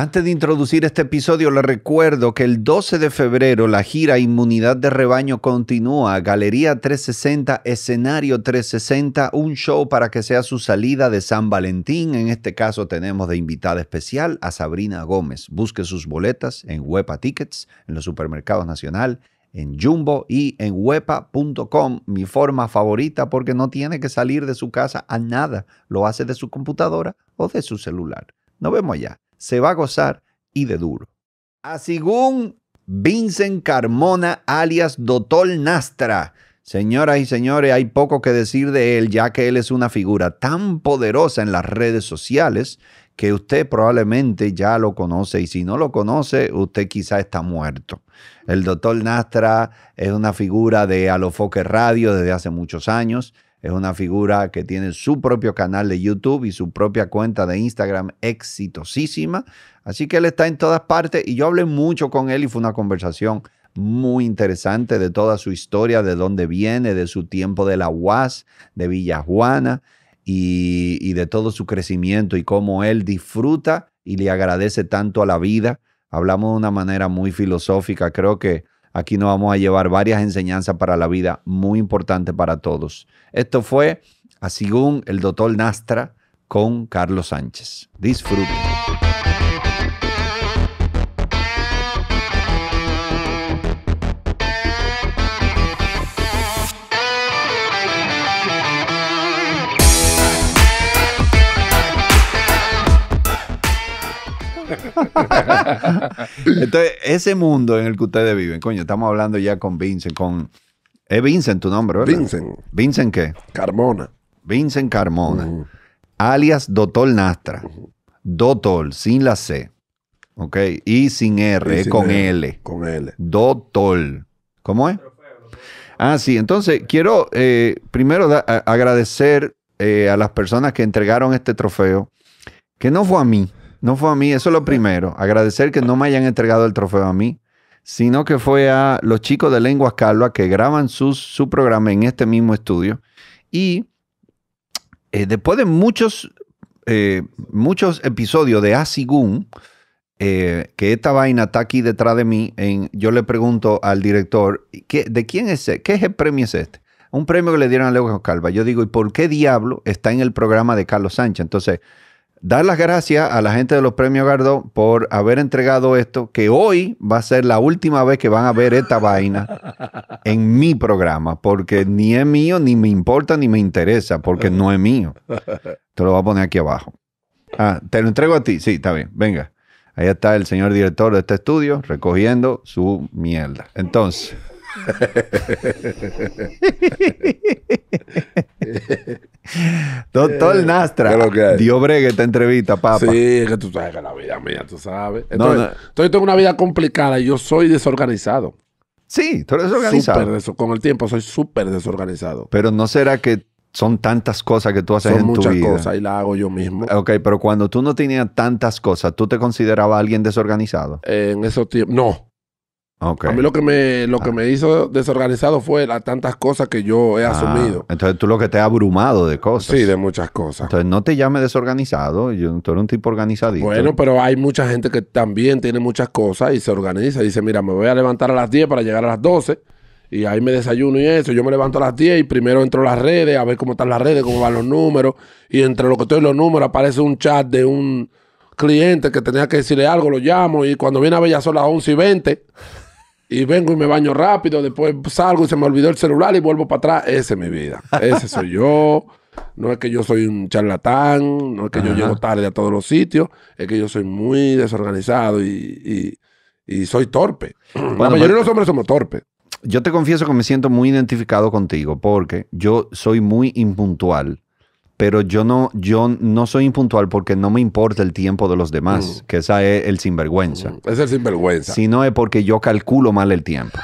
Antes de introducir este episodio, les recuerdo que el 12 de febrero la gira Inmunidad de Rebaño continúa. Galería 360, escenario 360, un show para que sea su salida de San Valentín. En este caso tenemos de invitada especial a Sabrina Gómez. Busque sus boletas en Huepa Tickets, en los supermercados Nacional, en Jumbo y en huepa.com. Mi forma favorita porque no tiene que salir de su casa a nada. Lo hace de su computadora o de su celular. Nos vemos allá. Se va a gozar y de duro. A según Vincent Carmona, alias Dotol Nastra. Señoras y señores, hay poco que decir de él, ya que él es una figura tan poderosa en las redes sociales que usted probablemente ya lo conoce, y si no lo conoce, usted quizá está muerto. El Dotol Nastra es una figura de Alofoke Radio desde hace muchos años. Es una figura que tiene su propio canal de YouTube y su propia cuenta de Instagram exitosísima. Así que él está en todas partes y yo hablé mucho con él y fue una conversación muy interesante de toda su historia, de dónde viene, de su tiempo de la UAS, de Villa Juana y de todo su crecimiento y cómo él disfruta y le agradece tanto a la vida. Hablamos de una manera muy filosófica. Creo que aquí nos vamos a llevar varias enseñanzas para la vida, muy importante para todos. Esto fue Asigún el Dotol Nastra con Carlos Sánchez. Disfruten. Entonces, ese mundo en el que ustedes viven, coño, estamos hablando ya con Vincent, ¿es Vincent tu nombre, verdad? Vincent. ¿Vincent qué? Carmona. Vincent Carmona, alias Dotol Nastra. Dotol, sin la C, ¿ok? Y sin R, y sin con L. Con L. Dotol. ¿Cómo es? Ah, sí. Entonces, quiero primero agradecer a las personas que entregaron este trofeo, que no fue a mí. No fue a mí, eso es lo primero. Agradecer que no me hayan entregado el trofeo a mí, sino que fue a los chicos de Lengua Calva que graban su programa en este mismo estudio. Y después de muchos episodios de Asigún, que esta vaina está aquí detrás de mí, yo le pregunto al director, ¿de quién es ese? ¿Qué es el premio es este? Un premio que le dieron a Lengua Calva. Yo digo, ¿y por qué diablo está en el programa de Carlos Sánchez? Entonces, dar las gracias a la gente de los premios Gardón por haber entregado esto, que hoy va a ser la última vez que van a ver esta vaina en mi programa, porque ni es mío, ni me importa, ni me interesa, porque no es mío. Te lo voy a poner aquí abajo. Ah, te lo entrego a ti. Sí, está bien. Venga. Ahí está el señor director de este estudio recogiendo su mierda. Entonces. Dotol Nastra, dio bregue esta entrevista, papá. Sí, es que tú sabes que la vida mía, tú sabes. Entonces, yo tengo una vida complicada y yo soy desorganizado. Sí, tú eres desorganizado. Con el tiempo soy súper desorganizado. Pero ¿no será que son tantas cosas que tú haces en tu vida? Son muchas cosas y las hago yo mismo. Ok, pero cuando tú no tenías tantas cosas, ¿tú te considerabas alguien desorganizado? En esos tiempos, no. Okay. A mí lo que me hizo desorganizado fue las tantas cosas que yo he asumido. Entonces tú lo que te has abrumado de cosas. Sí, de muchas cosas. Entonces no te llames desorganizado, tú eres un tipo organizadito. Bueno, pero hay mucha gente que también tiene muchas cosas y se organiza. Dice, mira, me voy a levantar a las 10 para llegar a las 12 y ahí me desayuno y eso. Yo me levanto a las 10 y primero entro a las redes a ver cómo están las redes, cómo van los números. Y entre lo que estoy en los números aparece un chat de un cliente que tenía que decirle algo, lo llamo y cuando viene a ver ya son las 11:20. Y vengo y me baño rápido, después salgo y se me olvidó el celular y vuelvo para atrás. Esa es mi vida. Ese soy yo. No es que yo soy un charlatán, no es que yo llego tarde a todos los sitios, es que yo soy muy desorganizado y soy torpe. Bueno, la mayoría de los hombres somos torpes. Yo te confieso que me siento muy identificado contigo porque yo soy muy impuntual. Pero yo no soy impuntual porque no me importa el tiempo de los demás, que esa es el sinvergüenza. Es el sinvergüenza. Si no es porque yo calculo mal el tiempo.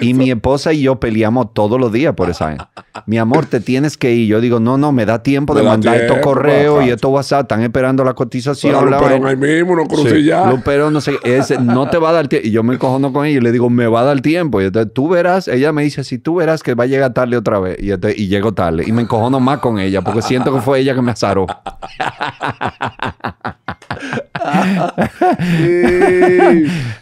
Y mi esposa y yo peleamos todos los días por esa. Mi amor, te tienes que ir. Yo digo, no, me da tiempo de mandar estos correos y estos WhatsApp. Están esperando la cotización. Pero ahí mismo, no cruce ya. Pero no sé, no te va a dar tiempo. Y yo me encojono con ella y le digo, me va a dar tiempo. Y entonces tú verás, ella me dice, si tú verás que va a llegar tarde otra vez. Y llego tarde. Y me encojono más con ella porque siento que fue ella que me azaró.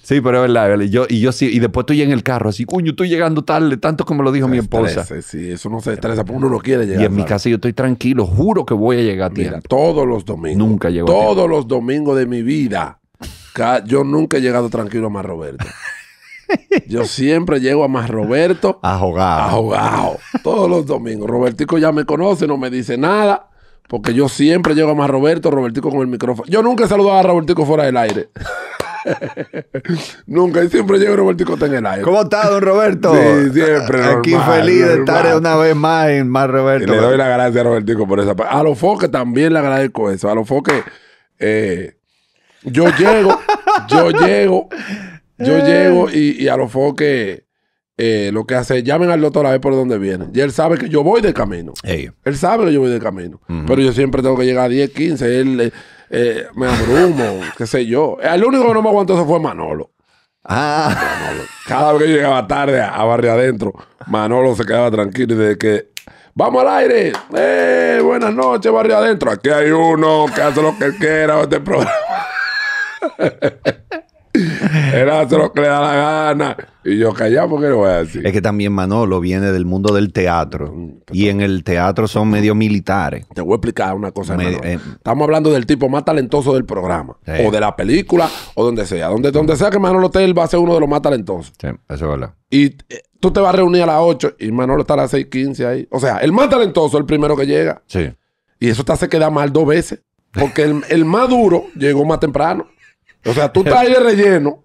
Sí, pero es verdad. Yo sí, y después estoy en el carro, así, cuño, estoy llegando tarde, tanto como lo dijo mi esposa. Sí, eso no se estresa, porque uno no quiere llegar. Y en mi casa yo estoy tranquilo, juro que voy a llegar a tiempo. Mira, todos los domingos. Nunca llego a tiempo. Todos los domingos de mi vida. Yo nunca he llegado tranquilo a Más Roberto. Yo siempre llego a Más Roberto ahogado. Todos los domingos. Robertico ya me conoce, no me dice nada. Porque yo siempre llego a Más Roberto, Robertico con el micrófono. Yo nunca he saludado a Robertico fuera del aire. Nunca, y siempre llego a Robertico en el aire. ¿Cómo está, don Roberto? Sí, siempre. Aquí feliz de estar una vez más en Más Roberto. Le doy la gracia a Robertico por esa parte. A Alofoke también le agradezco eso. A Alofoke, yo llego y Alofoke lo que hace es llamen al doctor a ver por dónde viene. Y él sabe que yo voy de camino. Hey. Él sabe que yo voy de camino. Pero yo siempre tengo que llegar a 10, 15. Él me abrumo, qué sé yo. El único que no me aguantó eso fue Manolo. Manolo. Cada vez que yo llegaba tarde a Barrio Adentro, Manolo se quedaba tranquilo y desde que... ¡Vamos al aire! Buenas noches, Barrio Adentro. Aquí hay uno que hace lo que quiera este programa. Él hace lo que le da la gana. Y yo callado porque lo voy a decir. Es que también Manolo viene del mundo del teatro. Y en el teatro son medio militares. Te voy a explicar una cosa, hermano. Estamos hablando del tipo más talentoso del programa. Sí. O de la película, o donde sea. Donde sea que Manolo Tell va a ser uno de los más talentosos. Sí, eso es verdad. Y tú te vas a reunir a las 8 y Manolo está a las 6:15 ahí. O sea, el más talentoso, el primero que llega. Sí. Y eso te hace quedar mal dos veces. Porque el más duro llegó más temprano. O sea, tú estás ahí de relleno.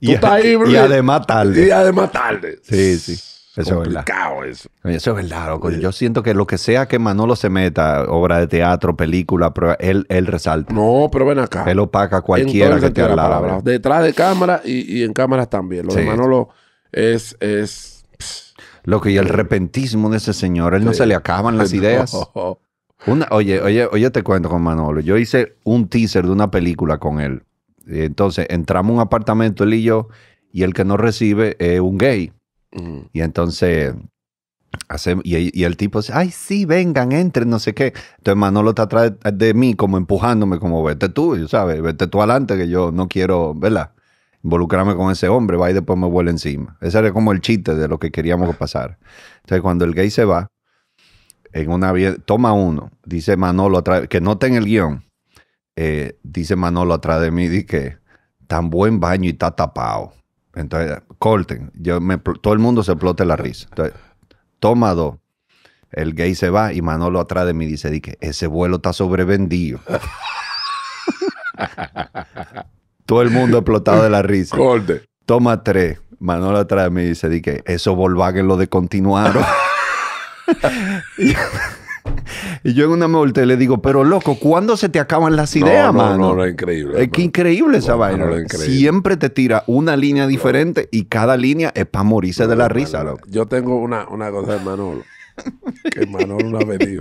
Y además tarde. Sí, sí. Eso es verdad. Eso es verdad, loco. Yo siento que lo que sea que Manolo se meta, obra de teatro, película, él resalta. No, pero ven acá. Él opaca cualquiera que te habla. Detrás de cámara y en cámaras también. Lo de Manolo es... Loco, y el repentismo de ese señor. Él no se le acaban las ideas. Oye, te cuento con Manolo. Yo hice un teaser de una película con él. Entonces entramos a un apartamento, él y yo, y el que no recibe es un gay. Y entonces hacemos, y el tipo dice, ay, sí, vengan, entren, no sé qué. Entonces Manolo está atrás de mí, como empujándome, como vete tú, ¿sabes? Vete tú adelante, que yo no quiero, ¿verdad? Involucrarme con ese hombre, va y después me vuela encima. Ese era como el chiste de lo que queríamos que pasara. Entonces cuando el gay se va, en una toma uno, dice Manolo atrás, que no está en el guión. Dice Manolo atrás de mí, dice que tan buen baño y está tapado. Entonces, corten. Todo el mundo se explote la risa. Entonces, toma dos. El gay se va y Manolo atrás de mí dice, que ese vuelo está sobrevendido. Todo el mundo explotado de la risa. Corte. Toma tres. Manolo atrás de mí dice, que eso Volkswagen lo descontinuaron. Y yo en una multa le digo, pero loco, ¿cuándo se te acaban las ideas, mano? No, increíble. Es que increíble esa vaina. Siempre te tira una línea diferente y cada línea es para morirse de la risa, loco. Yo tengo una cosa de Manolo, que Manolo no ha venido.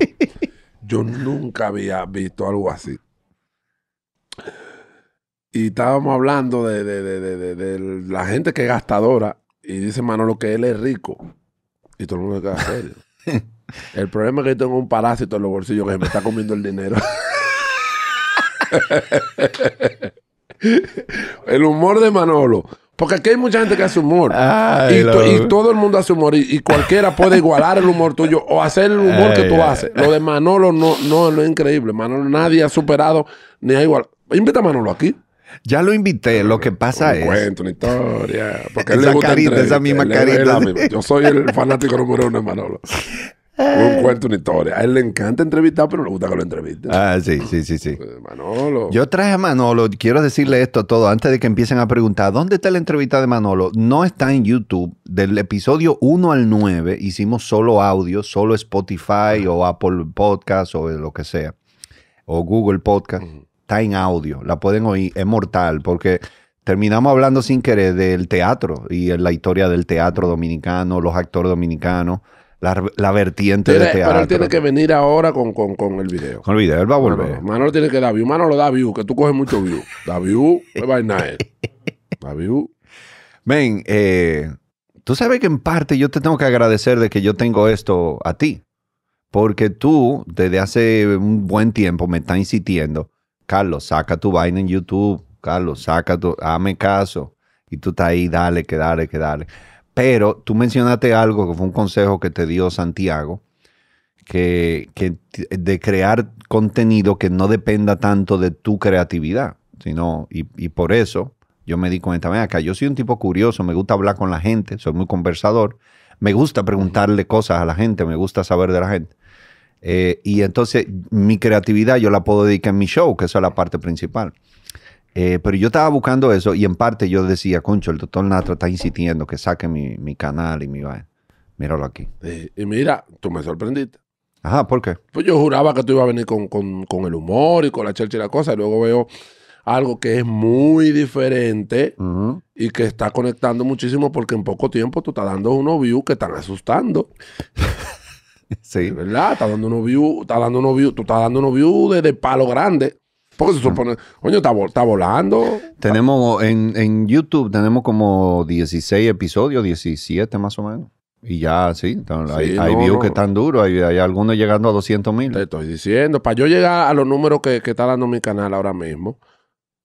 Yo nunca había visto algo así. Y estábamos hablando de la gente que es gastadora y dice Manolo que él es rico. Y todo el mundo queda serio. El problema es que tengo un parásito en los bolsillos que me está comiendo el dinero. El humor de Manolo. Porque aquí hay mucha gente que hace humor. Y todo el mundo hace humor. Y cualquiera puede igualar el humor tuyo o hacer el humor que tú haces. Lo de Manolo no es increíble. Manolo nadie ha superado ni ha igualado. Invita a Manolo aquí. Ya lo invité, lo que pasa es... Un cuento, una historia. Porque esa carita, esa misma carita. Yo soy el fanático número uno de Manolo. Un cuento, una historia. A él le encanta entrevistar, pero le gusta que lo entrevisten. Sí. Manolo. Yo traje a Manolo, quiero decirle esto a todos, antes de que empiecen a preguntar, ¿dónde está la entrevista de Manolo? No está en YouTube. Del episodio 1 al 9 hicimos solo audio, solo Spotify o Apple Podcast o lo que sea. O Google Podcast. Está en audio, la pueden oír, es mortal, porque terminamos hablando sin querer del teatro y la historia del teatro dominicano, los actores dominicanos, la vertiente del teatro. Pero él tiene que venir ahora con el video. Con el video, él va a volver. Manolo tiene que dar view. Manolo da view, que tú coges mucho view. Da view, me vaina él. Da view. Men, tú sabes que en parte yo te tengo que agradecer de que yo tengo esto a ti, porque tú desde hace un buen tiempo me estás insistiendo, Carlos, saca tu vaina en YouTube, Carlos, saca tu, hazme caso. Y tú estás ahí, dale, que dale, que dale. Pero tú mencionaste algo que fue un consejo que te dio Santiago, que de crear contenido que no dependa tanto de tu creatividad, sino, y por eso yo me di cuenta, ven acá, yo soy un tipo curioso, me gusta hablar con la gente, soy muy conversador, me gusta preguntarle cosas a la gente, me gusta saber de la gente. Y entonces mi creatividad yo la puedo dedicar en mi show, que esa es la parte principal. Pero yo estaba buscando eso y en parte yo decía, concho, el doctor Nastra está insistiendo que saque mi canal y mi vaina. Míralo aquí. Y mira, tú me sorprendiste. Ajá, ¿por qué? Pues yo juraba que tú ibas a venir con el humor y con la chelcha y la cosa. Y luego veo algo que es muy diferente y que está conectando muchísimo porque en poco tiempo tú estás dando unos views que están asustando. Sí. ¿Verdad? Estás dando unos views, tú estás dando unos views de palo grande. Porque se supone, coño, está volando. Tenemos, en YouTube tenemos como 16 episodios, 17 más o menos. Y ya, sí, entonces, sí hay views que están duros, hay algunos llegando a 200.000. Te estoy diciendo, para yo llegar a los números que está dando mi canal ahora mismo,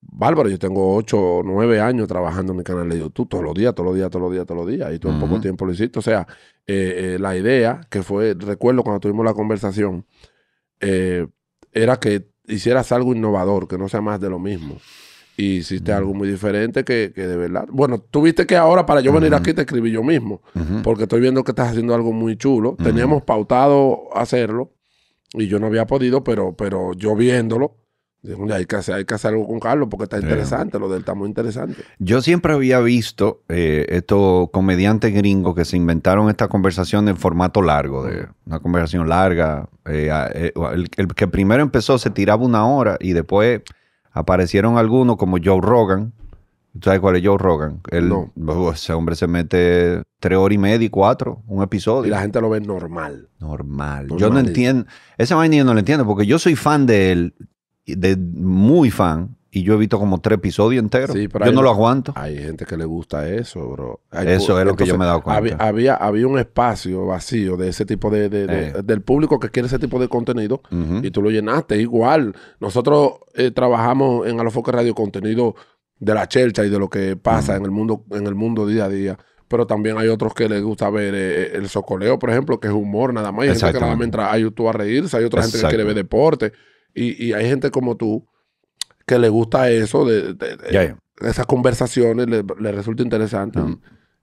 bárbaro, yo tengo 8 o 9 años trabajando en mi canal de YouTube, todos los días, todos los días, todos los días, todos los días. Y tú en poco tiempo lo hiciste. O sea, la idea que fue, recuerdo cuando tuvimos la conversación, era que hicieras algo innovador, que no sea más de lo mismo. Y hiciste algo muy diferente que de verdad... Bueno, tuviste que ahora para yo venir aquí te escribí yo mismo. Porque estoy viendo que estás haciendo algo muy chulo. Teníamos pautado hacerlo y yo no había podido, pero yo viéndolo, digo, hay que hacer algo con Carlos porque está interesante, lo de él está muy interesante. Yo siempre había visto estos comediantes gringos que se inventaron esta conversación en formato largo, de una conversación larga. El que primero empezó se tiraba una hora y después... Aparecieron algunos como Joe Rogan. ¿Tú sabes cuál es Joe Rogan? No. Ese hombre se mete 3 horas y media, 4, un episodio. Y la gente lo ve normal. Normal. Yo no entiendo. Esa vaina yo no la entiendo porque yo soy fan de él, muy fan, y yo he visto como 3 episodios enteros. Sí, pero yo no lo aguanto. Hay gente que le gusta eso, bro. Eso es lo que yo me he dado cuenta. Había un espacio vacío de ese tipo del público que quiere ese tipo de contenido y tú lo llenaste igual. Nosotros trabajamos en Alofoke Radio contenido de la chelcha y de lo que pasa en el mundo día a día. Pero también hay otros que les gusta ver el socoleo, por ejemplo, que es humor nada más. Hay gente que nada más entra a YouTube a reírse. Hay otra gente que quiere ver deporte. Y hay gente como tú que le gusta eso, esas conversaciones le resulta interesante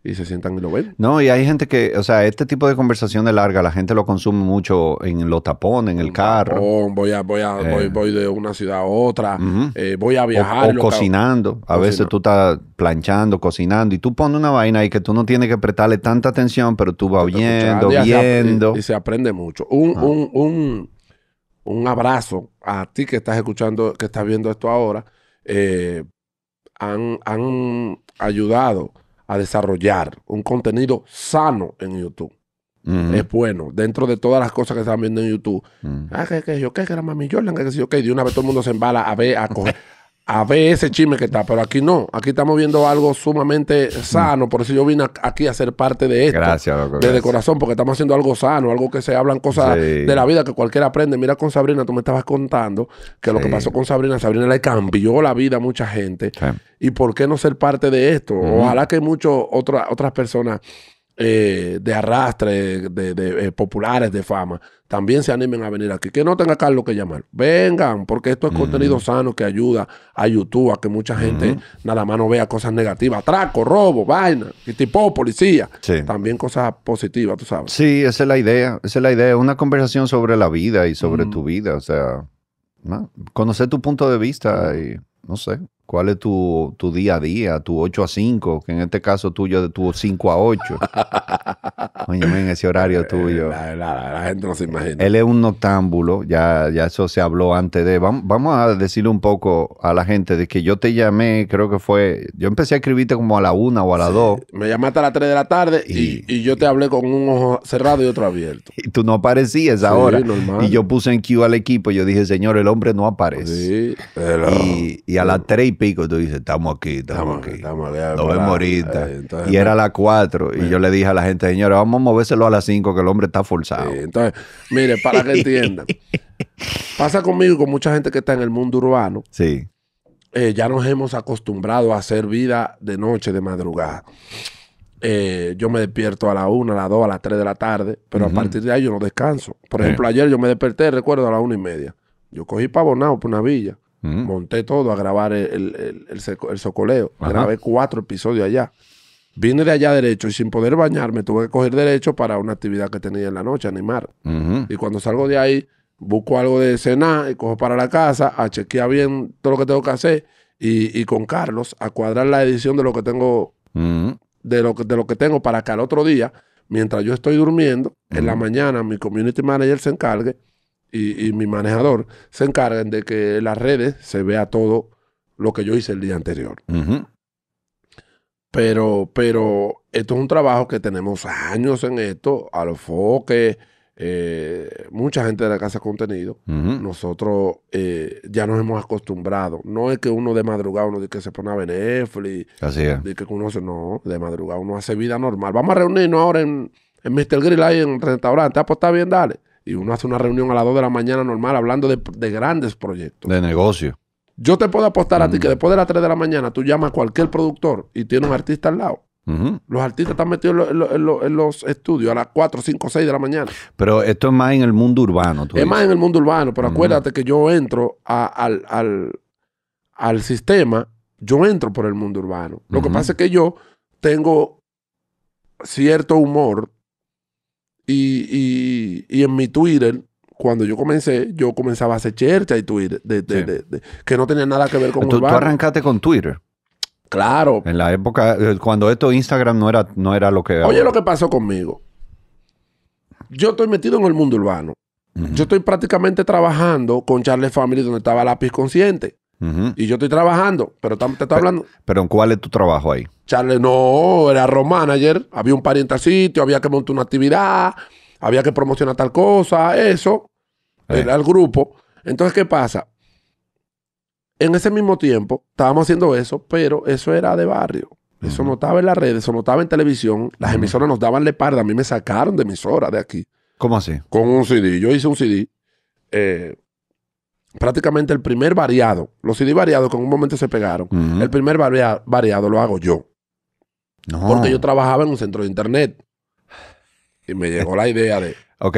y se sientan y lo ven. No, y hay gente que, o sea, este tipo de conversaciones largas, la gente lo consume mucho en los tapones, en el carro. Voy de una ciudad a otra, voy a viajar. O cocinando, a veces tú estás planchando, cocinando, y tú pones una vaina ahí que tú no tienes que prestarle tanta atención, pero tú vas oyendo, viendo. Y se aprende mucho. Un abrazo a ti que estás escuchando, que estás viendo esto ahora. Han ayudado a desarrollar un contenido sano en YouTube. Es bueno. Dentro de todas las cosas que están viendo en YouTube. Que era Mami Jordan, de una vez todo el mundo se embala a ver ese chisme que está. Pero aquí no. Aquí estamos viendo algo sumamente sano. Por eso yo vine aquí a ser parte de esto. Gracias, loco. Desde corazón, porque estamos haciendo algo sano, algo que se hablan cosas de la vida que cualquiera aprende. Mira con Sabrina, tú me estabas contando que lo que pasó con Sabrina, le cambió la vida a mucha gente. Sí. ¿Y por qué no ser parte de esto? Ojalá que muchas otras personas de arrastre, de populares, de fama, también se animen a venir aquí. Que no tenga Carlos que llamar. Vengan, porque esto es contenido sano que ayuda a YouTube a que mucha gente nada más no vea cosas negativas. Atraco, robo, vaina, tipo policía. Sí. También cosas positivas, tú sabes. Sí, esa es la idea. Esa es la idea. Una conversación sobre la vida y sobre tu vida. O sea, conocer tu punto de vista y no sé. ¿Cuál es tu día a día? Tu 8 a 5, que en este caso tuyo de tu 5 a 8. Oye, men, ese horario tuyo. La gente no se imagina. Él es un noctámbulo, ya eso se habló antes de... Vamos a decirle un poco a la gente de que yo te llamé, creo que fue... Yo empecé a escribirte como a la 1 o a la 2. Me llamaste a las 3 de la tarde y yo te hablé con un ojo cerrado y otro abierto. Y tú no aparecías ahora. Normal. Y yo puse en queue al equipo y yo dije, señor, el hombre no aparece. Sí, y a las 3 pico, tú dices, estamos aquí. Nos vemos ahorita. Y era a las 4. Y yo le dije a la gente, señora, vamos a movérselo a las 5, que el hombre está forzado. Entonces, mire, para que entiendan. Pasa conmigo y con mucha gente que está en el mundo urbano. Sí. ya nos hemos acostumbrado a hacer vida de noche, de madrugada. Yo me despierto a la 1, a las 2, a las 3 de la tarde, pero a partir de ahí yo no descanso. Por ejemplo, ayer yo me desperté, recuerdo, a las 1:30. Yo cogí pavonado por una villa, monté todo a grabar el socoleo. Grabé 4 episodios allá. Vine de allá derecho y sin poder bañarme tuve que coger derecho para una actividad que tenía en la noche, animar. Y cuando salgo de ahí, busco algo de cenar y cojo para la casa a chequear bien todo lo que tengo que hacer y con Carlos a cuadrar la edición de lo que tengo, de lo que tengo para que al otro día, mientras yo estoy durmiendo, en la mañana mi community manager se encargue y mi manejador se encarguen de que en las redes se vea todo lo que yo hice el día anterior. Pero esto es un trabajo que tenemos años en esto, Alofoke, mucha gente de la casa de contenido. Nosotros ya nos hemos acostumbrado. No es que uno de madrugada uno de que se pone a ver Netflix. Así es. De que conoce, no, de madrugada uno hace vida normal. Vamos a reunirnos ahora en Mr. Grill ahí en un restaurante. Ah, pues está bien, dale. Y uno hace una reunión a las 2 de la mañana normal hablando de grandes proyectos. De negocio. Yo te puedo apostar a ti que después de las 3 de la mañana tú llamas a cualquier productor y tiene un artista al lado. Los artistas están metidos en los estudios a las 4, 5, 6 de la mañana. Pero esto es más en el mundo urbano. Es más en el mundo urbano, pero acuérdate que yo entro al sistema, yo entro por el mundo urbano. Lo que pasa es que yo tengo cierto humor y en mi Twitter... Cuando yo comencé, yo comenzaba a hacer chercha y Twitter, que no tenía nada que ver con urbano. Tú arrancaste con Twitter. Claro. En la época, cuando esto Instagram no era lo que... Oye, ahora. Lo que pasó conmigo. Yo estoy metido en el mundo urbano. Yo estoy prácticamente trabajando con Charlie Family, donde estaba Lápiz Conciente. Y yo estoy trabajando, pero te estoy hablando... ¿Pero en cuál es tu trabajo ahí? Charlie, no, era road manager. Había un pariente al sitio, había que montar una actividad, había que promocionar tal cosa, eso... al grupo. Entonces, ¿qué pasa? En ese mismo tiempo estábamos haciendo eso, pero eso era de barrio. Eso no estaba en las redes, eso no estaba en televisión. Las emisoras nos daban leparda. A mí me sacaron de emisora de aquí. ¿Cómo así? Con un CD. Yo hice un CD. Prácticamente el primer variado. Los CD variados que en un momento se pegaron. El primer variado lo hago yo. No. Porque yo trabajaba en un centro de internet. Y me llegó la idea de... Ok,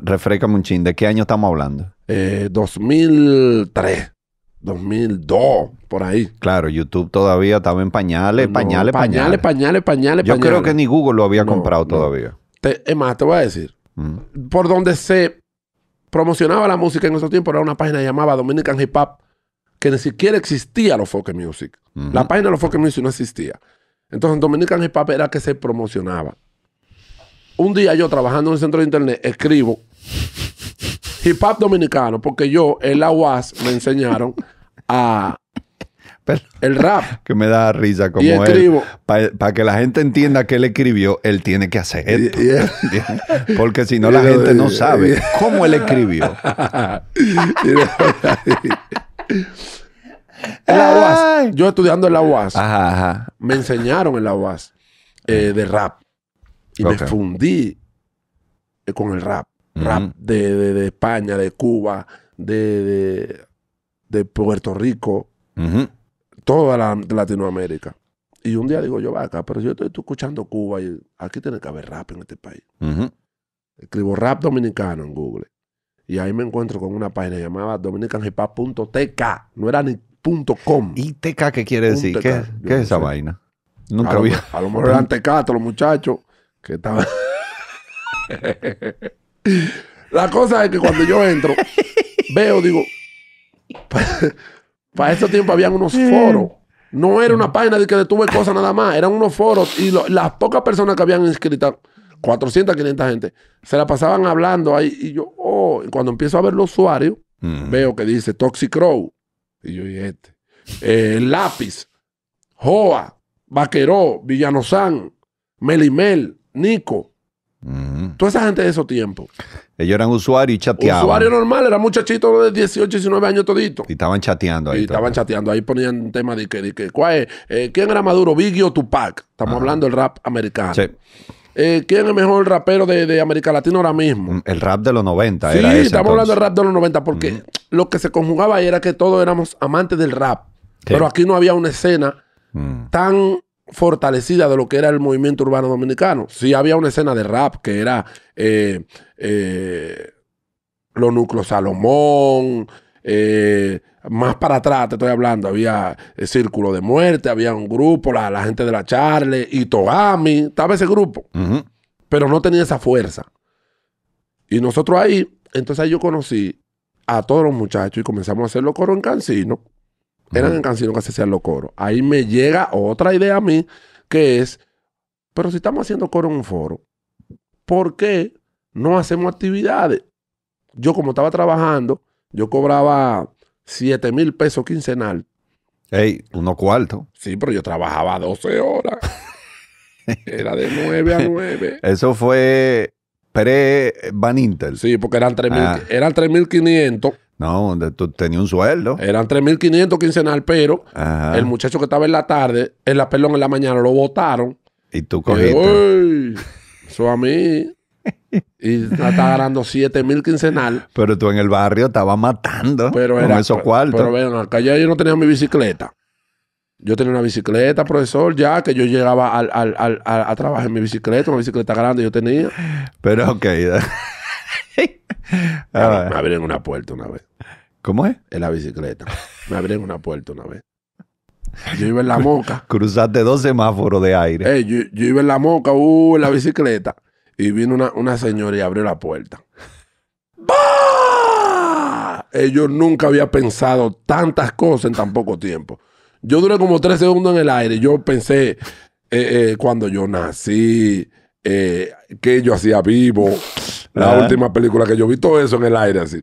refrescame un chin. ¿De qué año estamos hablando? 2003, 2002, por ahí. Claro, YouTube todavía estaba en pañales, no, pañales. Yo creo que ni Google lo había comprado todavía. Es más, te voy a decir. Por donde se promocionaba la música en esos tiempos era una página llamada Dominican Hip Hop, que ni siquiera existía Alofoke Music. La página de Alofoke Music no existía. Entonces, Dominican Hip Hop era que se promocionaba. Un día yo trabajando en el centro de internet escribo hip hop dominicano porque yo en la UAS me enseñaron a el rap. Que me da risa como él. Para que la gente entienda que él escribió, él tiene que hacer esto. Porque si no la gente no sabe cómo él escribió. En la UAS, yo estudiando en la UAS, me enseñaron en la UAS de rap. Y me fundí con el rap. Rap de España, de Cuba, de Puerto Rico, toda Latinoamérica. Y un día digo yo, va acá, pero yo estoy escuchando Cuba y aquí tiene que haber rap en este país. Escribo rap dominicano en Google. Y ahí me encuentro con una página llamada dominicanhiphop.tk. No era ni .com. ¿Y TK qué quiere decir? ¿Qué es esa vaina? Nunca había. A lo mejor eran tecatos los muchachos. Que estaba... La cosa es que cuando yo entro, veo, digo, para ese tiempo habían unos foros. No era una página de que detuve cosas nada más, eran unos foros. Y las pocas personas que habían inscritas, 400, 500 gente, se la pasaban hablando ahí. Y yo, oh, y cuando empiezo a ver los usuarios, veo que dice Toxic Crow. Y yo, y este. Lápiz, Joa, Vaqueró, Villanozán, Melimel. Nico. Toda esa gente de esos tiempos. Ellos eran usuarios y chateaban. Usuario normal, eran muchachitos de 18, 19 años toditos. Y estaban chateando ahí. Y estaban chateando. Ahí ponían temas de que ¿cuál es? ¿Quién era Maduro? Biggie o Tupac. Estamos hablando del rap americano. Sí. ¿Quién es el mejor rapero de América Latina ahora mismo? El rap de los 90 era ese. Sí, estamos hablando del rap de los 90 porque lo que se conjugaba ahí era que todos éramos amantes del rap. ¿Qué? Pero aquí no había una escena tan fortalecida de lo que era el movimiento urbano dominicano. Sí había una escena de rap que era los Núcleos Salomón, más para atrás te estoy hablando, había el Círculo de Muerte, había un grupo, la gente de la Charle y Togami, estaba ese grupo, pero no tenía esa fuerza. Y nosotros ahí, entonces ahí yo conocí a todos los muchachos y comenzamos a hacer los coros en Cancino. Eran en Cancino que se hacían los coros. Ahí me llega otra idea a mí, que es, pero si estamos haciendo coro en un foro, ¿por qué no hacemos actividades? Yo como estaba trabajando, yo cobraba 7,000 pesos quincenal. Ey, unos cuartos. Sí, pero yo trabajaba 12 horas. Era de 9 a 9. Eso fue pre-Baninter. Sí, porque eran 3,500. No, tenía un sueldo. Eran 3,500 quincenal, pero el muchacho que estaba en la tarde, en la mañana, lo botaron. Y tú cogiste. Uy, eso a mí. Y estaba ganando 7,000 quincenal. Pero tú en el barrio estabas matando con esos cuartos. Pero vean, acá ya yo no tenía mi bicicleta. Yo tenía una bicicleta, profesor, ya que yo llegaba a trabajar en mi bicicleta, una bicicleta grande yo tenía. Pero ok. Me abrieron una puerta una vez. ¿Cómo es? En la bicicleta. Me abrieron una puerta una vez. Yo iba en la moca. Cruzaste 2 semáforos de aire. Yo iba en la moca, en la bicicleta. Y vino una señora y abrió la puerta. ¡Bah! Yo nunca había pensado tantas cosas en tan poco tiempo. Yo duré como 3 segundos en el aire. Yo pensé, cuando yo nací, que yo hacía vivo. La última película que yo vi, todo eso en el aire así.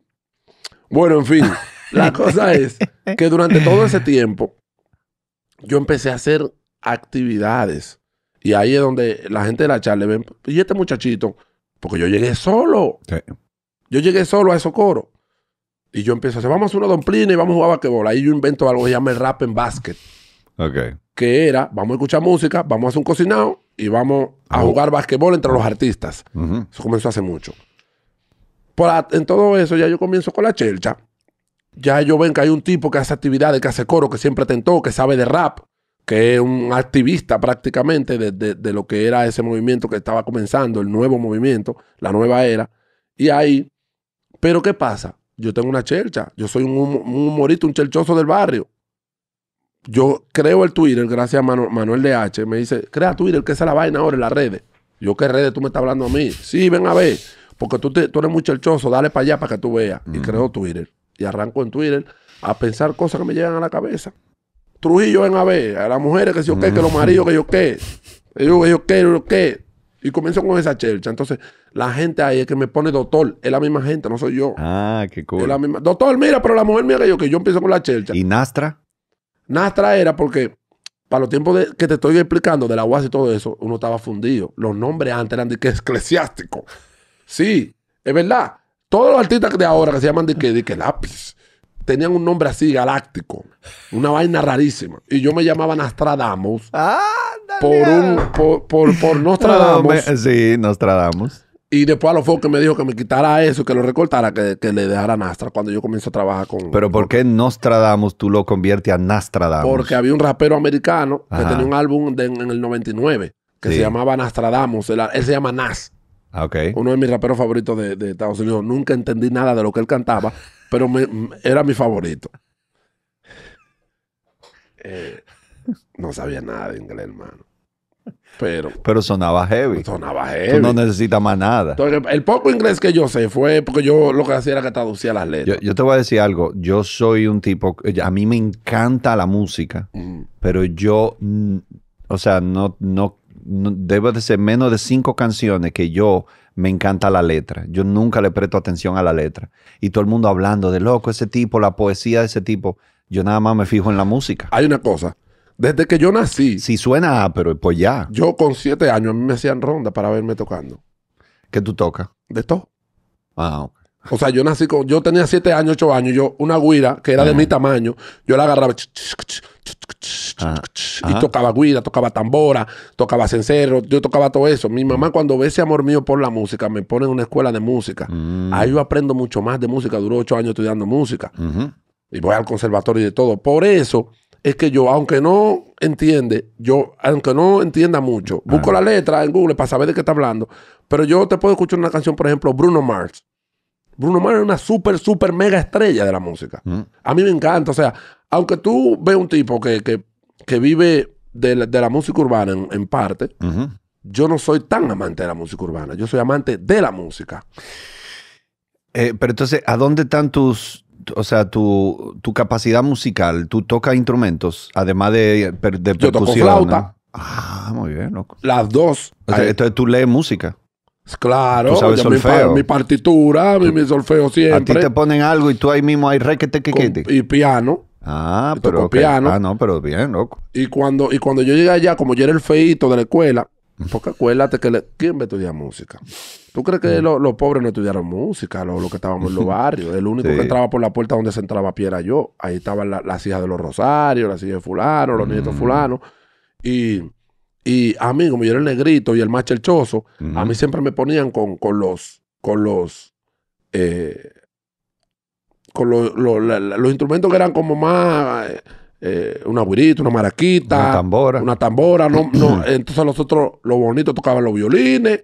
Bueno, en fin, la cosa es que durante todo ese tiempo yo empecé a hacer actividades. Y ahí es donde la gente de la charla ven, y este muchachito, porque yo llegué solo. Sí. Yo llegué solo a esos coros. Y yo empiezo a hacer, vamos a hacer una domplina y vamos a jugar a basquetbol. Ahí yo invento algo que se llama el rap en básquet. Okay. Que era, vamos a escuchar música, vamos a hacer un cocinado y vamos a jugar basquetbol entre los artistas. Eso comenzó hace mucho. En todo eso ya yo comienzo con la chelcha. Ya yo ven que hay un tipo que hace actividades, que hace coro, que siempre tentó, que sabe de rap, que es un activista prácticamente de lo que era ese movimiento que estaba comenzando, el nuevo movimiento, la nueva era. Y ahí, pero ¿qué pasa? Yo tengo una chelcha. Yo soy un humorista, un chelchoso del barrio. Yo creo el Twitter, gracias a Manuel DH. Me dice, crea Twitter, que esa es la vaina ahora en las redes. Yo, ¿qué redes tú me estás hablando a mí? Sí, ven a ver. Porque tú eres muy chelchoso. Dale para allá para que tú veas. Y creo Twitter. Y arranco en Twitter a pensar cosas que me llegan a la cabeza. Trujillo, ven a ver. A las mujeres que si yo qué, que los maridos que yo qué. Yo qué. Y comienzo con esa chelcha. Entonces, la gente ahí es que me pone doctor. Es la misma gente, no soy yo. Ah, qué cool. Es la misma. Doctor, mira, pero la mujer mía que yo empiezo con la chelcha. ¿Y Nastra? Nastra era porque, para los tiempos que te estoy explicando, de la UAS y todo eso, uno estaba fundido. Los nombres antes eran de que eclesiástico. Sí, es verdad. Todos los artistas de ahora que se llaman de que Lápiz, tenían un nombre así, galáctico. Una vaina rarísima. Y yo me llamaba Nastradamus. ¡Ah! Por Nostradamus. Sí, Nostradamus. Y después Alofoke me dijo que me quitara eso, que lo recortara, que le dejara Nastra cuando yo comencé a trabajar con... ¿Pero por qué Nostradamus tú lo conviertes a Nastradamus? Porque había un rapero americano que tenía un álbum en el 99 que se llamaba Nastradamus. Él se llama Nas. Okay. Uno de mis raperos favoritos de Estados Unidos. Nunca entendí nada de lo que él cantaba, pero era mi favorito. No sabía nada de inglés, hermano. Pero sonaba heavy. Sonaba heavy. Tú no necesitas más nada. Entonces, el poco inglés que yo sé fue porque yo lo que hacía era que traducía las letras. Yo te voy a decir algo. Yo soy un tipo... A mí me encanta la música, pero yo... O sea, no debo de ser menos de 5 canciones que yo... Me encanta la letra. Yo nunca le presto atención a la letra. Y todo el mundo hablando de loco, ese tipo, la poesía de ese tipo. Yo nada más me fijo en la música. Hay una cosa. Desde que yo nací... Si suena pero pues ya. Yo con 7 años, a mí me hacían ronda para verme tocando. ¿Qué tú tocas? De todo. Ah, ok. O sea, yo nací con... Yo tenía 7 años, 8 años. Yo, una guira, que era de mi tamaño, yo la agarraba... Y tocaba guira, tocaba tambora, tocaba cencerro. Yo tocaba todo eso. Mi mamá, cuando ve ese amor mío por la música, me pone en una escuela de música. Ahí yo aprendo mucho más de música. Duró 8 años estudiando música. y voy al conservatorio y de todo. Por eso es que yo, aunque no entienda mucho, busco la letra en Google para saber de qué está hablando. Pero yo te puedo escuchar una canción, por ejemplo, Bruno Mars. Bruno Mars es una súper mega estrella de la música. A mí me encanta. O sea, aunque tú ves un tipo que vive de la música urbana en parte, yo no soy tan amante de la música urbana. Yo soy amante de la música. Pero entonces, ¿a dónde están tu capacidad musical? ¿Tú tocas instrumentos, además de percusión? Yo toco flauta. ¿No? Ah, muy bien, loco. Las dos. Entonces, ¿tú lees música? Claro, mi partitura, mi solfeo siempre. A ti te ponen algo y tú ahí mismo hay requetequequete. Y piano. Ah, pero okay. Piano. Ah, no, pero bien, loco. Y cuando yo llegué allá, como yo era el feíto de la escuela, porque acuérdate que ¿quién va a estudiar música? ¿Tú crees que los pobres no estudiaron música? Los que estábamos en los barrios. El único que entraba por la puerta donde se entraba a pie era yo. Ahí estaban las hijas de los Rosarios, las hijas de fulano, los nietos fulanos. Y a mí, como yo era el negrito y el más chelchoso, a mí siempre me ponían con los instrumentos que eran como más una güirita, una maraquita, una tambora. No, entonces los otros, los bonitos, tocaban los violines,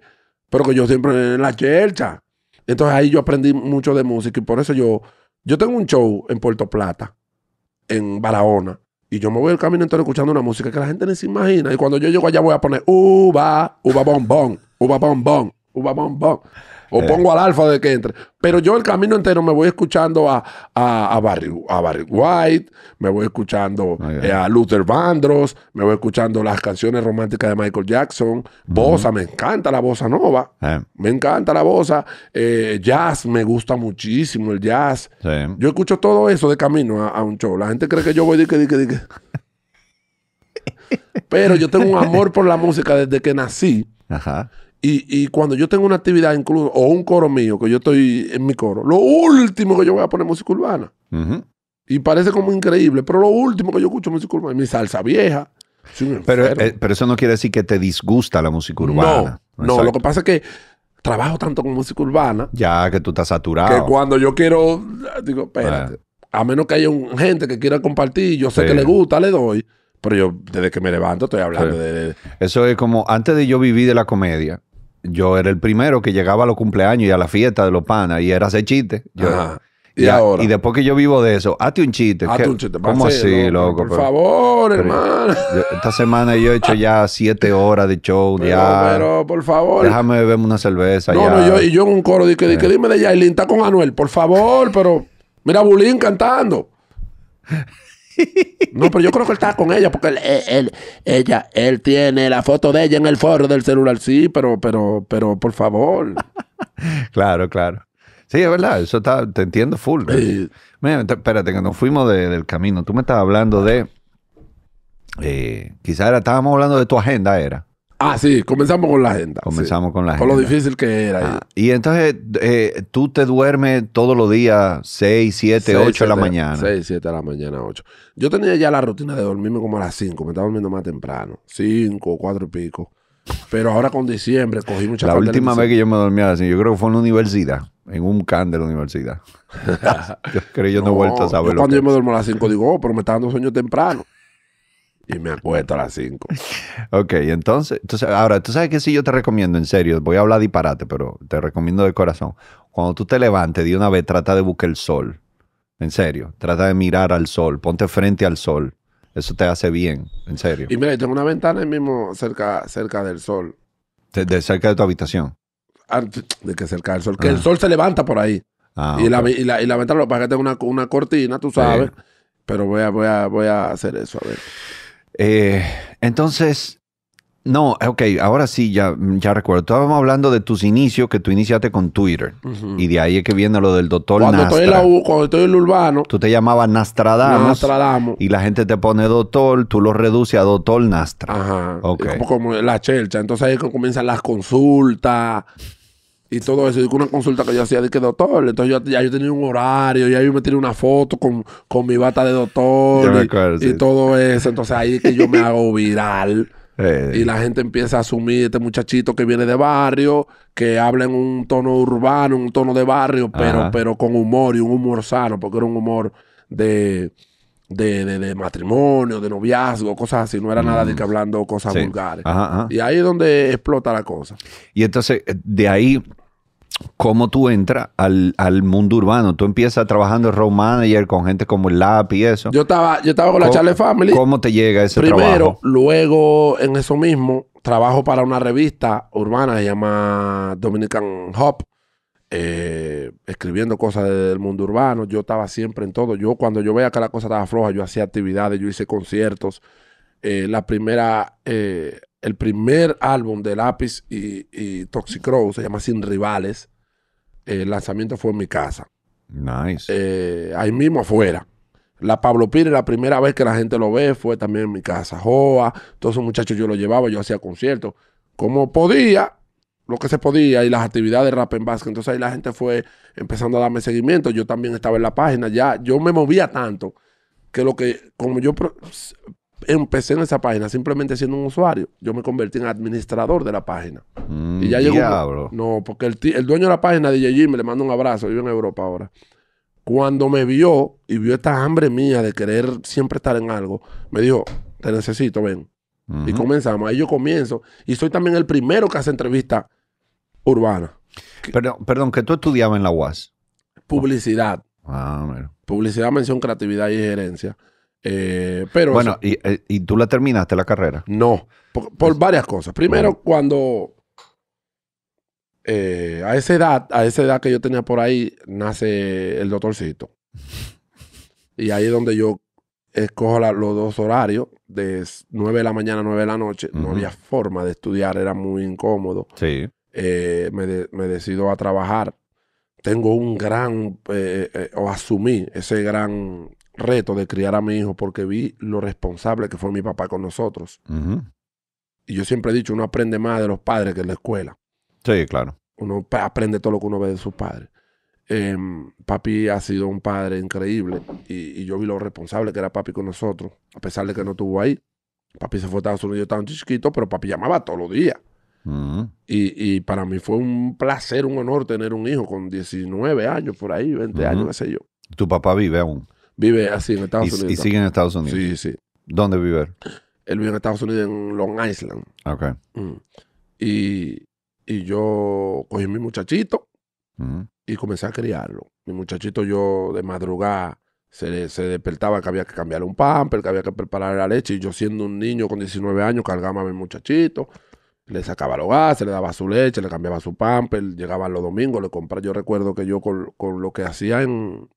pero que yo siempre en la chelcha. Entonces ahí yo aprendí mucho de música y por eso yo tengo un show en Puerto Plata, en Barahona. Y yo me voy el camino entero escuchando una música que la gente ni se imagina. Y cuando yo llego allá voy a poner uva bombón. O pongo al Alfa de que entre. Pero yo el camino entero me voy escuchando a Barry White, me voy escuchando a Luther Vandross, me voy escuchando las canciones románticas de Michael Jackson, bossa, me encanta la bossa nova, me encanta la bossa, jazz, me gusta muchísimo el jazz. Sí. Yo escucho todo eso de camino a un show. La gente cree que yo voy de que. Pero yo tengo un amor por la música desde que nací. Ajá. Y cuando yo tengo una actividad incluso, o un coro mío, que yo estoy en mi coro, lo último que yo voy a poner música urbana. Y parece como increíble, pero lo último que yo escucho música urbana es mi salsa vieja. Pero eso no quiere decir que te disgusta la música urbana. No, lo que pasa es que trabajo tanto con música urbana. Ya que tú estás saturado. Que cuando yo quiero, digo, espérate. A menos que haya gente que quiera compartir, yo sé que le gusta, le doy. Pero yo desde que me levanto estoy hablando de... Eso es como, antes de yo vivir de la comedia, yo era el primero que llegaba a los cumpleaños y a la fiesta de los panas y era hacer chistes. ¿Y ahora? Y después que yo vivo de eso, hazte un chiste. ¿Cómo así, loco? Por favor, hermano. Esta semana yo he hecho ya 7 horas de show. Pero, por favor. Déjame beberme una cerveza. No, yo en un coro dije, dime de Yailin, está con Anuel, por favor, pero mira Bulín cantando. No, pero yo creo que él está con ella porque él tiene la foto de ella en el forro del celular. Sí, pero por favor. Claro. Sí, es verdad. Eso está, te entiendo full. Sí. Mira, espérate, que nos fuimos del camino. Tú me estabas hablando de... quizás estábamos hablando de tu agenda, ¿era? Ah, sí. Comenzamos con la agenda. Con lo difícil que era. Y entonces, tú te duermes todos los días 6, 7, 8 de la mañana. 6, 7 de la mañana, 8. Yo tenía ya la rutina de dormirme como a las 5. Me estaba durmiendo más temprano. 5, 4 y pico. Pero ahora con diciembre cogí mucha... La última vez que yo me dormía así, yo creo que fue en la universidad. En un can de la universidad. Yo creo que yo no he vuelto a saberlo. Cuando yo me duermo a las 5 digo, pero me está dando sueño temprano. Y me acuesto a las 5. Ok, entonces, ahora, tú sabes que sí, yo te recomiendo, en serio, voy a hablar disparate, pero te recomiendo de corazón. Cuando tú te levantes de una vez, trata de buscar el sol. En serio, trata de mirar al sol, ponte frente al sol. Eso te hace bien, en serio. Y mira, yo tengo una ventana ahí mismo cerca del sol. ¿De cerca de tu habitación? De que cerca del sol, que el sol se levanta por ahí. Y la ventana, lo que pasa es que tengo una cortina, tú sabes, pero voy a hacer eso, a ver. Entonces, no, ok, ahora sí, ya recuerdo. Estábamos hablando de tus inicios, que tú iniciaste con Twitter. Y de ahí es que viene lo del Dotol Nastra. Cuando estoy en el urbano. Tú te llamabas Nastradamus. Y la gente te pone Dotol, tú lo reduces a Dotol Nastra. Ajá. Okay. Como la chelcha. Entonces ahí es que comienzan las consultas y todo eso. Y una consulta que yo hacía de que Dotol. Entonces ya yo tenía un horario, ya yo me tiré una foto con mi bata de Dotol y todo eso. Entonces ahí es que yo me hago viral. Y la gente empieza a asumir este muchachito que viene de barrio, que habla en un tono urbano, un tono de barrio, pero con humor y un humor sano, porque era un humor de matrimonio, de noviazgo, cosas así. No era nada de que hablando cosas vulgares. Ajá, ajá. Y ahí es donde explota la cosa. Y entonces, de ahí, ¿cómo tú entras al mundo urbano? Tú empiezas trabajando road manager con gente como el Lápiz y eso. Yo estaba con la Charlie Family. ¿Cómo te llega ese trabajo? Primero, luego, en eso mismo, trabajo para una revista urbana que se llama Dominican Hip Hop. Escribiendo cosas del mundo urbano. Yo estaba siempre en todo. Yo, cuando yo veía que la cosa estaba floja, yo hacía actividades, yo hice conciertos. El primer álbum de Lápiz y Toxic Crow se llama Sin Rivales. El lanzamiento fue en mi casa. Nice. Ahí mismo afuera. La Pablo Pires, la primera vez que la gente lo ve, fue también en mi casa. Joa, todos esos muchachos yo los llevaba, yo hacía conciertos. Como podía, lo que se podía, y las actividades de Rap en Basket. Entonces ahí la gente fue empezando a darme seguimiento. Yo también estaba en la página. Ya yo me movía tanto que como yo empecé en esa página simplemente siendo un usuario, yo me convertí en administrador de la página. Y ya llegó. No, porque el dueño de la página, DJ Jimmy, le mando un abrazo, vive en Europa ahora. Cuando me vio y vio esta hambre mía de querer siempre estar en algo, me dijo, te necesito, ven. Y comenzamos. Ahí yo comienzo. Y soy también el primero que hace entrevista urbana. Perdón, que tú estudiabas en la UAS. Publicidad. Ah, bueno. Publicidad, mención, creatividad y gerencia. Pero bueno, eso, ¿y tú la terminaste la carrera? No, por varias cosas. Primero, cuando a esa edad que yo tenía por ahí, nace el doctorcito. Y ahí es donde yo escojo los dos horarios, de 9 de la mañana a 9 de la noche. No había forma de estudiar, era muy incómodo. Sí. Me decido a trabajar. Tengo un gran, o asumí ese gran reto de criar a mi hijo, porque vi lo responsable que fue mi papá con nosotros. Y yo siempre he dicho, uno aprende más de los padres que en la escuela. Sí, claro. Uno aprende todo lo que uno ve de sus padres. Papi ha sido un padre increíble, y yo vi lo responsable que era papi con nosotros, a pesar de que no estuvo ahí. Papi se fue a Estados Unidos tan chiquito, pero papi llamaba todos los días. Y para mí fue un placer, un honor tener un hijo con 19 años, por ahí, 20 años, qué sé yo. ¿Tu papá vive aún? Vive así en Estados Unidos. ¿Y sigue en Estados Unidos? Sí, sí. ¿Dónde vive? Él vive en Estados Unidos, en Long Island. Ok. Y yo cogí a mi muchachito y comencé a criarlo. Mi muchachito, yo de madrugada se despertaba que había que cambiarle un pamper, que había que preparar la leche. Y yo, siendo un niño con 19 años, cargaba a mi muchachito. Le sacaba los gases, le daba su leche, le cambiaba su pamper. Llegaban los domingos, le compraba. Yo recuerdo que yo con lo que hacía en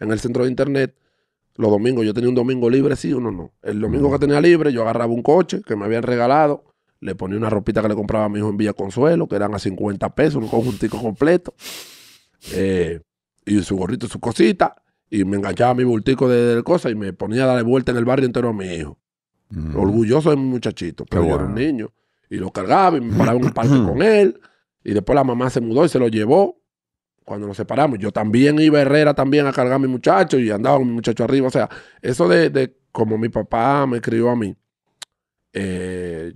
el centro de internet, los domingos, yo tenía un domingo libre, sí, uno no. El domingo que tenía libre, yo agarraba un coche que me habían regalado, le ponía una ropita que le compraba a mi hijo en Villa Consuelo, que eran a 50 pesos, un conjuntico completo, y su gorrito y su cosita, y me enganchaba a mi bultico de cosas y me ponía a darle vuelta en el barrio entero a mi hijo. Orgulloso de mi muchachito, pero yo era un niño. Y lo cargaba y me paraba en un parque con él, y después la mamá se mudó y se lo llevó. Cuando nos separamos, yo también iba a Herrera también a cargar a mi muchacho, y andaba con mi muchacho arriba. O sea, eso de como mi papá me crió a mí,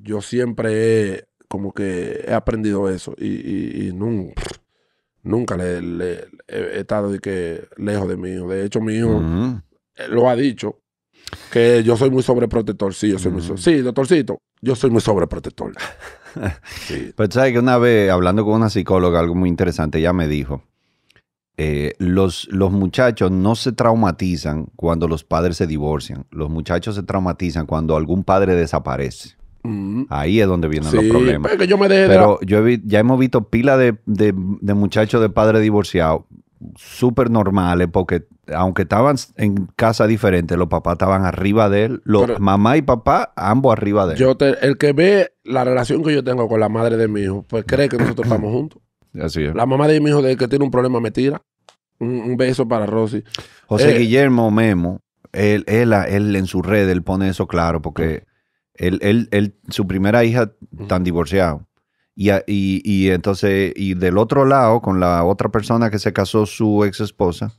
yo siempre he aprendido eso. Y nunca he estado de que lejos de mi hijo. De hecho, mi hijo lo ha dicho, que yo soy muy sobreprotector. Sí, yo soy muy, sí, doctorcito, yo soy muy sobreprotector. Sí. Pero sabes que una vez, hablando con una psicóloga, algo muy interesante, ella me dijo, los muchachos no se traumatizan cuando los padres se divorcian. Los muchachos se traumatizan cuando algún padre desaparece. Ahí es donde vienen los problemas. Pero, ya hemos visto pila de muchachos de padres divorciados, súper normales, porque aunque estaban en casa diferente, los papás estaban arriba de él. Mamá y papá, ambos arriba de él. El que ve la relación que yo tengo con la madre de mi hijo, pues cree que nosotros estamos juntos. Así es. La mamá de mi hijo, de que tiene un problema, me tira. Un beso para Rosy. José Guillermo Memo, él en su red, él pone eso claro, porque su primera hija tan divorciado. Y entonces, y del otro lado, con la otra persona que se casó, su ex esposa,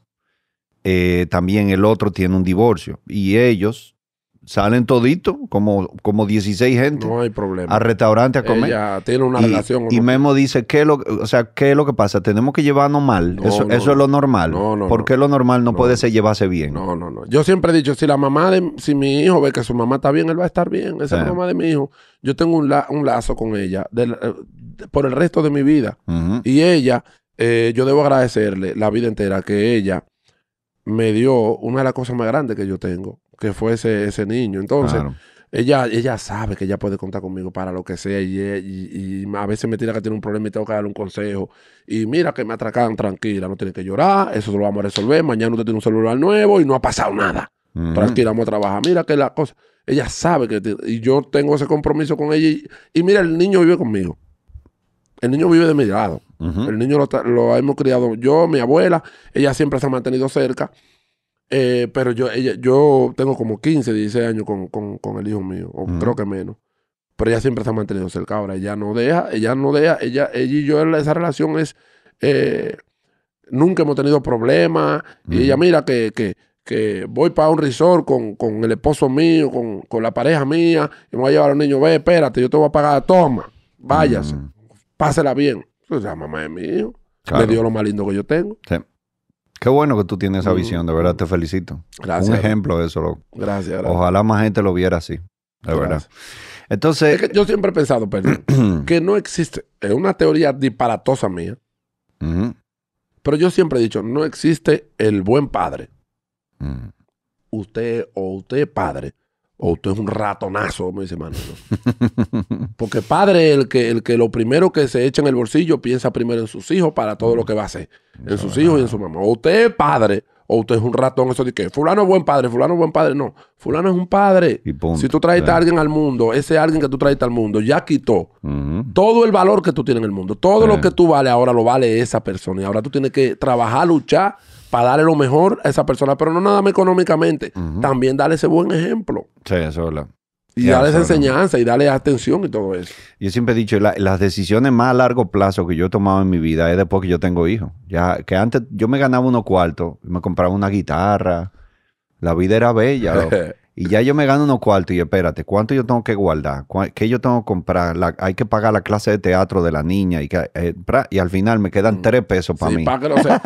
también el otro tiene un divorcio. Y ellos salen toditos, como 16 gente. No hay problema. A restaurante a comer. Ella tiene una relación. Y Memo dice, ¿qué es lo que pasa? Tenemos que llevarnos mal. No, eso es lo normal. ¿Por qué lo normal no puede ser llevarse bien? No. Yo siempre he dicho, si mi hijo ve que su mamá está bien, él va a estar bien. Esa es la mamá de mi hijo. Yo tengo un lazo con ella por el resto de mi vida. Y ella, yo debo agradecerle la vida entera que ella me dio una de las cosas más grandes que yo tengo, que fue ese niño. Entonces, ella sabe que ella puede contar conmigo para lo que sea. Y a veces me tira que tiene un problema y tengo que darle un consejo. Y mira que me atracan, tranquila, no tiene que llorar, eso lo vamos a resolver. Mañana usted tiene un celular nuevo y no ha pasado nada. Tranquila, vamos a trabajar. Mira que la cosa. Ella sabe que... Y yo tengo ese compromiso con ella. Y mira, el niño vive conmigo. El niño vive de mi lado. El niño lo hemos criado yo, mi abuela. Ella siempre se ha mantenido cerca. Pero yo tengo como 15, 16 años con el hijo mío. O creo que menos. Pero ella siempre se ha mantenido cerca. Ahora ella no deja. Ella y yo, esa relación es... nunca hemos tenido problemas. Y ella mira que voy para un resort con el esposo mío, con la pareja mía. Y me voy a llevar al niño. Ve, espérate, yo te voy a pagar. Toma, váyase. Pásela bien. Pues la mamá de mi hijo. Claro. Le dio lo más lindo que yo tengo. Sí. Qué bueno que tú tienes esa visión, de verdad te felicito. Gracias. Un ejemplo de eso. Gracias, gracias. Ojalá más gente lo viera así, de verdad. Entonces... Es que yo siempre he pensado, Pedro, que no existe, es una teoría disparatosa mía, pero yo siempre he dicho, no existe el buen padre. Usted es padre, o usted es un ratonazo, me dice Manuel. Porque padre es el que lo primero que se echa en el bolsillo piensa primero en sus hijos para todo lo que va a hacer. En sus hijos y en su mamá. O usted es padre, o usted es un ratón. Eso de que fulano es buen padre, fulano es buen padre. No, fulano es un padre. Si tú trajiste a alguien al mundo, ese alguien que tú trajiste al mundo ya quitó todo el valor que tú tienes en el mundo. Todo lo que tú vales ahora lo vale esa persona. Y ahora tú tienes que trabajar, luchar para darle lo mejor a esa persona, pero no nada más económicamente, también darle ese buen ejemplo. Sí, eso es verdad. Y darle esa enseñanza y darle atención y todo eso. Yo siempre he dicho, las decisiones más a largo plazo que yo he tomado en mi vida es después que yo tengo hijos. Ya que antes yo me ganaba unos cuartos, me compraba una guitarra, la vida era bella. Y ya yo me gano unos cuartos y espérate, ¿cuánto yo tengo que guardar? ¿Qué yo tengo que comprar? Hay que pagar la clase de teatro de la niña. Y al final me quedan 3 pesos para mí. Para que lo sea.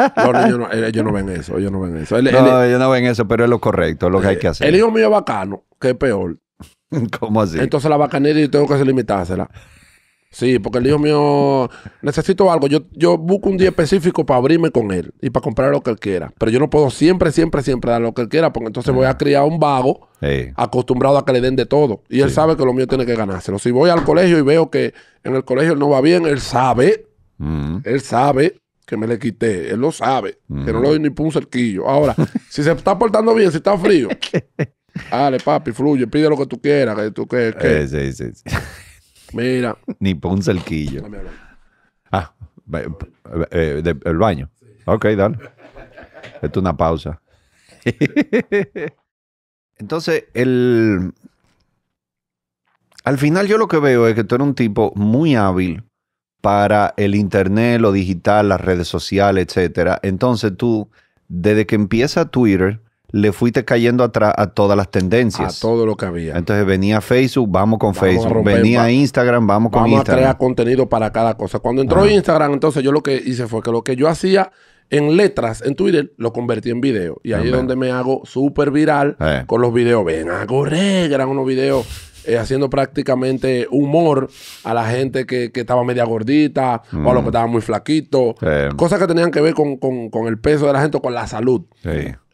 Ellos no ven eso. Ellos no ven eso, pero es lo correcto, es lo que hay que hacer. El hijo mío es bacano, que es peor. ¿Cómo así? Entonces la bacanería yo tengo que limitársela. Sí, porque el hijo mío... Necesito algo. Yo busco un día específico para abrirme con él y para comprar lo que él quiera. Pero yo no puedo siempre dar lo que él quiera, porque entonces voy a criar un vago acostumbrado a que le den de todo. Y él sabe que lo mío tiene que ganárselo. Si voy al colegio y veo que en el colegio él no va bien, él sabe. Él sabe que me le quité. Él lo sabe. Que no le doy ni un cerquillo. Ahora, si se está portando bien, si está frío... Dale, papi, fluye. Pide lo que tú quieras. Sí. Mira. Ni por un cerquillo. El baño. Ok, dale. Esto es una pausa. Entonces, al final yo lo que veo es que tú eres un tipo muy hábil para el internet, lo digital, las redes sociales, etcétera. Entonces tú, desde que empieza Twitter... le fuiste cayendo atrás a todas las tendencias. A todo lo que había. Entonces venía Facebook, vamos con Facebook. Venía Instagram, vamos con Instagram. Vamos a crear contenido para cada cosa. Cuando entró Instagram, entonces yo lo que hice fue que lo que yo hacía en letras, en Twitter, lo convertí en video. Y ahí es donde me hago súper viral con los videos. Hago unos videos haciendo prácticamente humor a la gente que estaba media gordita o a los que estaban muy flaquitos. Cosas que tenían que ver con el peso de la gente o con la salud.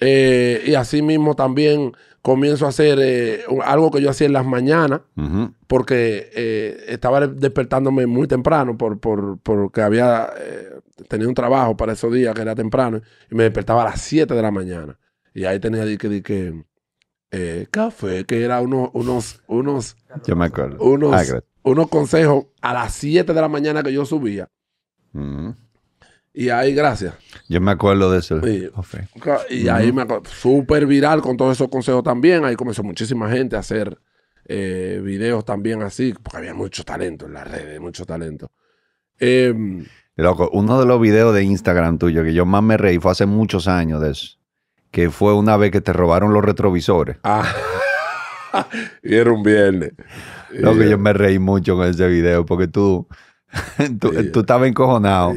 Y así mismo también comienzo a hacer algo que yo hacía en las mañanas porque estaba despertándome muy temprano porque había tenido un trabajo para esos días que era temprano y me despertaba a las 7 de la mañana. Y ahí tenía que café, que era unos yo me acuerdo. Unos consejos a las 7 de la mañana que yo subía. Y ahí, gracias. Yo me acuerdo de eso. Y ahí me acuerdo, súper viral con todos esos consejos también. Ahí comenzó muchísima gente a hacer videos también así, porque había mucho talento en las redes, mucho talento. Loco, uno de los videos de Instagram tuyo que yo más me reí fue hace muchos años de eso. Que fue una vez que te robaron los retrovisores. Y era un viernes. No, que yo me reí mucho con ese video porque tú estabas encojonado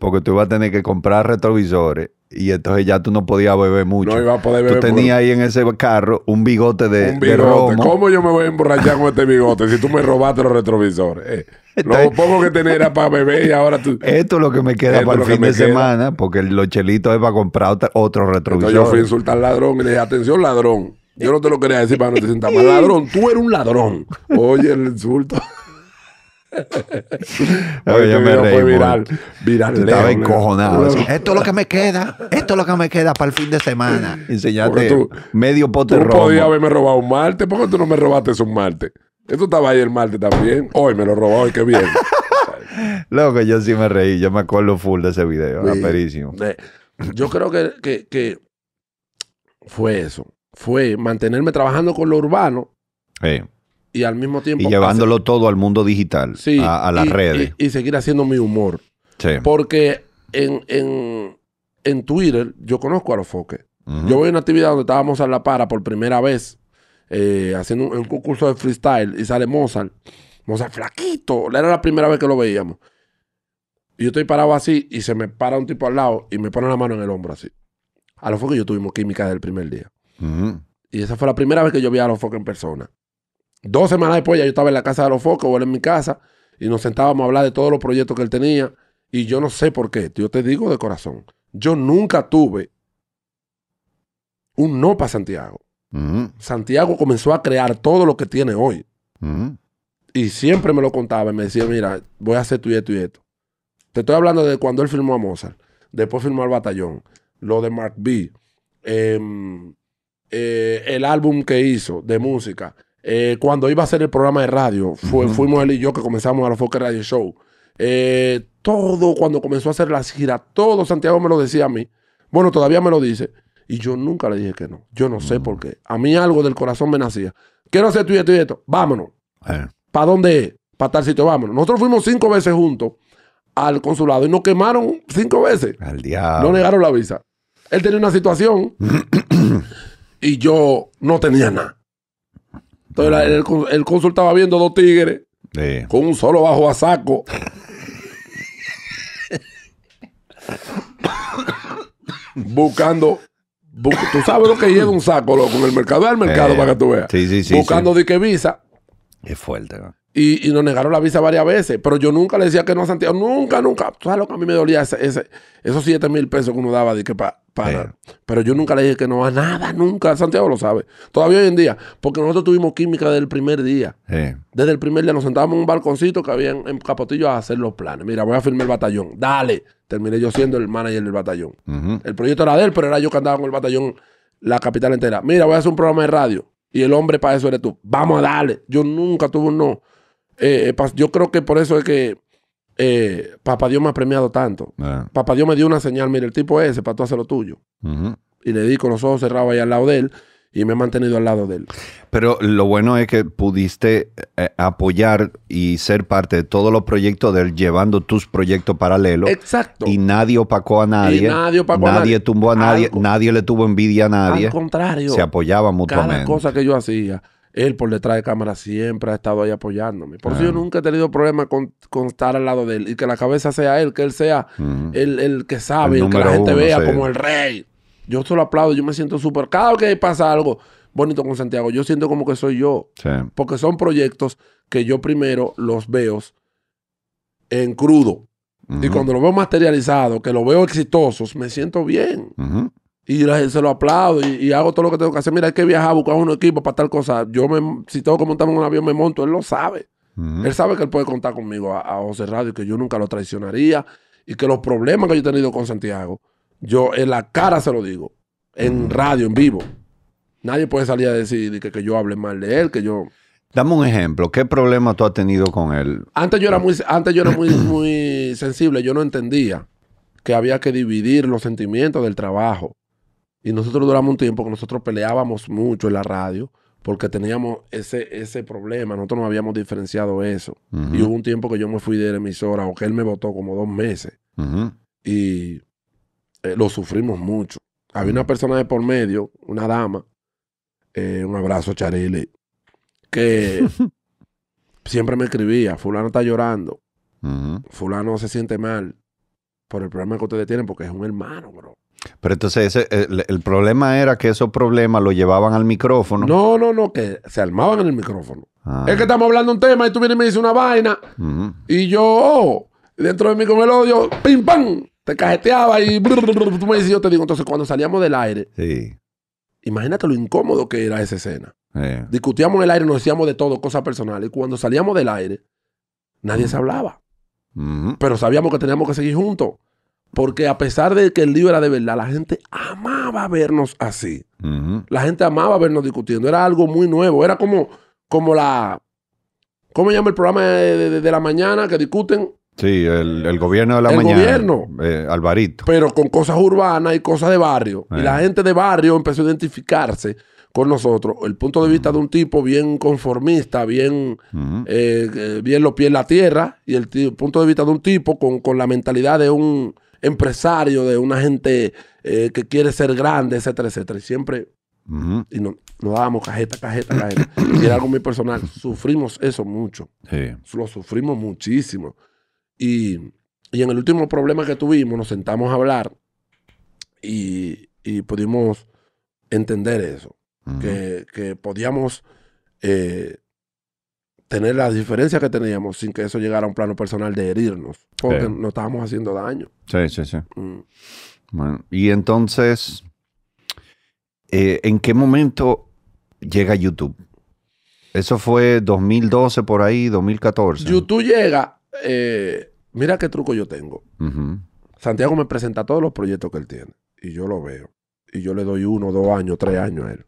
porque tú ibas a tener que comprar retrovisores y entonces ya tú no podías beber mucho. No iba a poder beber. Tú tenías ahí en ese carro un bigote de romo. ¿Cómo yo me voy a emborrachar con este bigote si tú me robaste los retrovisores? Lo poco que tenía era para beber y ahora tú... Esto es lo que me queda para el fin de semana porque los chelitos es para comprar otro retrovisor. Entonces yo fui a insultar al ladrón y le dije, atención ladrón. Yo no te lo quería decir para no te sientas mal. Ladrón, tú eres un ladrón. Oye el insulto. Oye, yo me reí viral. Viral. Estaba encojonado. Esto es lo que me queda. Esto es lo que me queda para el fin de semana. Enseñaste medio pote rojo. Tú podías haberme robado un martes. ¿Por qué tú no me robaste eso un martes? Esto estaba ahí el martes también. Hoy me lo robó. Hoy qué bien. Loco, yo sí me reí. Yo me acuerdo full de ese video. Era perísimo. Yo creo que fue eso. Fue mantenerme trabajando con lo urbano. Sí. Y al mismo tiempo... Y llevándolo todo al mundo digital, sí, a las redes. Y seguir haciendo mi humor. Sí. Porque en Twitter yo conozco a Alofoke. Yo voy a una actividad donde estábamos a La Para por primera vez, haciendo un concurso de freestyle, y sale Mozart. Mozart flaquito. Era la primera vez que lo veíamos. Y yo estoy parado así y se me para un tipo al lado y me pone la mano en el hombro así. A Alofoke y yo tuvimos química desde el primer día. Y esa fue la primera vez que yo vi a Alofoke en persona. 2 semanas después ya yo estaba en la casa de Alofoke o él en mi casa y nos sentábamos a hablar de todos los proyectos que él tenía y yo no sé por qué, yo te digo de corazón, yo nunca tuve un no para Santiago. Santiago comenzó a crear todo lo que tiene hoy y siempre me lo contaba y me decía, mira, voy a hacer esto y esto y esto. Te estoy hablando de cuando él filmó a Mozart, después filmó al Batallón, lo de Mark B, el álbum que hizo de música, cuando iba a hacer el programa de radio, fuimos él y yo que comenzamos Alofoke Radio Show, todo cuando comenzó a hacer las giras, todo Santiago me lo decía a mí, bueno, todavía me lo dice, y yo nunca le dije que no, yo no sé por qué, a mí algo del corazón me nacía, quiero hacer esto y esto y esto, vámonos, ¿para dónde es? Para tal sitio, vámonos. Nosotros fuimos 5 veces juntos al consulado y nos quemaron 5 veces, al diablo. No negaron la visa, él tenía una situación. Y yo no tenía nada. Entonces el cónsul estaba viendo 2 tigres con un solo bajo a saco. Tú sabes lo que llega un saco, loco, en el mercado. Al mercado para que tú veas. Sí, sí, sí. Buscando de qué visa. Es fuerte, ¿no? Y nos negaron la visa varias veces. Pero yo nunca le decía que no a Santiago. Nunca, nunca. Tú sabes lo que a mí me dolía esos 7,000 pesos que uno daba de que para. Pero yo nunca le dije que no a nada, nunca. Santiago lo sabe. Todavía hoy en día. Porque nosotros tuvimos química desde el primer día. Desde el primer día nos sentábamos en un balconcito que había en Capotillo a hacer los planes. Mira, voy a firmar el Batallón. Dale. Terminé yo siendo el manager del Batallón. El proyecto era de él, pero era yo que andaba con el Batallón la capital entera. Mira, voy a hacer un programa de radio. Y el hombre para eso eres tú. Vamos a darle. Yo nunca tuve un no. Yo creo que por eso es que Papá Dios me ha premiado tanto. Papá Dios me dio una señal, mira, el tipo ese, para tú hacer lo tuyo. Y le di con los ojos cerrados ahí al lado de él y me he mantenido al lado de él. Pero lo bueno es que pudiste apoyar y ser parte de todos los proyectos de él, llevando tus proyectos paralelos. Exacto. Y nadie opacó a nadie. Y nadie opacó a nadie. Nadie tumbó a nadie. Nadie le tuvo envidia a nadie. Al contrario. Se apoyaban mutuamente. Cada cosa que yo hacía, él por detrás de cámara siempre ha estado ahí apoyándome. Por eso yo nunca he tenido problema con estar al lado de él. Y que la cabeza sea él, que él sea el que sabe, el que la gente vea como el rey. Yo solo aplaudo, yo me siento súper... Cada vez que pasa algo bonito con Santiago, yo siento como que soy yo. Sí. Porque son proyectos que yo primero los veo en crudo. Y cuando los veo materializados, que los veo exitosos, me siento bien. Y se lo aplaudo y hago todo lo que tengo que hacer. Mira, hay que viajar, buscar un equipo para tal cosa. Si tengo que montarme en un avión, me monto. Él lo sabe. Él sabe que él puede contar conmigo a José Radio, que yo nunca lo traicionaría. Y que los problemas que yo he tenido con Santiago... Yo en la cara se lo digo. En radio, en vivo. Nadie puede salir a decir que yo hable mal de él, que yo... Dame un ejemplo. ¿Qué problema tú has tenido con él? Antes yo era muy sensible. Yo no entendía que había que dividir los sentimientos del trabajo. Y nosotros duramos un tiempo que nosotros peleábamos mucho en la radio porque teníamos ese problema. Nosotros no habíamos diferenciado eso. Y hubo un tiempo que yo me fui de la emisora o que él me votó como 2 meses. Y... lo sufrimos mucho. Había una persona de por medio, una dama, un abrazo, Charili, que siempre me escribía, fulano está llorando, fulano se siente mal por el problema que ustedes tienen, porque es un hermano, bro. Pero entonces ese, el problema era que esos problemas lo llevaban al micrófono. No, no, no, que se armaban en el micrófono. Ah. Es que estamos hablando un tema y tú vienes y me dices una vaina y yo, dentro de mí con el odio, pim, pam, te cajeteaba y tú me dices, yo te digo, entonces cuando salíamos del aire, imagínate lo incómodo que era esa escena. Discutíamos en el aire, nos decíamos de todo, cosas personales, y cuando salíamos del aire, nadie se hablaba. Pero sabíamos que teníamos que seguir juntos. Porque a pesar de que el lío era de verdad, la gente amaba vernos así. La gente amaba vernos discutiendo. Era algo muy nuevo. Era como la... ¿Cómo se llama el programa de la mañana que discuten? Sí, el gobierno de la mañana. El gobierno. Alvarito. Pero con cosas urbanas y cosas de barrio. Y la gente de barrio empezó a identificarse con nosotros. El punto de vista de un tipo bien conformista, bien, bien los pies en la tierra. Y el punto de vista de un tipo con la mentalidad de un... empresario, de una gente que quiere ser grande, etcétera, etcétera. Y siempre nos dábamos cajeta, cajeta, cajeta. Y era algo muy personal. Sufrimos eso mucho. Lo sufrimos muchísimo. Y en el último problema que tuvimos, nos sentamos a hablar y pudimos entender eso. Que podíamos tener las diferencias que teníamos sin que eso llegara a un plano personal de herirnos. Porque nos estábamos haciendo daño. Sí, sí, sí. Bueno, y entonces, ¿en qué momento llega YouTube? Eso fue 2012 por ahí, 2014. YouTube llega, mira qué truco yo tengo. Santiago me presenta todos los proyectos que él tiene. Y yo lo veo. Y yo le doy 1, 2 años, 3 años a él.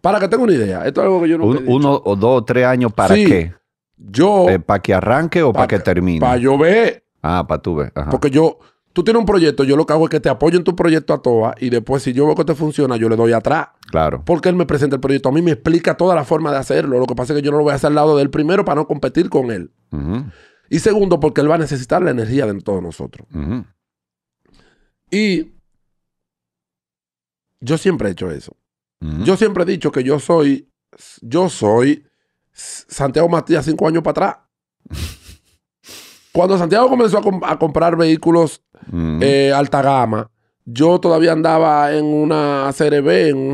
Para que tenga una idea. Esto es algo que yo nunca he dicho. 1 o 2 o 3 años para qué? Yo... ¿para que arranque o para que termine? Para yo ver. Ah, para tú ver. Ajá. Porque yo... Tú tienes un proyecto. Yo lo que hago es que te apoyo en tu proyecto a toa. Y después, si yo veo que te funciona, yo le doy atrás. Claro. Porque él me presenta el proyecto. A mí me explica toda la forma de hacerlo. Lo que pasa es que yo no lo voy a hacer al lado de él, primero, para no competir con él. Y segundo, porque él va a necesitar la energía de todos nosotros. Y... yo siempre he hecho eso. Yo siempre he dicho que yo soy Santiago Matías 5 años para atrás. Cuando Santiago comenzó a comprar vehículos alta gama, yo todavía andaba en una CRB, en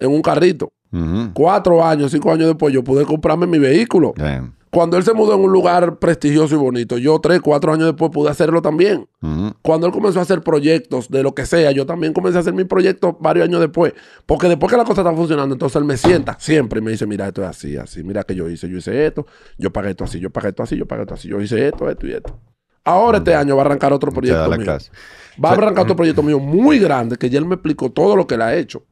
un carrito. 4 años, 5 años después, yo pude comprarme mi vehículo. Cuando él se mudó en un lugar prestigioso y bonito, yo 3, 4 años después pude hacerlo también. Cuando él comenzó a hacer proyectos de lo que sea, yo también comencé a hacer mis proyectos varios años después. Porque después que la cosa está funcionando, entonces él me sienta siempre y me dice, mira, esto es así, así. Mira que yo hice esto, yo pagué esto así, yo pagué esto así, yo pagué esto así, yo hice esto, esto y esto. Ahora este año va a arrancar otro proyecto mío. Va a arrancar otro proyecto mío muy grande, que ya él me explicó todo lo que él ha hecho.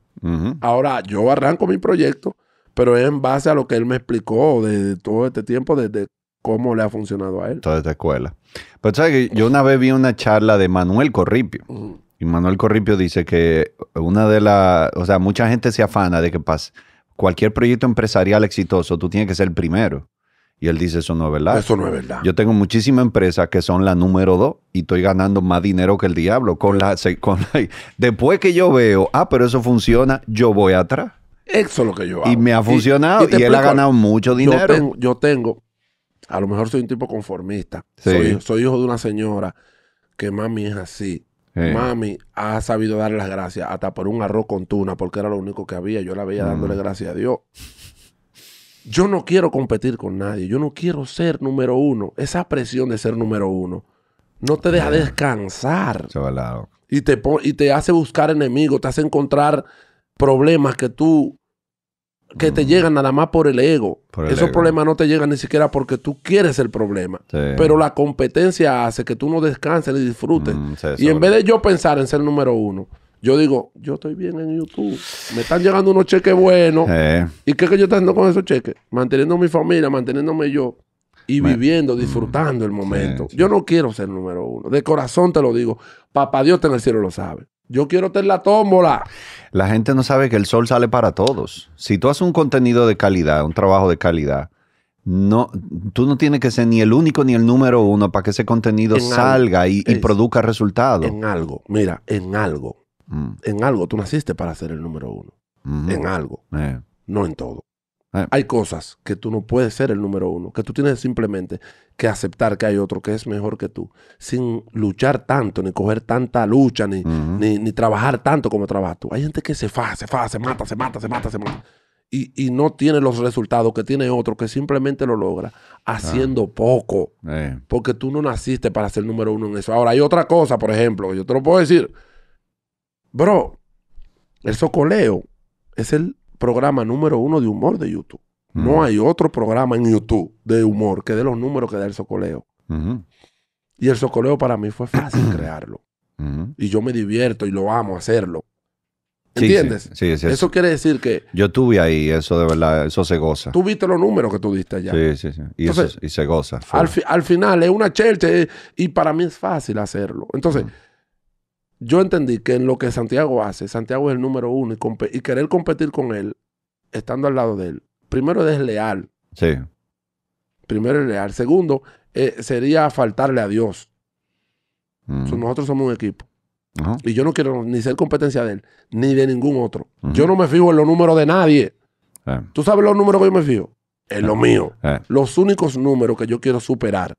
Ahora yo arranco mi proyecto, pero es en base a lo que él me explicó de todo este tiempo, desde cómo le ha funcionado a él. Toda esta escuela. Pero ¿sabes? Yo una vez vi una charla de Manuel Corripio. Y Manuel Corripio dice que una de las... O sea, mucha gente se afana de que cualquier proyecto empresarial exitoso, tú tienes que ser el primero. Y él dice, eso no es verdad. Eso no es verdad. Yo tengo muchísimas empresas que son la número 2 y estoy ganando más dinero que el diablo. Después que yo veo, pero eso funciona, yo voy atrás. Eso es lo que yo hago. Y me ha funcionado y él ha ganado mucho dinero. Yo tengo, a lo mejor soy un tipo conformista. Soy hijo de una señora que mami es así. Mami ha sabido darle las gracias hasta por un arroz con tuna, porque era lo único que había. Yo la veía dándole gracias a Dios. Yo no quiero competir con nadie. Yo no quiero ser número 1. Esa presión de ser número 1 no te deja descansar. Chavalado. Y te hace buscar enemigos, te hace encontrar problemas que te llegan nada más por el ego. Esos problemas no te llegan ni siquiera porque tú quieres el problema. Pero la competencia hace que tú no descanses y disfrutes. Y en vez de yo pensar en ser número 1, yo digo, yo estoy bien en YouTube. Me están llegando unos cheques buenos. ¿Y qué es que yo estoy haciendo con esos cheques? Manteniendo mi familia, manteniéndome yo. Y viviendo, disfrutando el momento. Yo no quiero ser número 1. De corazón te lo digo. Papá Dios en el cielo lo sabe. Yo quiero tener la tómbola. La gente no sabe que el sol sale para todos. Si tú haces un contenido de calidad, un trabajo de calidad, tú no tienes que ser ni el único ni el número 1 para que ese contenido salga y produzca resultados. En algo, mira, en algo. En algo. Tú naciste para ser el número 1. En algo. No en todo. Hay cosas que tú no puedes ser el número uno, que tú tienes simplemente que aceptar que hay otro que es mejor que tú, sin luchar tanto, ni coger tanta lucha, ni trabajar tanto como trabajas tú. Hay gente que se mata. Y no tiene los resultados que tiene otro que simplemente lo logra haciendo poco. Porque tú no naciste para ser número uno en eso. Ahora, hay otra cosa, por ejemplo, yo te lo puedo decir. Bro, el Socoleo es el programa número uno de humor de YouTube. No hay otro programa en YouTube de humor que dé los números que da el Socoleo. Y el Socoleo para mí fue fácil crearlo. Y yo me divierto y lo amo hacerlo. ¿Entiendes? Sí. Eso quiere decir que... Yo tuve ahí, eso de verdad, eso se goza. Tú viste los números que tú diste allá. Sí. Y, entonces, eso, y se goza. Al final es una chelcha y para mí es fácil hacerlo. Entonces, yo entendí que en lo que Santiago hace, Santiago es el número uno y querer competir con él, estando al lado de él, primero es leal. Sí. Primero es leal. Segundo, sería faltarle a Dios. Entonces, nosotros somos un equipo. Y yo no quiero ni ser competencia de él, ni de ningún otro. Yo no me fijo en los números de nadie. ¿Tú sabes los números que yo me fijo? En lo mío. Los únicos números que yo quiero superar,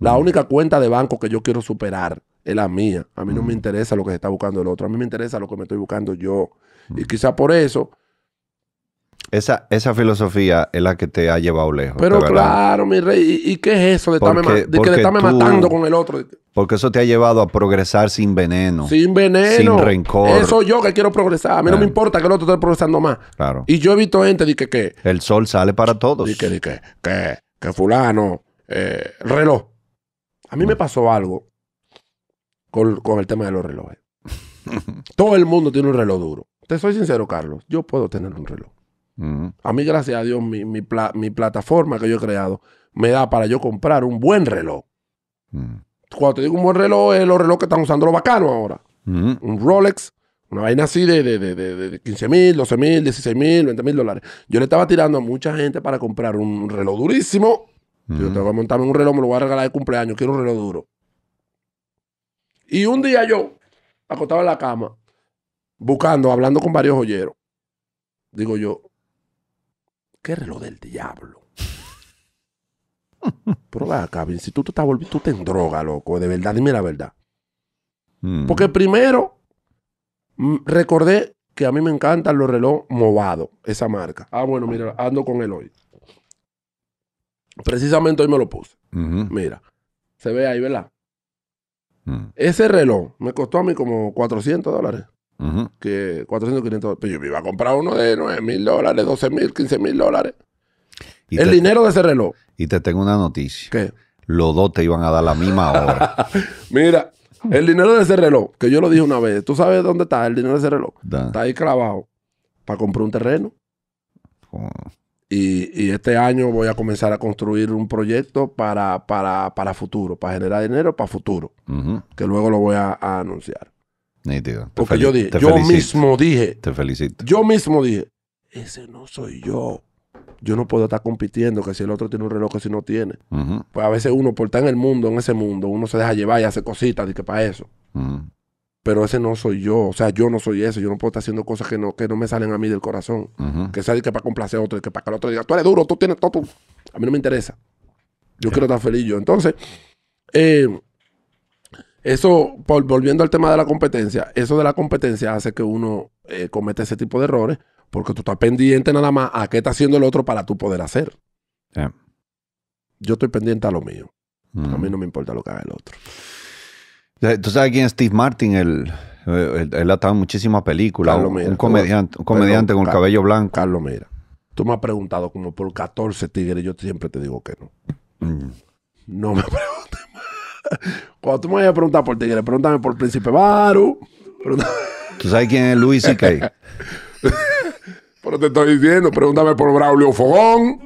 la única cuenta de banco que yo quiero superar es la mía. A mí no me interesa lo que se está buscando el otro. A mí me interesa lo que me estoy buscando yo. Y quizá por eso... Esa filosofía es la que te ha llevado lejos. Pero claro, mi rey. ¿Y qué es eso de estarme matando con el otro? Porque eso te ha llevado a progresar sin veneno. Sin veneno. Sin rencor. Eso yo que quiero progresar. A mí no me importa que el otro esté progresando más. Claro. Y yo he visto gente de que el sol sale para todos. Que fulano, reloj. A mí me pasó algo con el tema de los relojes. Todo el mundo tiene un reloj duro. Te soy sincero, Carlos. Yo puedo tener un reloj. A mí, gracias a Dios, mi plataforma que yo he creado me da para yo comprar un buen reloj. Cuando te digo un buen reloj, es los relojes que están usando los bacanos ahora. Un Rolex, una vaina así de 15 mil, 12 mil, 16 mil, 20 mil dólares. Yo le estaba tirando a mucha gente para comprar un reloj durísimo. Yo tengo que montarme un reloj, me lo voy a regalar de cumpleaños, quiero un reloj duro. Y un día yo, acostado en la cama, hablando con varios joyeros, digo yo, ¿qué reloj del diablo? Pero va acá, si tú te estás volviendo, tú te en droga, loco. De verdad, dime la verdad. Porque primero, recordé que a mí me encantan los relojes movados, esa marca. Ah, bueno, mira, ando con él hoy. Precisamente hoy me lo puse. Mira, se ve ahí, ¿verdad? Ese reloj me costó a mí como $400. Que 400, 500, pero yo me iba a comprar uno de $9,000, $12,000, $15,000. El dinero de ese reloj. Y te tengo una noticia. ¿Qué? Los dos te iban a dar la misma hora. Mira, el dinero de ese reloj, que yo lo dije una vez, ¿tú sabes dónde está el dinero de ese reloj? Está ahí clavado para comprar un terreno. Y este año voy a comenzar a construir un proyecto para futuro, para generar dinero para futuro, que luego lo voy a anunciar. Nítido. Porque yo dije, te felicito. Yo mismo dije, ese no soy yo. Yo no puedo estar compitiendo que si el otro tiene un reloj que si no tiene. Pues a veces uno por estar en el mundo, en ese mundo, uno se deja llevar y hace cositas de que para eso. Pero ese no soy yo. O sea, yo no soy eso. Yo no puedo estar haciendo cosas que no me salen a mí del corazón. Que sea de que para complacer a otro, de que para que el otro diga, tú eres duro, tú tienes todo. A mí no me interesa. Yo quiero estar feliz yo. Entonces, eso, volviendo al tema de la competencia, eso de la competencia hace que uno cometa ese tipo de errores porque tú estás pendiente nada más a qué está haciendo el otro para tú poder hacer. Yo estoy pendiente a lo mío. A mí no me importa lo que haga el otro. ¿Tú sabes quién es Steve Martin? Él ha estado en muchísimas películas. Un comediante con el cabello blanco. Carlos, mira, tú me has preguntado como por 14 tigres, yo siempre te digo que no. No me preguntes. Cuando tú me vayas a preguntar por tigre, pregúntame por Príncipe Baru. ¿Tú sabes quién es Luis C.K.? Pero te estoy diciendo, pregúntame por Braulio Fogón.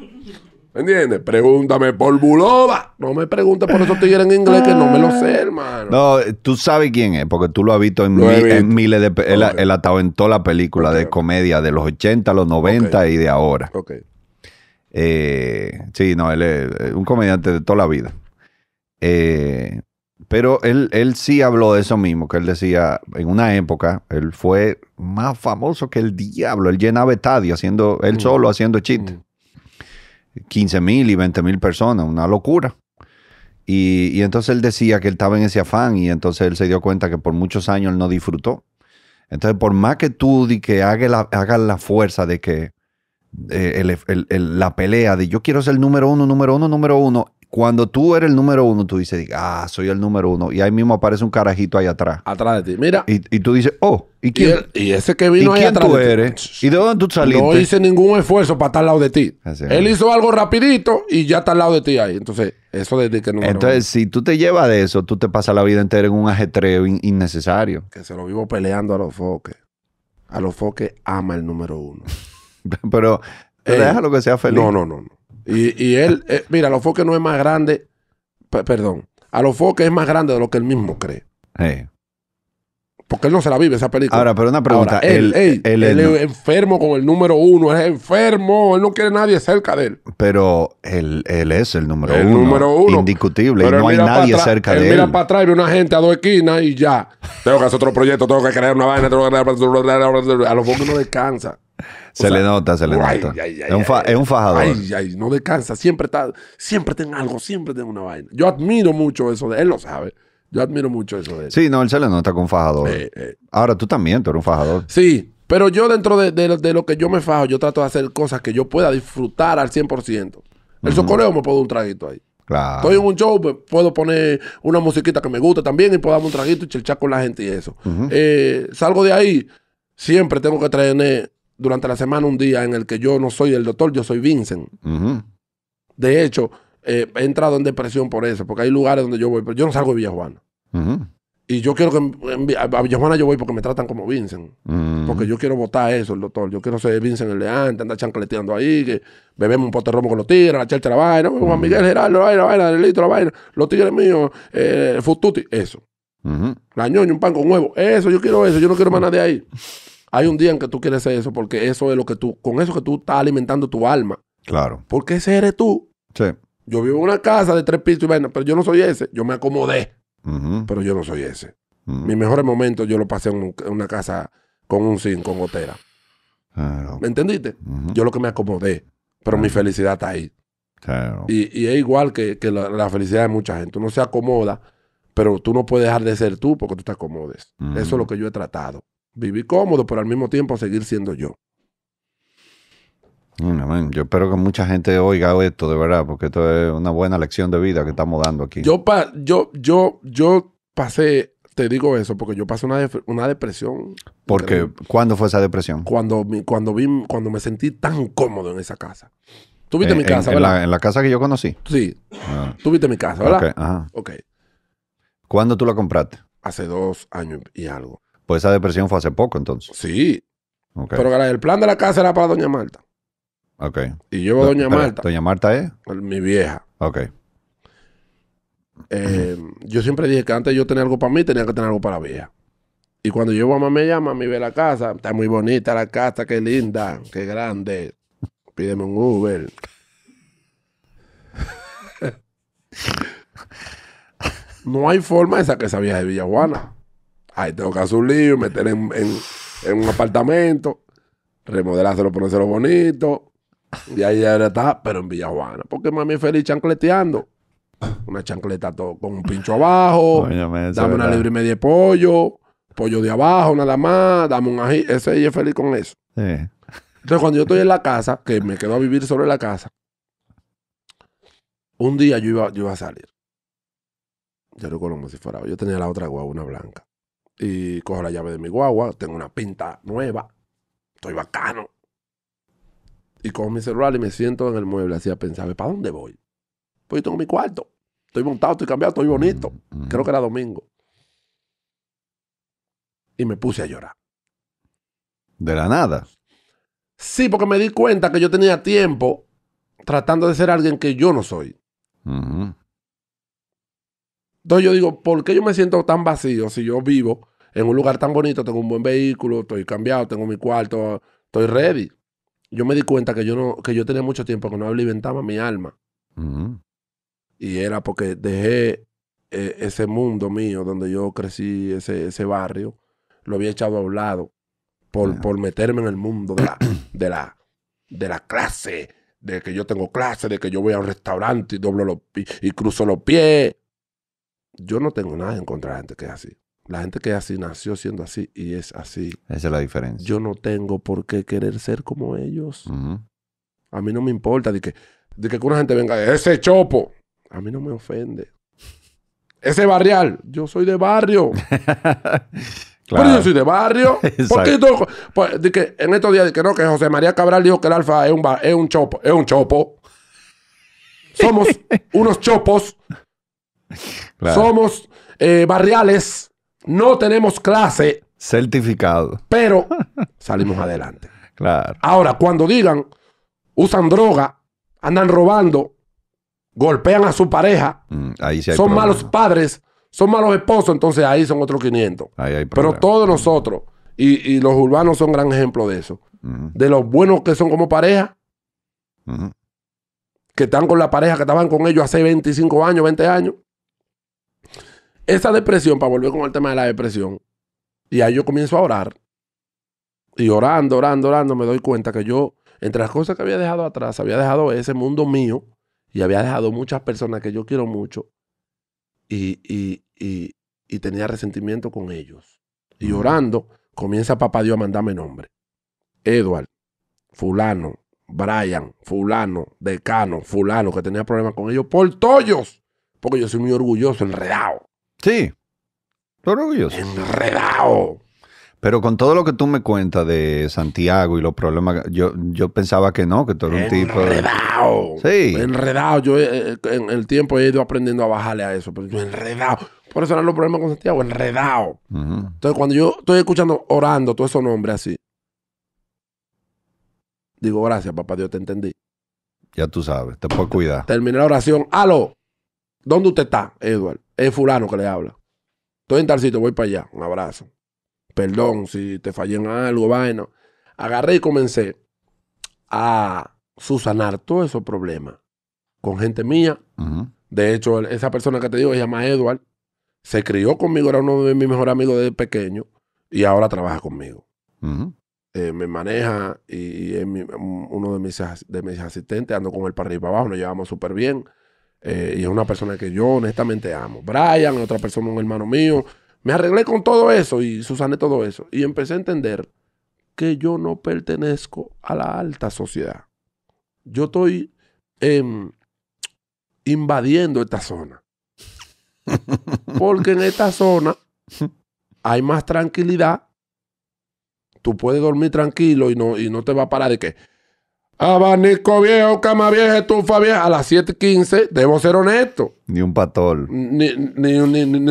¿Me entiendes? Pregúntame por Bulova. No me preguntes por esos tigres en inglés que no me lo sé, hermano. No, tú sabes quién es, porque tú lo has visto en miles de... Él ha estado en toda la película de comedia de los 80, los 90 y de ahora. Sí, no, él es un comediante de toda la vida. Pero él sí habló de eso mismo, que él decía, en una época, él fue más famoso que el diablo. Él llenaba estadios, él solo haciendo chistes. 15,000 y 20,000 personas, una locura. Y entonces él decía que él estaba en ese afán y entonces él se dio cuenta que por muchos años él no disfrutó. Entonces, por más que tú di que hagas la fuerza de que la pelea de yo quiero ser el número uno, cuando tú eres el número uno, tú dices, ah, soy el número uno. Y ahí mismo aparece un carajito ahí atrás. Atrás de ti, mira. Y tú dices, oh, ¿y quién? Y ese que vino ahí atrás. ¿Y quién tú eres? ¿Y de dónde tú saliste? No hice ningún esfuerzo para estar al lado de ti. Él hizo algo rapidito y ya está al lado de ti ahí. Entonces, eso de que no. Entonces, si tú te llevas de eso, tú te pasas la vida entera en un ajetreo innecesario. Que se lo vivo peleando a los foques. A los foques ama el número uno. Pero déjalo que sea feliz. No. Y él, mira, Alofoke no es más grande, perdón, Alofoke es más grande de lo que él mismo cree. Porque él no se la vive esa película. Ahora, pero una pregunta. Ahora, él es enfermo con el número uno, es enfermo, él no quiere nadie cerca de él. Pero él es el número uno. Indiscutible, pero no hay nadie cerca de él. Mira para atrás, ve una gente a dos esquinas y ya. Tengo que hacer otro proyecto, tengo que crear una vaina, tengo que crear... Alofoke no descansa. Se le nota. Es un fajador. No descansa. Siempre tiene algo, siempre tiene una vaina. Yo admiro mucho eso de él, lo sabe. Yo admiro mucho eso de él. Sí, no, él se le nota con fajador. Ahora, tú también, tú eres un fajador. Sí, pero yo dentro de lo que yo me fajo, yo trato de hacer cosas que yo pueda disfrutar al 100%. El socorreo me puedo dar un traguito ahí. Claro. Estoy en un show, puedo poner una musiquita que me gusta también y puedo darme un traguito y chelchar con la gente y eso. Salgo de ahí, siempre tengo que traer... Durante la semana un día en el que yo no soy el doctor, yo soy Vincent. De hecho, he entrado en depresión por eso, porque hay lugares donde yo voy, pero yo no salgo de Villa Juana. Y yo quiero que a Villa Juana yo voy porque me tratan como Vincent. Porque yo quiero votar eso, el doctor. Yo quiero ser Vincent el de antes, andar chancleteando ahí, que bebemos un pote de romo con los tigres, la chelcha, la vaina, Juan Miguel, Gerardo, la vaina, Delito, la vaina, los tigres míos, Fututi, eso. La ñoña, un pan con huevo, eso, yo quiero eso, yo no quiero más nada de ahí. Hay un día en que tú quieres hacer eso porque eso es lo que tú... Con eso que tú estás alimentando tu alma. Claro. Porque ese eres tú. Sí. Yo vivo en una casa de 3 pisos y vaina, pero yo no soy ese. Yo me acomodé, pero yo no soy ese. Mis mejores momentos yo los pasé en una casa con un zinc, con gotera. Claro. ¿Me entendiste? Yo lo que me acomodé, pero mi felicidad está ahí. Claro. Y es igual que la felicidad de mucha gente. Uno se acomoda, pero tú no puedes dejar de ser tú porque tú te acomodes. Eso es lo que yo he tratado. Viví cómodo, pero al mismo tiempo seguir siendo yo. Yo espero que mucha gente oiga esto, de verdad, porque esto es una buena lección de vida que estamos dando aquí. Yo pasé, te digo eso, porque yo pasé una depresión. Porque, ¿cuándo fue esa depresión? Cuando me sentí tan cómodo en esa casa. Tú viste mi casa, ¿verdad? En la casa que yo conocí. Sí. Tú viste mi casa, ¿verdad? Ok. ¿Cuándo tú la compraste? Hace 2 años y algo. Pues esa depresión fue hace poco, entonces. Sí. Okay. Pero el plan de la casa era para Doña Marta. Ok. Y yo a Doña Marta. ¿Doña Marta es? Mi vieja. Ok. Yo siempre dije que antes yo tenía algo para mí, tenía que tener algo para la vieja. Y cuando yo mamá me llama, mami ve la casa. Está muy bonita la casa, qué linda, qué grande. Pídeme un Uber. No hay forma de sacar esa vieja de Villa Juana. Ahí tengo que hacer un lío, meter en un apartamento, remodelárselo, ponérselo bonito. Y ahí ya está, pero en Villa Juana. Porque mami es feliz chancleteando. Una chancleta con un pincho abajo. Óyeme, dame una libra y media de pollo. Pollo de abajo, nada más. Dame un ají. Ese ella es feliz con eso. Sí. Entonces, cuando yo estoy en la casa, que me quedo a vivir solo en la casa, un día yo iba a salir. Yo recuerdo como si fuera. Yo tenía la otra guagua, una blanca. Y cojo la llave de mi guagua, tengo una pinta nueva, estoy bacano. Y cojo mi celular y me siento en el mueble así a pensar, ¿para dónde voy? Pues yo tengo mi cuarto, estoy montado, estoy cambiado, estoy bonito. Creo que era domingo. Y me puse a llorar. ¿De la nada? Sí, porque me di cuenta que yo tenía tiempo tratando de ser alguien que yo no soy. Entonces yo digo, ¿por qué yo me siento tan vacío si yo vivo en un lugar tan bonito, tengo un buen vehículo, estoy cambiado, tengo mi cuarto, estoy ready? Yo me di cuenta que yo tenía mucho tiempo que no alimentaba mi alma. Y era porque dejé ese mundo mío donde yo crecí, ese barrio, lo había echado a un lado por meterme en el mundo de la clase, de que yo tengo clase, de que yo voy a un restaurante y doblo los y cruzo los pies. Yo no tengo nada en contra de la gente que es así. La gente que es así nació siendo así y es así. Esa es la diferencia. Yo no tengo por qué querer ser como ellos. A mí no me importa de que una gente venga, ese chopo. A mí no me ofende. Ese barrial. Yo soy de barrio. Claro. Pero yo soy de barrio. Poquito, pues, de que en estos días, de que no, que José María Cabral dijo que el Alfa es un chopo. Es un chopo. Somos unos chopos. Claro. Somos barriales. No tenemos clase. Certificado. Pero salimos adelante. Claro. Ahora, cuando digan, usan droga, andan robando, golpean a su pareja, ahí sí hay son problema. Malos padres, son malos esposos, entonces ahí son otros 500. Ahí hay problema. Pero todos nosotros, y los urbanos son gran ejemplo de eso, de los buenos que son como pareja, que están con la pareja que estaban con ellos hace 25 años, 20 años. Esa depresión, para volver con el tema de la depresión, y ahí yo comienzo a orar, y orando, me doy cuenta que yo, entre las cosas que había dejado atrás, había dejado ese mundo mío, y había dejado muchas personas que yo quiero mucho y tenía resentimiento con ellos. Y orando, comienza papá Dios a mandarme nombre. Edward, fulano, Brian, fulano, decano, fulano, que tenía problemas con ellos por tollos. Porque yo soy muy orgulloso, enredado. Sí, orgulloso. Enredado. Pero con todo lo que tú me cuentas de Santiago y los problemas, yo pensaba que no, que tú eres un tipo... Enredado. Sí. Enredado. Yo en el tiempo he ido aprendiendo a bajarle a eso, pero yo enredado. Por eso eran los problemas con Santiago, enredado. Entonces, cuando yo estoy escuchando, orando, todos esos nombres así, digo, gracias, papá Dios, te entendí. Ya tú sabes, te puedo cuidar. Terminé la oración. ¡Aló! ¿Dónde usted está, Edward? Es fulano que le habla. Estoy en tal sitio, voy para allá. Un abrazo. Perdón si te fallé en algo, vaina. Agarré y comencé a subsanar todos esos problemas con gente mía. De hecho, esa persona que te digo, se llama Edward, se crió conmigo, era uno de mis mejores amigos desde pequeño y ahora trabaja conmigo. Me maneja y es uno de mis asistentes, ando con él para arriba y para abajo, nos llevamos súper bien. Y es una persona que yo honestamente amo. Brian, otra persona, un hermano mío. Me arreglé con todo eso y susané todo eso. Y empecé a entender que yo no pertenezco a la alta sociedad. Yo estoy invadiendo esta zona. Porque en esta zona hay más tranquilidad. Tú puedes dormir tranquilo y no te va a parar de que abanico viejo, cama vieja, estufa vieja. A las 7:15, debo ser honesto. Ni un patol. Ni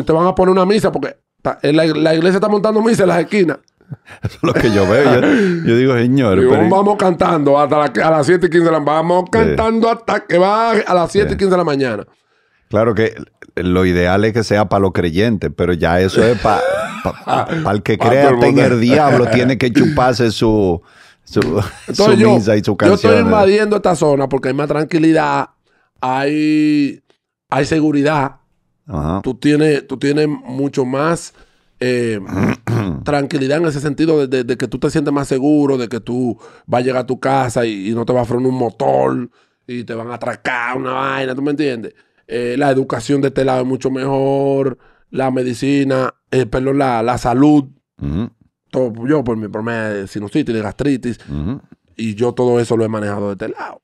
te van a poner una misa porque... La iglesia está montando misa en las esquinas. Eso es lo que yo veo. Yo digo, señor. Digo, pero... Vamos cantando hasta a las 7:15 de la mañana. Vamos cantando hasta que baje a las 7:15 de la mañana. Claro que lo ideal es que sea para los creyentes, pero ya eso es para el que crea. El diablo tiene que chuparse su misa y su canción. Yo estoy invadiendo esta zona porque hay más tranquilidad, hay seguridad. Tú tienes mucho más tranquilidad en ese sentido de que tú te sientes más seguro, de que tú vas a llegar a tu casa y no te va a frenar un motor y te van a atracar una vaina, ¿tú me entiendes? La educación de este lado es mucho mejor, la medicina, perdón, la salud. Todo, yo por mi problema de sinusitis, de gastritis, y yo todo eso lo he manejado de este lado.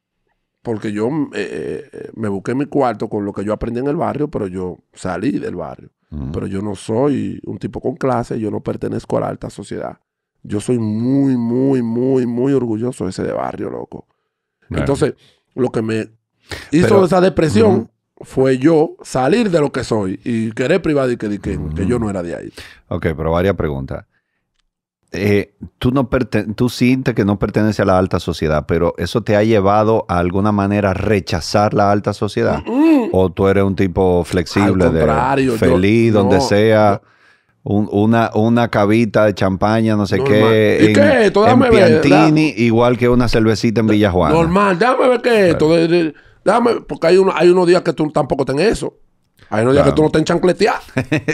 Porque yo me busqué mi cuarto con lo que yo aprendí en el barrio, pero yo salí del barrio. Pero yo no soy un tipo con clase, yo no pertenezco a la alta sociedad. Yo soy muy, muy, muy, muy orgulloso de ese de barrio, loco. Bueno. Entonces, lo que me hizo esa depresión fue yo salir de lo que soy y querer privar y que yo no era de ahí. Ok, pero varias preguntas. Tú sientes que no perteneces a la alta sociedad, pero ¿eso te ha llevado a alguna manera a rechazar la alta sociedad? ¿O tú eres un tipo flexible, al contrario, feliz, donde sea? Una cavita de champaña, no sé qué. ¿Y qué es esto? Déjame ver. Piantini, igual que una cervecita en Villa Juana. Normal, déjame ver qué es esto. Déjame, porque hay unos días que tú tampoco tenés eso. Hay unos días que tú no estás en chancleteado.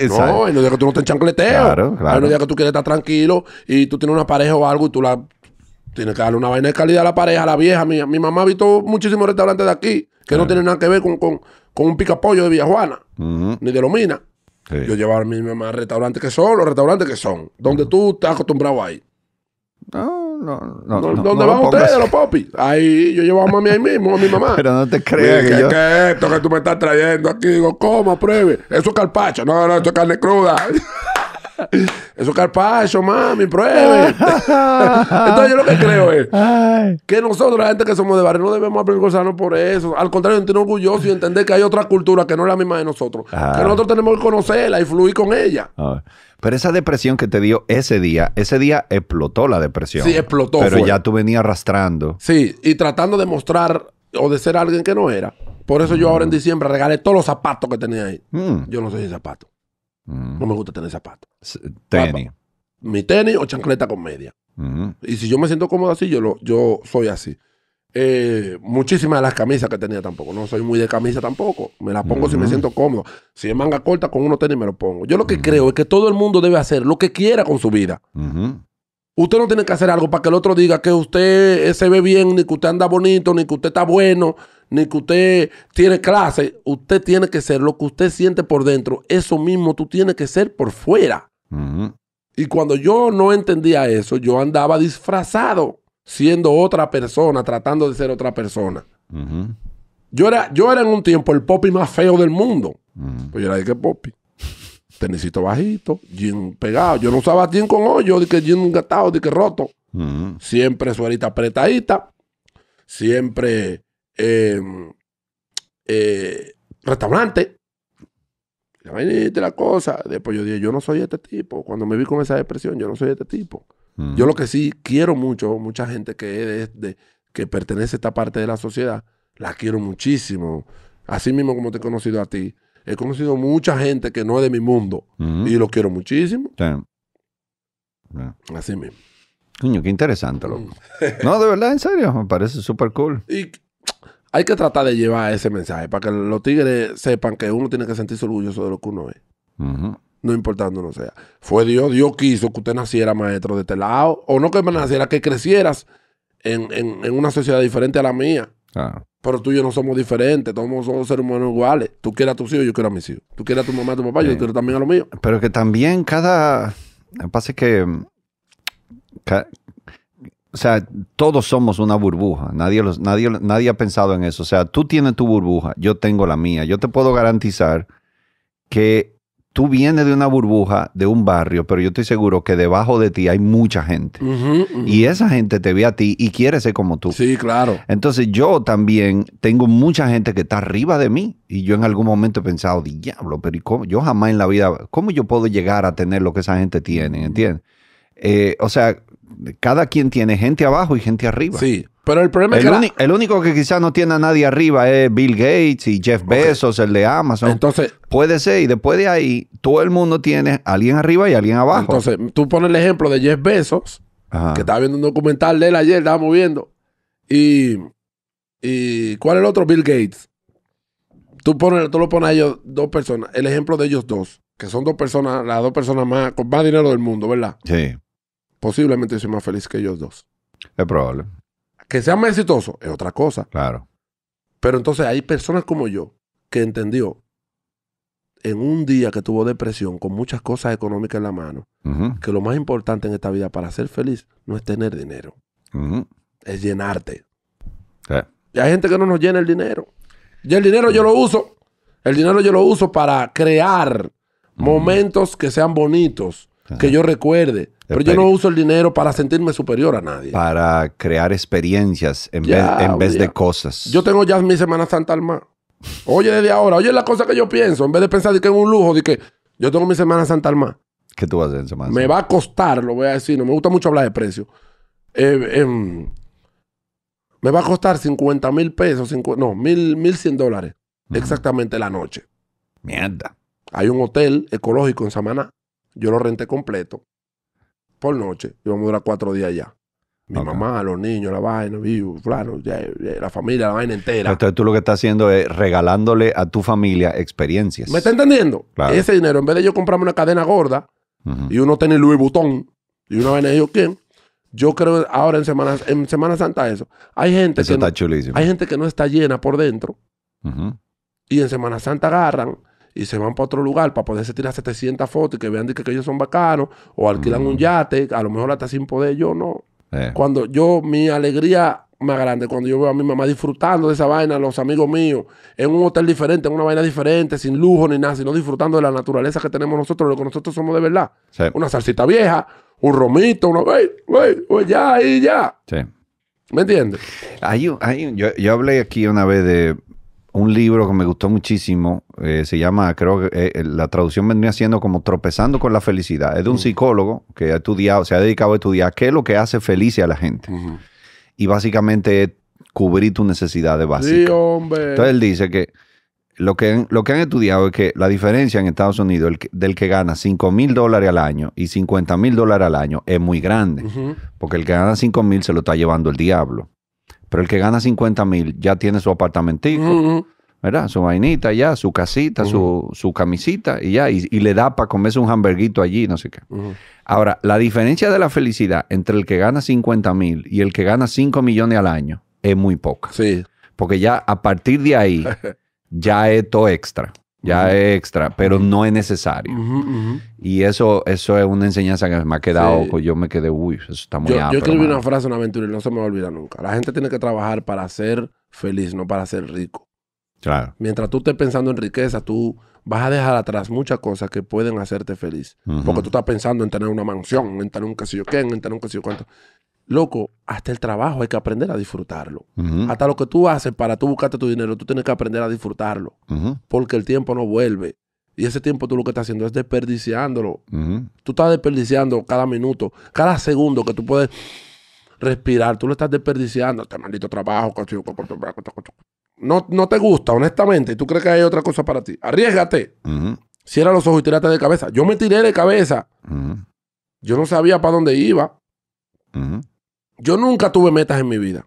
No, hay unos días que tú no estás en chancleteo. Hay unos días que tú quieres estar tranquilo y tú tienes una pareja o algo y tú la Tiene que darle una vaina de calidad a la pareja, a la vieja. Mi mamá ha visto muchísimos restaurantes de aquí que no tienen nada que ver con un picapollo de Villa Juana, ni de Lomina. Sí. Yo llevaba a mi mamá a restaurantes que son, los restaurantes que son, donde tú estás acostumbrado ahí. No. ¿Dónde van ustedes, los popis? Ahí yo llevaba a mami ahí mismo, a mi mamá. Pero no te creas que yo... ¿Qué es esto que tú me estás trayendo aquí? Digo, coma, pruebe. Eso es carpacho. No, esto es carne cruda. Eso es carpacho, mami, pruebe. Entonces yo lo que creo es que nosotros, la gente que somos de barrio, no debemos avergonzarnos por eso. Al contrario, sentirnos orgullosos y entender que hay otra cultura que no es la misma de nosotros. Que nosotros tenemos que conocerla y fluir con ella. Pero esa depresión que te dio ese día explotó la depresión. Sí, explotó. Pero ya tú venías arrastrando. Sí, y tratando de mostrar o de ser alguien que no era. Por eso yo ahora en diciembre regalé todos los zapatos que tenía ahí. Yo no soy de zapatos. No me gusta tener zapatos. Tenis. Mi tenis o chancleta con media. Y si yo me siento cómodo así, yo soy así. Muchísimas de las camisas que tenía tampoco. No soy muy de camisa tampoco. Me las pongo si me siento cómodo. Si es manga corta, con unos tenis me los pongo. Yo lo que creo es que todo el mundo debe hacer lo que quiera con su vida. Usted no tiene que hacer algo para que el otro diga que usted se ve bien, ni que usted anda bonito, ni que usted está bueno, ni que usted tiene clase. Usted tiene que ser lo que usted siente por dentro. Eso mismo tú tienes que ser por fuera. Y cuando yo no entendía eso, yo andaba disfrazado, siendo otra persona, tratando de ser otra persona. Yo era en un tiempo el popi más feo del mundo. Pues yo era de que popi. Tenisito bajito, jean pegado. Yo no usaba jean con hoyo, de que jean gastado, de que roto. Siempre suerita apretadita. Siempre restaurante. La vainita y la cosa. Después yo dije, yo no soy este tipo. Cuando me vi con esa depresión, yo no soy este tipo. Yo lo que sí quiero mucho, mucha gente que es que pertenece a esta parte de la sociedad, la quiero muchísimo. Así mismo como te he conocido a ti, he conocido mucha gente que no es de mi mundo y lo quiero muchísimo. Así mismo. Coño, qué interesante, loco. No, de verdad, en serio, me parece súper cool. Y hay que tratar de llevar ese mensaje para que los tigres sepan que uno tiene que sentirse orgulloso de lo que uno es. No importando no sea. Fue Dios quiso que usted naciera maestro de este lado. O no que naciera, que crecieras en una sociedad diferente a la mía. Pero tú y yo no somos diferentes. Todos somos seres humanos iguales. Tú quieres a tus hijos, yo quiero a mis hijos. Tú quieres a tu mamá, a tu papá, yo quiero también a lo mío. Pero que también pasa que... O sea, todos somos una burbuja. Nadie ha pensado en eso. O sea, tú tienes tu burbuja, yo tengo la mía. Yo te puedo garantizar que... Tú vienes de una burbuja, de un barrio, pero yo estoy seguro que debajo de ti hay mucha gente. Y esa gente te ve a ti y quiere ser como tú. Sí, claro. Entonces yo también tengo mucha gente que está arriba de mí. Y yo en algún momento he pensado, diablo, pero yo jamás en la vida, ¿cómo yo puedo llegar a tener lo que esa gente tiene? ¿Entiendes? O sea, cada quien tiene gente abajo y gente arriba. Sí. Pero el problema es que... El único que quizás no tiene a nadie arriba es Bill Gates y Jeff Bezos, el de Amazon. Entonces... Puede ser. Y después de ahí, todo el mundo tiene a alguien arriba y a alguien abajo. Entonces, tú pones el ejemplo de Jeff Bezos, que estaba viendo un documental de él ayer, estábamos viendo. Y ¿cuál es el otro? Bill Gates. Tú lo pones a ellos dos personas. El ejemplo de ellos dos, que son dos personas, las dos personas con más dinero del mundo, ¿verdad? Sí. Posiblemente soy más feliz que ellos dos. Es probable. Que sean más exitosos es otra cosa. Claro. Pero entonces hay personas como yo que entendió en un día que tuvo depresión con muchas cosas económicas en la mano que lo más importante en esta vida para ser feliz no es tener dinero. Es llenarte. Y hay gente que no nos llena el dinero. Y el dinero yo lo uso. El dinero yo lo uso para crear momentos que sean bonitos. Que yo recuerde. Pero yo no uso el dinero para sentirme superior a nadie. Para crear experiencias en vez de cosas. Yo tengo ya mi Semana Santa al mar. Oye, desde ahora, oye la cosa que yo pienso. En vez de pensar de que es un lujo, de que yo tengo mi Semana Santa al mar. ¿Qué tú vas a hacer en Semana Santa? Me va a costar, lo voy a decir. No me gusta mucho hablar de precio. Me va a costar 50 mil pesos. No, 1.100 dólares. Exactamente la noche. Mierda. Hay un hotel ecológico en Samaná. Yo lo renté completo. Por noche. Y vamos a durar 4 días allá. Mi mamá, los niños, la vaina, claro, la familia, la vaina entera. Entonces tú lo que estás haciendo es regalándole a tu familia experiencias. ¿Me está entendiendo? Claro. Ese dinero, en vez de yo comprarme una cadena gorda y uno tiene Louis Vuitton y una vaina de ellos, ¿quién? Yo creo ahora en Semana Santa eso. Hay gente, eso que está chulísimo. Hay gente que no está llena por dentro. Y en Semana Santa agarran y se van para otro lugar para poderse tirar 700 fotos y que vean que ellos son bacanos. O alquilan un yate, a lo mejor hasta sin poder. Yo no. Cuando yo, mi alegría más grande, cuando yo veo a mi mamá disfrutando de esa vaina, los amigos míos, en un hotel diferente, en una vaina diferente, sin lujo ni nada, sino disfrutando de la naturaleza que tenemos nosotros, lo que nosotros somos de verdad. Sí. Una salsita vieja, un romito, una... ya. Sí. ¿Me entiendes? Yo hablé aquí una vez de un libro que me gustó muchísimo, se llama, creo que la traducción vendría siendo como Tropezando con la Felicidad. Es de un psicólogo que ha estudiado, se ha dedicado a estudiar qué es lo que hace feliz a la gente. Y básicamente es cubrir tus necesidades básicas. Sí, hombre. Entonces él dice que lo que han estudiado es que la diferencia en Estados Unidos del que gana $5,000 al año y $50,000 al año es muy grande. Porque el que gana $5,000 se lo está llevando el diablo. Pero el que gana $50,000 ya tiene su apartamentico, ¿verdad? Su vainita ya, su casita, su camisita y ya. Y le da para comerse un hamburguito allí, no sé qué. Ahora, la diferencia de la felicidad entre el que gana $50,000 y el que gana $5 millones al año es muy poca. Sí. Porque ya a partir de ahí, ya es todo extra. Ya es extra, pero no es necesario. Y eso es una enseñanza que me ha quedado. Sí. Yo me quedé, uy, eso está muy amplio. Yo escribí una frase, una aventura, y no se me va a olvidar nunca. La gente tiene que trabajar para ser feliz, no para ser rico. Claro. Mientras tú estés pensando en riqueza, tú vas a dejar atrás muchas cosas que pueden hacerte feliz. Porque tú estás pensando en tener una mansión, en tener un qué sé yo qué, en tener un qué sé yo cuánto. Loco, hasta el trabajo hay que aprender a disfrutarlo. Hasta lo que tú haces para tú buscarte tu dinero, tú tienes que aprender a disfrutarlo. Porque el tiempo no vuelve. Y ese tiempo tú lo que estás haciendo es desperdiciándolo. Tú estás desperdiciando cada minuto, cada segundo que tú puedes respirar. Tú lo estás desperdiciando. Este maldito trabajo. No te gusta, honestamente. Y tú crees que hay otra cosa para ti. Arriésgate. Cierra los ojos y tírate de cabeza. Yo me tiré de cabeza. Yo no sabía para dónde iba. Yo nunca tuve metas en mi vida.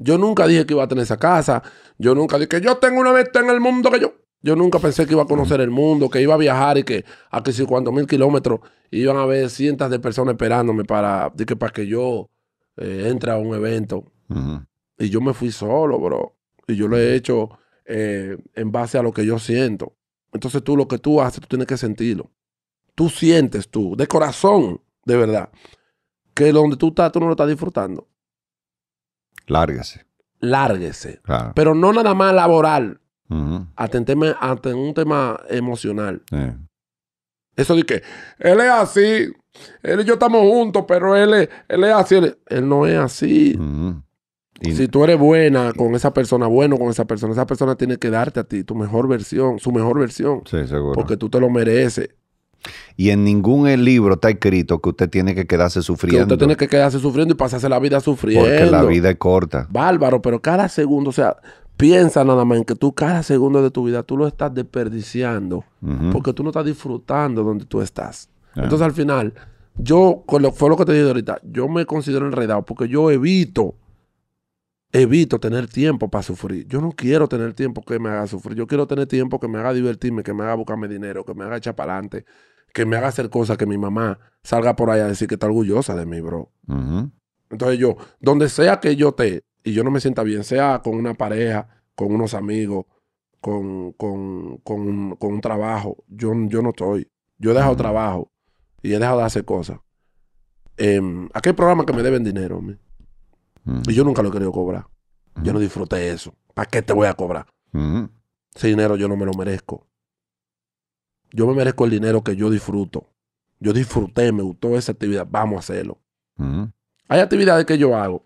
Yo nunca dije que iba a tener esa casa. Yo nunca dije que yo tengo una meta en el mundo que yo. Yo nunca pensé que iba a conocer el mundo, que iba a viajar y que a que 50,000 kilómetros iban a haber cientos de personas esperándome para que yo entre a un evento. Y yo me fui solo, bro. Y yo lo he hecho en base a lo que yo siento. Entonces tú lo que tú haces, tú tienes que sentirlo. Tú sientes tú, de corazón, de verdad, que donde tú estás, tú no lo estás disfrutando. Lárguese. Lárguese. Claro. Pero no nada más laboral. Atenteme ante un tema emocional. Eso de que él es así, él y yo estamos juntos, pero él es así. Él no es así. Si tú eres buena con esa persona, bueno con esa persona tiene que darte a ti tu mejor versión, su mejor versión. Sí, seguro. Porque tú te lo mereces. Y en ningún libro está escrito que usted tiene que quedarse sufriendo. Que usted tiene que quedarse sufriendo y pasarse la vida sufriendo. Porque la vida es corta. Bárbaro, pero cada segundo, o sea, piensa nada más en que tú cada segundo de tu vida tú lo estás desperdiciando. Porque tú no estás disfrutando donde tú estás. Entonces al final, yo, fue lo que te dije ahorita, yo me considero enredado porque yo evito tener tiempo para sufrir. Yo no quiero tener tiempo que me haga sufrir. Yo quiero tener tiempo que me haga divertirme, que me haga buscarme dinero, que me haga echar para adelante, que me haga hacer cosas que mi mamá salga por ahí a decir que está orgullosa de mí, bro. Entonces yo, donde sea que yo esté y yo no me sienta bien, sea con una pareja, con unos amigos, con un trabajo, yo no estoy. Yo he dejado trabajo y he dejado de hacer cosas. Aquí hay programas que me deben dinero, hombre. Y yo nunca lo he querido cobrar. Yo no disfruté eso. ¿Para qué te voy a cobrar? Ese dinero yo no me lo merezco. Yo me merezco el dinero que yo disfruto. Yo disfruté, me gustó esa actividad. Vamos a hacerlo. Hay actividades que yo hago.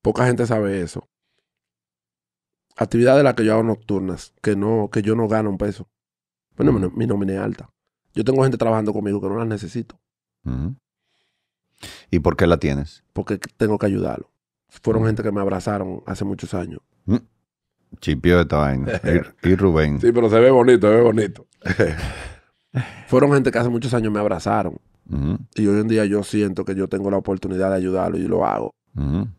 Poca gente sabe eso. Actividades de las que yo hago nocturnas, que yo no gano un peso. Bueno, mi nómina es alta. Yo tengo gente trabajando conmigo que no las necesito. ¿Y por qué la tienes? Porque tengo que ayudarlo. Fueron gente que me abrazaron hace muchos años. Chipio de esta vaina. Y Rubén. Sí, pero se ve bonito, se ve bonito. Fueron gente que hace muchos años me abrazaron. Y hoy en día yo siento que yo tengo la oportunidad de ayudarlo y lo hago.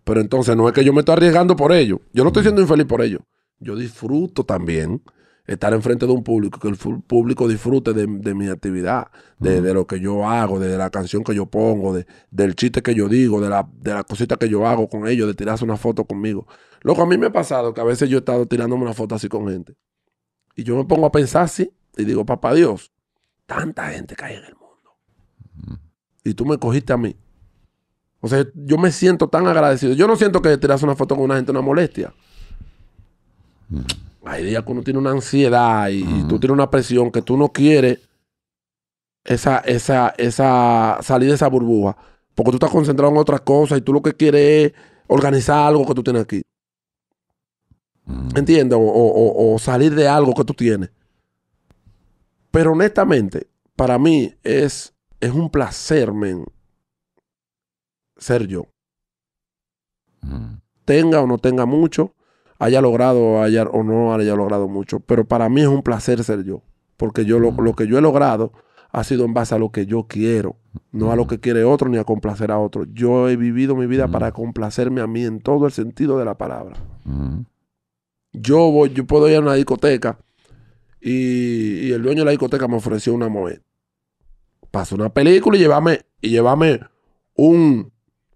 Pero entonces no es que yo me estoy arriesgando por ello. Yo no estoy siendo infeliz por ello. Yo disfruto también estar enfrente de un público, que el público disfrute de mi actividad, de lo que yo hago, de la canción que yo pongo, del chiste que yo digo, de la cosita que yo hago con ellos, de tirarse una foto conmigo. Loco, a mí me ha pasado que a veces yo he estado tirándome una foto así con gente. Y yo me pongo a pensar así y digo, papá Dios, tanta gente que hay en el mundo. Y tú me cogiste a mí. O sea, yo me siento tan agradecido. Yo no siento que tirarse una foto con una gente es una molestia. Hay días que uno tiene una ansiedad y tú tienes una presión que tú no quieres salir de esa burbuja. Porque tú estás concentrado en otras cosas y tú lo que quieres es organizar algo que tú tienes aquí. ¿Entiendes? O salir de algo que tú tienes. Pero honestamente, para mí es un placer, men, ser yo. Tenga o no tenga mucho, haya logrado o no haya logrado mucho, pero para mí es un placer ser yo. Porque yo lo que yo he logrado ha sido en base a lo que yo quiero, no a lo que quiere otro ni a complacer a otro. Yo he vivido mi vida para complacerme a mí en todo el sentido de la palabra. Yo puedo ir a una discoteca y el dueño de la discoteca me ofreció una movida. Pasó una película y llévame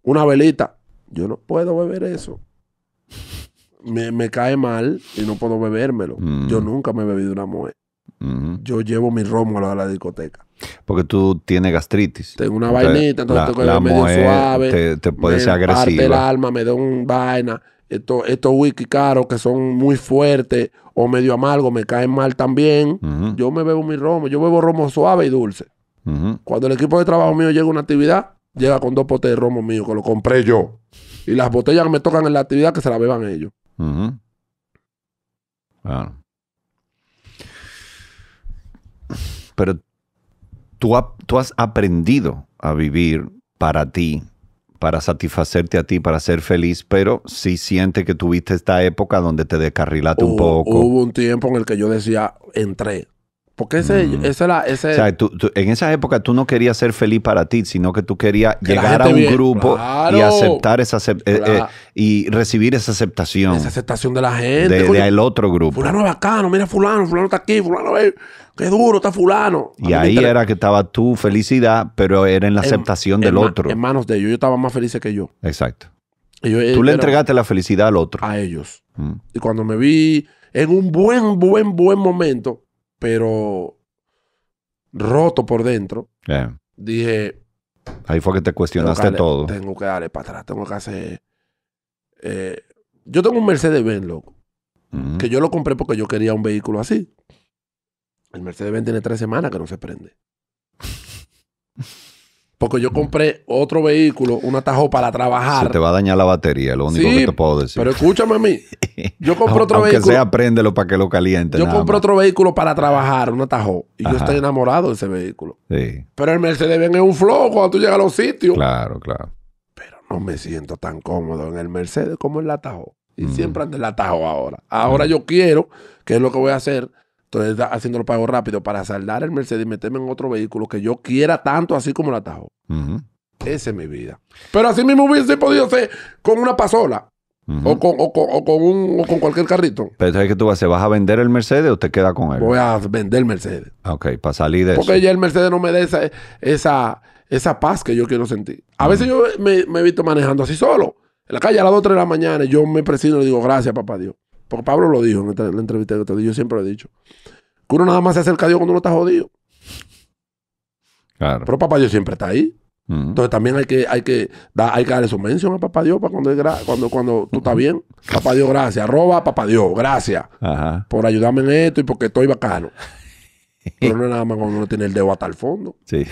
una velita. Yo no puedo beber eso. Me cae mal y no puedo bebérmelo. Yo nunca me he bebido una movida. Yo llevo mi romo a la discoteca. Porque tú tienes gastritis. Tengo una vainita, entonces tengo que beber medio suave. Te puede ser agresiva. Me parte el alma, me da un vaina. Estos whisky caros que son muy fuertes o medio amargos me caen mal también. Yo me bebo mi romo. Yo bebo romo suave y dulce. Cuando el equipo de trabajo mío llega a una actividad, llega con 2 potes de romo mío que lo compré yo. Y las botellas que me tocan en la actividad que se las beban ellos. Claro. Pero tú has aprendido a vivir para ti, para satisfacerte a ti, para ser feliz, pero sí siente que tuviste esta época donde te descarrilaste un poco. Hubo un tiempo en el que yo decía, entré. Porque esa era... O sea, en esa época tú no querías ser feliz para ti, sino que tú querías llegar a un grupo y aceptar y recibir esa aceptación. Esa aceptación de la gente. Del otro grupo. Fulano es bacano, mira fulano está aquí, fulano es... Qué duro está fulano. Y ahí era que estaba tu felicidad, pero era en la aceptación del otro. En manos de ellos. Yo estaba más feliz que yo. Exacto. Tú le entregaste la felicidad al otro. A ellos. Y cuando me vi en un buen momento, pero roto por dentro, dije... Ahí fue que te cuestionaste todo. Tengo que darle para atrás. Tengo que hacer... Yo tengo un Mercedes-Benz, loco. Que yo lo compré porque yo quería un vehículo así. El Mercedes-Benz tiene 3 semanas que no se prende. Porque yo compré otro vehículo, un atajo para trabajar. Se te va a dañar la batería, lo único que te puedo decir. Pero escúchame a mí. Yo compré otro vehículo. Aunque sea, préndelo para que lo caliente. Yo compré otro vehículo para trabajar, un atajo. Y yo estoy enamorado de ese vehículo. Sí. Pero el Mercedes-Benz es un flojo cuando tú llegas a los sitios. Claro, claro. Pero no me siento tan cómodo en el Mercedes como en el atajo. Y siempre ando en el atajo ahora. Ahora yo quiero, que es lo que voy a hacer, entonces, haciendo los pagos rápido para saldar el Mercedes y meterme en otro vehículo que yo quiera tanto, así como el atajo. Esa es mi vida. Pero así mismo hubiese podido ser con una pasola o con cualquier carrito. Pero ¿sabes qué tú vas a hacer? ¿Vas a vender el Mercedes o te quedas con él? Voy a vender el Mercedes. Ok, para salir de eso. Porque ya el Mercedes no me da esa paz que yo quiero sentir. A veces yo me he visto manejando así solo. En la calle a las 2 o 3 de la mañana, yo me presiono y le digo, gracias, papá Dios. Porque Pablo lo dijo en la entrevista que te di, yo siempre lo he dicho. Que uno nada más se acerca a Dios cuando uno está jodido. Claro. Pero papá Dios siempre está ahí. Entonces también hay que darle su mención a papá Dios para cuando tú estás bien. Papá Dios, gracias. Arroba papá Dios, gracias. Por ayudarme en esto y porque estoy bacano. Pero no es nada más cuando uno tiene el dedo hasta el fondo. Sí.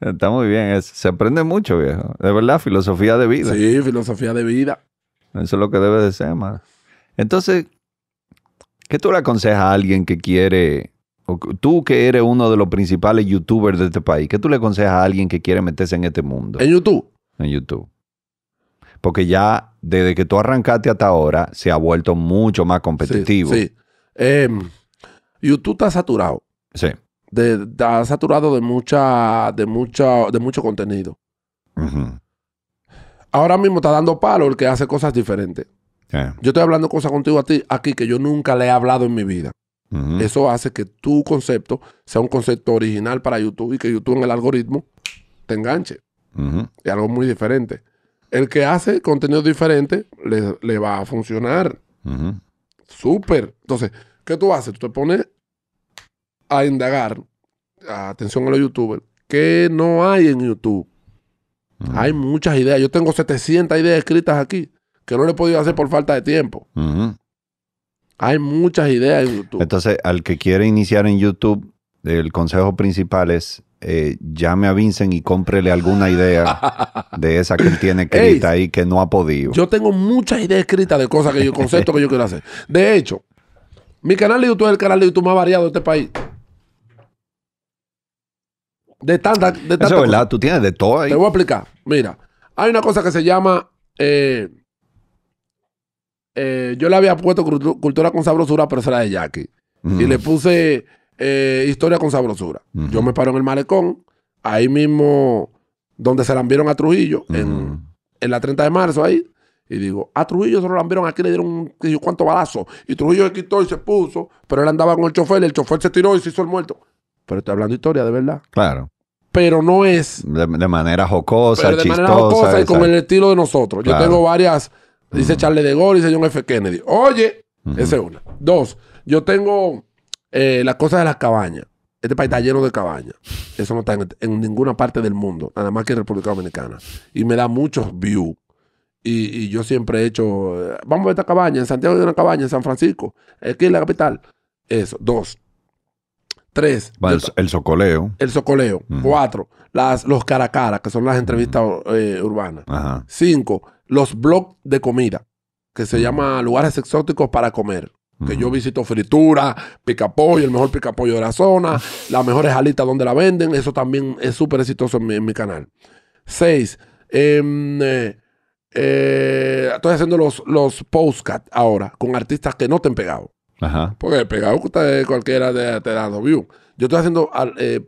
Está muy bien. Se aprende mucho, viejo. De verdad, filosofía de vida. Sí, filosofía de vida. Eso es lo que debe de ser, man. Entonces, ¿qué tú le aconsejas a alguien que quiere, o tú que eres uno de los principales youtubers de este país, qué tú le aconsejas a alguien que quiere meterse en este mundo? ¿En YouTube? En YouTube. Porque ya desde que tú arrancaste hasta ahora, se ha vuelto mucho más competitivo. Sí, sí. YouTube está saturado. Sí. Está saturado de mucho contenido. Ahora mismo está dando palo el que hace cosas diferentes. Yo estoy hablando cosas contigo a ti aquí que yo nunca le he hablado en mi vida. Eso hace que tu concepto sea un concepto original para YouTube y que YouTube en el algoritmo te enganche. Es algo muy diferente. El que hace contenido diferente le va a funcionar. Súper. Entonces, ¿qué tú haces? Tú te pones a indagar, atención a los youtubers, ¿qué no hay en YouTube? Hay muchas ideas. Yo tengo 700 ideas escritas aquí que no le he podido hacer por falta de tiempo. Hay muchas ideas en YouTube. Entonces, al que quiere iniciar en YouTube, el consejo principal es llame a Vincent y cómprele alguna idea de esa que él tiene escrita ahí que no ha podido. Yo tengo muchas ideas escritas de cosas que yo, conceptos que yo quiero hacer. De hecho, mi canal de YouTube es el canal de YouTube más variado de este país. De tanta Eso es verdad, tú tienes de todo ahí. Te voy a explicar. Mira, hay una cosa que se llama... yo le había puesto cultura con sabrosura, pero será de Jackie. Y le puse historia con sabrosura. Yo me paro en el malecón, ahí mismo donde se lambieron a Trujillo, en la 30 de marzo ahí. Y digo, a Trujillo se lo lambieron aquí, le dieron un cuánto balazo. Y Trujillo se quitó y se puso, pero él andaba con el chofer se tiró y se hizo el muerto. Pero estoy hablando de historia, de verdad. Claro. Pero no es... De manera jocosa, pero de chistosa. De manera jocosa y con el estilo de nosotros. Claro. Yo tengo varias... Dice Charlie de Gaulle, dice John F. Kennedy. Oye, esa es una. Dos, yo tengo las cosas de las cabañas. Este país está lleno de cabañas. Eso no está en ninguna parte del mundo, nada más que en República Dominicana. Y me da muchos views. Y yo siempre he hecho, vamos a ver esta cabaña, en Santiago hay una cabaña, en San Francisco, aquí en la capital. Eso, dos. Tres. Bueno, el socoleo. El socoleo. Cuatro. Los cara a cara, que son las entrevistas urbanas. Cinco. Los blogs de comida, que se llama Lugares Exóticos para Comer. Que yo visito fritura, picapollo, el mejor picapollo de la zona, las mejores alitas donde la venden. Eso también es súper exitoso en mi canal. Seis. Estoy haciendo los postcards ahora con artistas que no te han pegado. Porque pegado cualquiera te da dos views. Yo estoy haciendo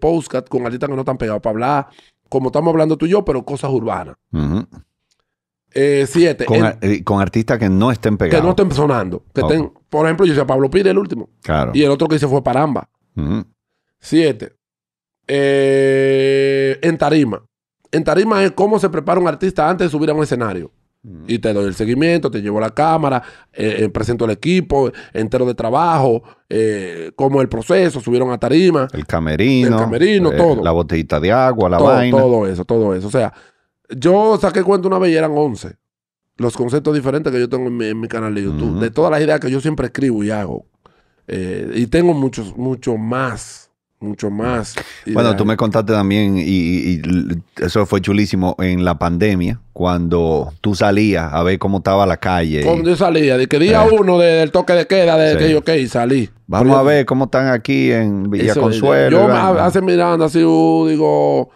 postcards con artistas que no te han pegado para hablar, como estamos hablando tú y yo, pero cosas urbanas. Siete. Con artistas que no estén pegados. Que no estén sonando. Que estén, por ejemplo, yo hice a Pablo Pires el último. Claro. Y el otro que hice fue Paramba. Siete. En tarima. En tarima es cómo se prepara un artista antes de subir a un escenario. Y te doy el seguimiento, te llevo la cámara, presento el equipo entero de trabajo, cómo el proceso, subieron a tarima. El camerino, todo. La botellita de agua, la vaina. Todo eso. O sea... Yo saqué cuenta una vez y eran 11 los conceptos diferentes que yo tengo en mi canal de YouTube. De todas las ideas que yo siempre escribo y hago. Y tengo mucho más. Bueno, tú me contaste también, y eso fue chulísimo, en la pandemia, cuando tú salías a ver cómo estaba la calle. Cuando yo salía, de que día uno del toque de queda, que yo salí. Vamos a ver cómo están aquí en Villa Consuelo. Yo hace mirando así, digo...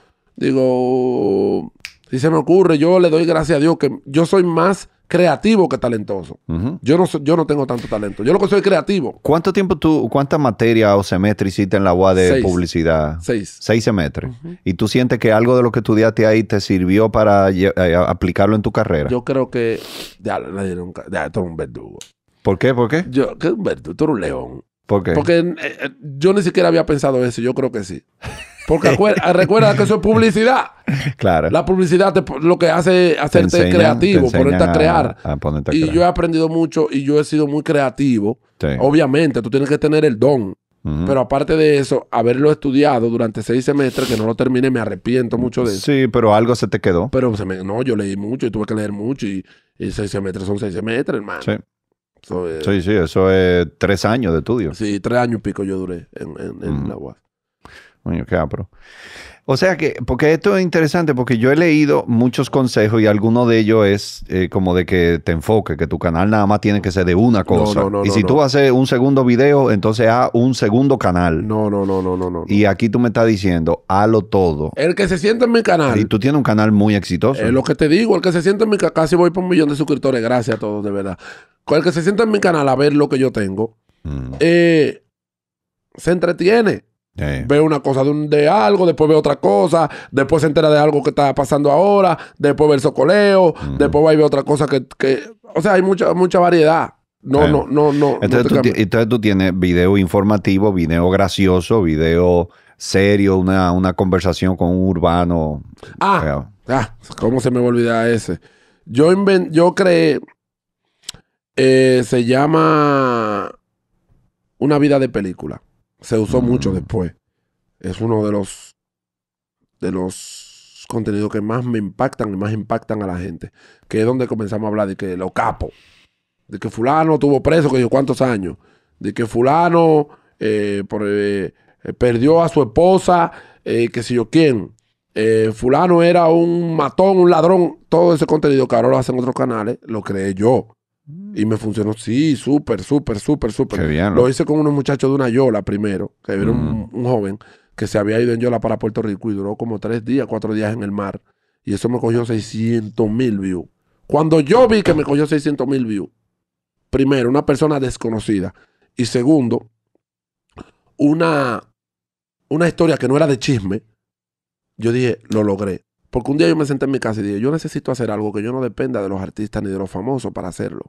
Si se me ocurre, yo le doy gracias a Dios que yo soy más creativo que talentoso. Yo no tengo tanto talento. Yo lo que soy creativo. ¿Cuánto tiempo cuántas materias o semestres hiciste en la UAS de publicidad? 6. 6 semestres. ¿Y tú sientes que algo de lo que estudiaste ahí te sirvió para aplicarlo en tu carrera? Yo creo que... Ya, tú eres un verdugo. ¿Por qué? ¿Qué es un verdugo? Tú eres un león. ¿Por qué? Porque yo ni siquiera había pensado eso. Yo creo que sí. Porque recuerda que eso es publicidad. Claro. La publicidad lo que hace es hacerte creativo, ponerte a crear. Y yo he aprendido mucho y yo he sido muy creativo. Sí. Obviamente, tú tienes que tener el don. Pero aparte de eso, haberlo estudiado durante 6 semestres, que no lo terminé, me arrepiento mucho de eso. Sí, pero algo se te quedó. Pero yo leí mucho y tuve que leer mucho. Y 6 semestres son 6 semestres, hermano. Sí. Sí, eso es 3 años de estudio. Sí, 3 años y pico yo duré en la UAS. Qué apro. O sea que, porque esto es interesante, porque yo he leído muchos consejos y alguno de ellos es como de que te enfoque, que tu canal nada más tiene que ser de una cosa. Y si tú vas a hacer un segundo video, entonces haz un segundo canal. No. Y aquí tú me estás diciendo, hazlo todo. El que se sienta en mi canal. Y tú tienes un canal muy exitoso. Es lo que te digo, el que se sienta en mi canal, casi voy por 1 millón de suscriptores, gracias a todos, de verdad. Con el que se sienta en mi canal a ver lo que yo tengo, se entretiene. Ve una cosa de algo, después ve otra cosa, después se entera de algo que está pasando ahora, después ve el socoleo, después va y ve otra cosa que... O sea, hay mucha variedad. No. Entonces tú tienes video informativo, video gracioso, video serio, una conversación con un urbano. ¿Cómo se me va a olvidar ese? Yo creé... se llama... Una vida de película. Se usó mucho después. Es uno de los contenidos que más me impactan y más impactan a la gente. Que es donde comenzamos a hablar de que lo capo. De que fulano tuvo preso, que yo cuántos años. De que fulano perdió a su esposa, que si yo quién. Fulano era un matón, un ladrón. Todo ese contenido que ahora lo hacen otros canales, lo creé yo. Y me funcionó, sí, súper. Qué bien, ¿no? Lo hice con unos muchachos de una yola primero, que era un joven que se había ido en yola para Puerto Rico y duró como 3 días, 4 días en el mar. Y eso me cogió 600,000 views. Cuando yo vi que me cogió 600,000 views, primero, una persona desconocida. Y segundo, una historia que no era de chisme. Yo dije, lo logré. Porque un día yo me senté en mi casa y dije, yo necesito hacer algo que yo no dependa de los artistas ni de los famosos para hacerlo.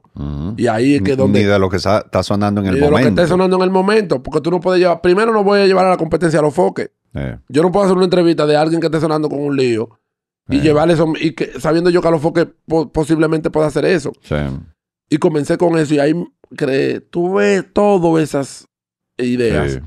Y ahí es que donde... Ni de lo que está sonando en el momento. Ni de lo que esté sonando en el momento. Porque tú no puedes llevar... Primero no voy a llevar a la competencia a los foques. Yo no puedo hacer una entrevista de alguien que esté sonando con un lío y llevarle eso... Y que, sabiendo yo que a los foques posiblemente pueda hacer eso. Y comencé con eso y ahí creé... Tuve todas esas ideas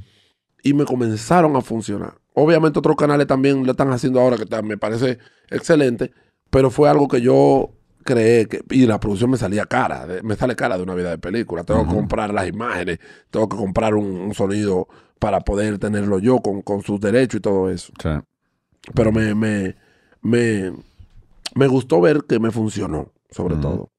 y me comenzaron a funcionar. Obviamente otros canales también lo están haciendo ahora, que me parece excelente, pero fue algo que yo creé y la producción me salía cara, me sale cara de una vida de película. Tengo que comprar las imágenes, tengo que comprar un sonido para poder tenerlo yo con sus derechos y todo eso. Pero me gustó ver que me funcionó, sobre todo.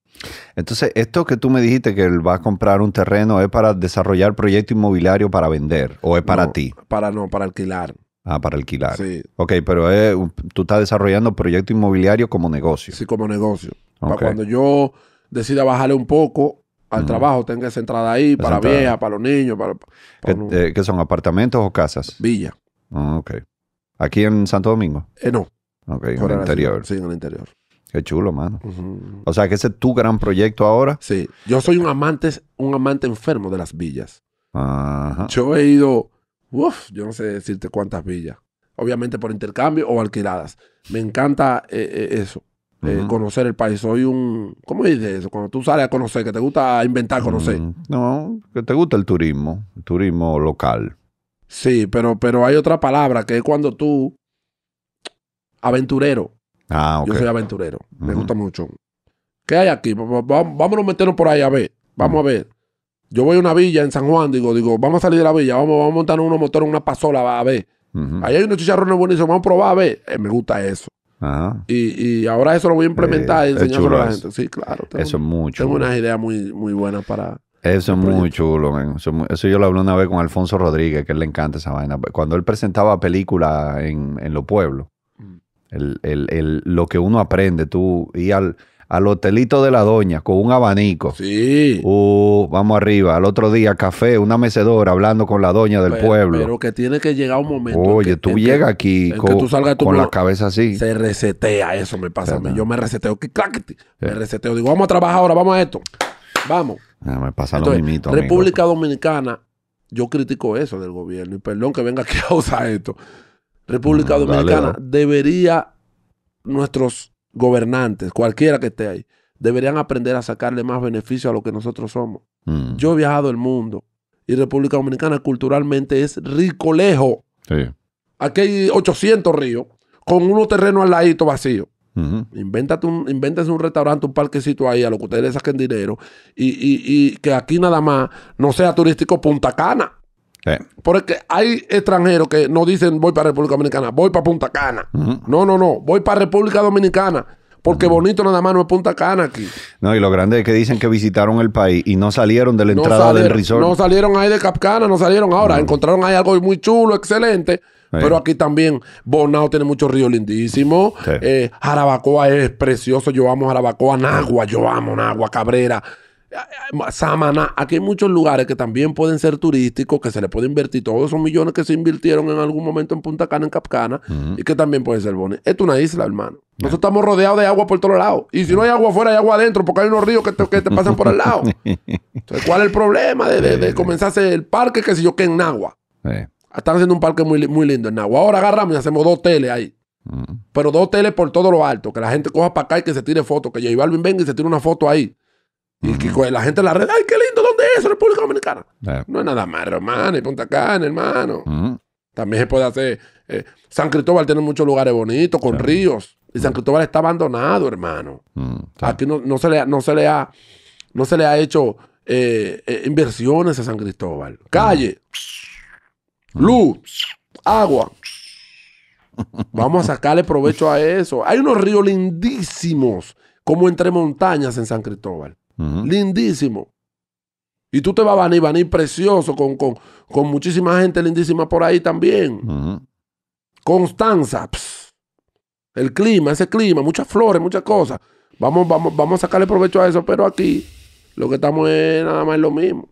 Entonces, esto que tú me dijiste que vas a comprar un terreno, ¿es para desarrollar proyecto inmobiliario para vender o es para ti? Para alquilar. Ah, para alquilar. Sí. Ok, pero tú estás desarrollando proyecto inmobiliario como negocio. Sí, como negocio. Para cuando yo decida bajarle un poco al trabajo, tenga esa entrada ahí, para la vieja, para los niños, para ¿qué son, apartamentos o casas? Villa. Ok. ¿Aquí en Santo Domingo? No. Ok, en el interior. Sí, en el interior. Qué chulo, mano. O sea, que ese es tu gran proyecto ahora. Sí. Yo soy un amante enfermo de las villas. Yo he ido... Uf, yo no sé decirte cuántas villas. Obviamente por intercambio o alquiladas. Me encanta eso. Conocer el país. Soy un... ¿Cómo dices eso? Cuando tú sales a conocer, que te gusta inventar, conocer. No, que te gusta el turismo. El turismo local. Sí, pero hay otra palabra que es cuando tú... Aventurero. Yo soy aventurero. Me gusta mucho. ¿Qué hay aquí? Vámonos a meternos por ahí a ver. Vamos a ver. Yo voy a una villa en San Juan, digo, vamos a salir de la villa, vamos a montar unos motores, una pasola, a ver. Ahí hay unos chicharrones buenísimos, vamos a probar, a ver. Me gusta eso. Y ahora eso lo voy a implementar y enseñárselo a la gente. Sí, claro. Eso es muy chulo. Tengo unas ideas muy, muy buenas para... Eso es muy chulo, man. Eso yo lo hablé una vez con Alfonso Rodríguez, que él le encanta esa vaina. Cuando él presentaba películas en los pueblos, lo que uno aprende, tú ir al hotelito de la doña con un abanico. Sí. Vamos arriba. Al otro día, café, una mecedora hablando con la doña del pueblo. Pero que tiene que llegar un momento. Oye, tú llegas aquí con la cabeza así. Se resetea. Eso me pasa a mí. Yo me reseteo. Me reseteo. Digo, vamos a trabajar ahora. Vamos a esto. Vamos. Me pasa lo mismito. República Dominicana, yo critico eso del gobierno. Y perdón que venga aquí a usar esto. República Dominicana debería nuestros... gobernantes, cualquiera que esté ahí, deberían aprender a sacarle más beneficio a lo que nosotros somos. Yo he viajado el mundo y República Dominicana culturalmente es ricolejo. Aquí hay 800 ríos con unos terrenos al ladito vacío. Invéntese un restaurante, un parquecito ahí a lo que ustedes le saquen dinero y que aquí nada más no sea turístico Punta Cana. Porque hay extranjeros que no dicen voy para República Dominicana, voy para Punta Cana. No, voy para República Dominicana. Porque bonito nada más no es Punta Cana aquí. No, y lo grande es que dicen que visitaron el país y no salieron de la entrada del resort. No salieron ahí de Capcana, no salieron ahora. Encontraron ahí algo muy chulo, excelente. Pero aquí también Bonao tiene muchos ríos lindísimos. Jarabacoa es precioso, yo amo Jarabacoa. Nagua, yo amo Nagua, Cabrera. Samaná, aquí hay muchos lugares que también pueden ser turísticos, que se le puede invertir todos esos millones que se invirtieron en algún momento en Punta Cana, en Capcana, y que también puede ser bonito. Esto es una isla, hermano. Nosotros estamos rodeados de agua por todos lados. Y si no hay agua afuera, hay agua adentro, porque hay unos ríos que te pasan por al lado. Entonces, ¿cuál es el problema de comenzar a hacer el parque que si yo que en Nagua? Están haciendo un parque muy, muy lindo en Nagua. Ahora agarramos y hacemos 2 hoteles ahí. Pero 2 hoteles por todo lo alto. Que la gente coja para acá y que se tire fotos. Que J Balvin venga y se tire una foto ahí. Y que la gente en la red, ¡ay, qué lindo! ¿Dónde es? República Dominicana. No es nada más, hermano. Y Punta Cana, hermano. También se puede hacer... San Cristóbal tiene muchos lugares bonitos, con ríos. Y San Cristóbal está abandonado, hermano. Aquí no se le ha hecho inversiones a San Cristóbal. Calle, luz, agua. Vamos a sacarle provecho a eso. Hay unos ríos lindísimos, como entre montañas en San Cristóbal. Lindísimo. Y tú te vas a venir precioso, con muchísima gente lindísima por ahí también. Constanza, el clima, ese clima, muchas flores, muchas cosas. Vamos a sacarle provecho a eso, pero aquí lo que estamos es nada más lo mismo.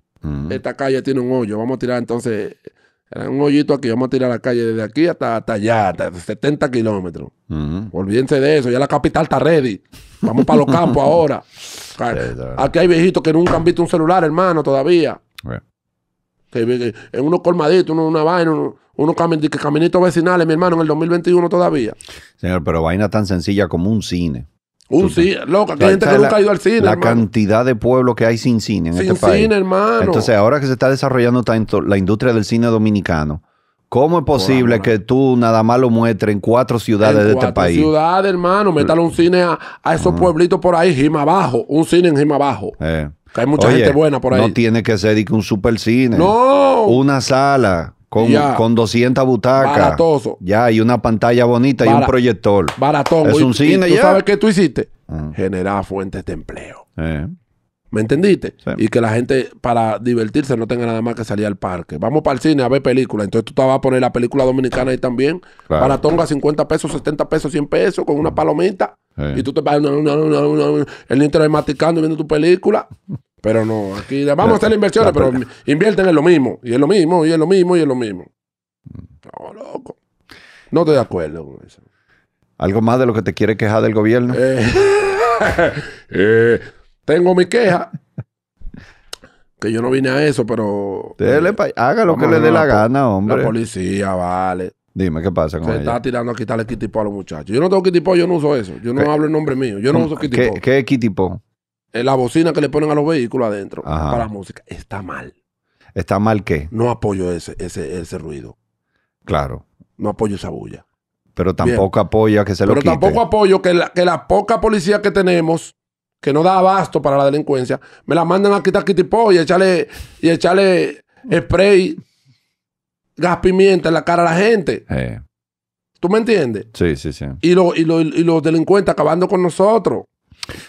Esta calle tiene un hoyo, vamos a tirar entonces un hoyito aquí, vamos a tirar la calle desde aquí hasta allá, hasta 70 kilómetros. Olvídense de eso, ya la capital está ready. Vamos para los campos ahora. Aquí hay viejitos que nunca han visto un celular, hermano, todavía. En unos colmaditos, una vaina, unos caminitos vecinales, mi hermano, en el 2021 todavía. Señor, pero vaina tan sencilla como un cine. Un cine, loco, hay gente que nunca ha ido al cine. La cantidad de pueblos que hay sin cine en este país. Sin cine, hermano. Entonces, ahora que se está desarrollando tanto la industria del cine dominicano, ¿cómo es posible que tú nada más lo muestres en 4 ciudades de este país? En 4 ciudades, hermano. Métale un cine a esos pueblitos por ahí, Jimabajo. Un cine en Jimabajo. Que hay mucha gente buena por ahí. No tiene que ser un super cine. No. Una sala con 200 butacas. Baratoso. Ya, y una pantalla bonita y un proyector. Baratón. Es un cine ya. ¿Tú sabes qué tú hiciste? Generar fuentes de empleo. ¿Me entendiste? Sí. Y que la gente, para divertirse, no tenga nada más que salir al parque. Vamos para el cine a ver películas. Entonces tú te vas a poner la película dominicana ahí también. Para Tonga, 50 pesos, 70 pesos, 100 pesos, con una palomita. Y tú te vas el internet maticando y viendo tu película. Pero no, aquí vamos a hacer inversiones, pero invierten en lo mismo. Y es lo mismo, y es lo mismo, y es lo mismo. No, loco. No estoy de acuerdo con eso. ¿Algo más de lo que te quiere quejar del gobierno? Tengo mi queja, que yo no vine a eso, pero... haga lo que le dé la gana, hombre. La policía, vale. Dime, ¿qué pasa con ella? Se está tirando a quitarle kitipo a los muchachos. Yo no tengo kitipo, yo no uso eso. Yo no hablo en nombre mío, yo no uso kitipo. ¿Qué es kitipo? La bocina que le ponen a los vehículos adentro para la música. Está mal. ¿Está mal qué? No apoyo ese ruido. Claro. No apoyo esa bulla. Pero tampoco apoya que se lo quite. Pero tampoco apoyo que la poca policía que tenemos, que no da abasto para la delincuencia, me la mandan a quitar kitipo y echarle spray, gas pimienta en la cara a la gente. ¿Tú me entiendes? Sí, sí, sí. Y los delincuentes acabando con nosotros.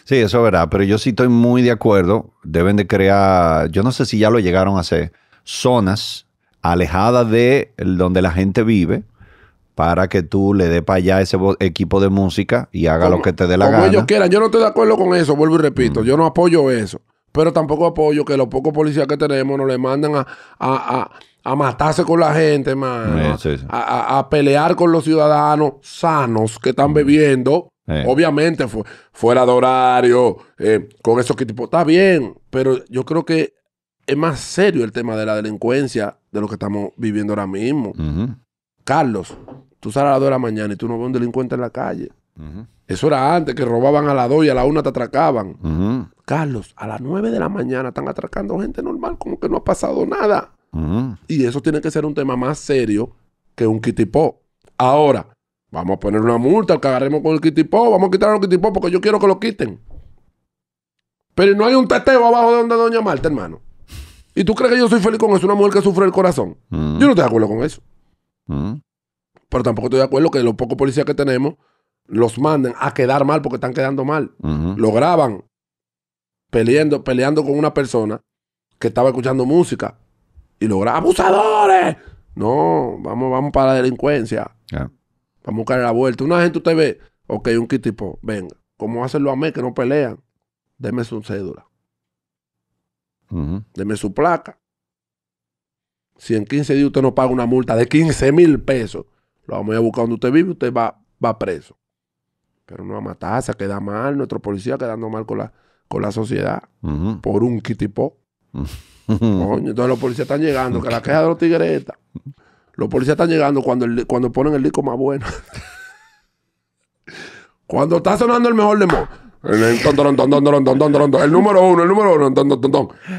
Sí, eso es verdad, pero yo sí estoy muy de acuerdo. Deben de crear, yo no sé si ya lo llegaron a hacer, zonas alejadas de donde la gente vive, para que tú le dé para allá ese equipo de música y haga lo que te dé la gana. Como ellos quieran. Yo no estoy de acuerdo con eso, vuelvo y repito. Yo no apoyo eso. Pero tampoco apoyo que los pocos policías que tenemos nos le mandan a matarse con la gente, man. Sí, sí, sí. A pelear con los ciudadanos sanos que están bebiendo. Obviamente, fuera de horario, con esos que tipo. Está bien, pero yo creo que es más serio el tema de la delincuencia de lo que estamos viviendo ahora mismo. Carlos, tú sales a las 2 de la mañana y tú no ves un delincuente en la calle. Eso era antes, que robaban a las 2 y a las 1 te atracaban. Carlos, a las 9 de la mañana están atracando gente normal, como que no ha pasado nada. Y eso tiene que ser un tema más serio que un kitipó. Ahora, vamos a poner una multa, que agarremos con el kitipó, vamos a quitar los kitipó porque yo quiero que lo quiten. Pero no hay un teteo abajo de donde Doña Marta, hermano. ¿Y tú crees que yo soy feliz con eso? Una mujer que sufre el corazón. Yo no estoy de acuerdo con eso. Pero tampoco estoy de acuerdo que los pocos policías que tenemos los manden a quedar mal porque están quedando mal. Lo graban peleando con una persona que estaba escuchando música y lo graban. ¡Abusadores! No, vamos para la delincuencia. Vamos a buscar la vuelta. Una gente usted ve, ok, un kitipo, venga, ¿cómo hacerlo a mí que no pelean? Deme su cédula. Deme su placa. Si en 15 días usted no paga una multa de 15,000 pesos, lo vamos a ir a buscar donde usted vive, usted va preso. Pero no va a matarse, a quedar mal, nuestro policía quedando mal con la sociedad, por un quitipó. Coño, entonces los policías están llegando, que la queja de los tigretas. Los policías están llegando cuando ponen el disco más bueno. Cuando está sonando el mejor de Mo. El número uno.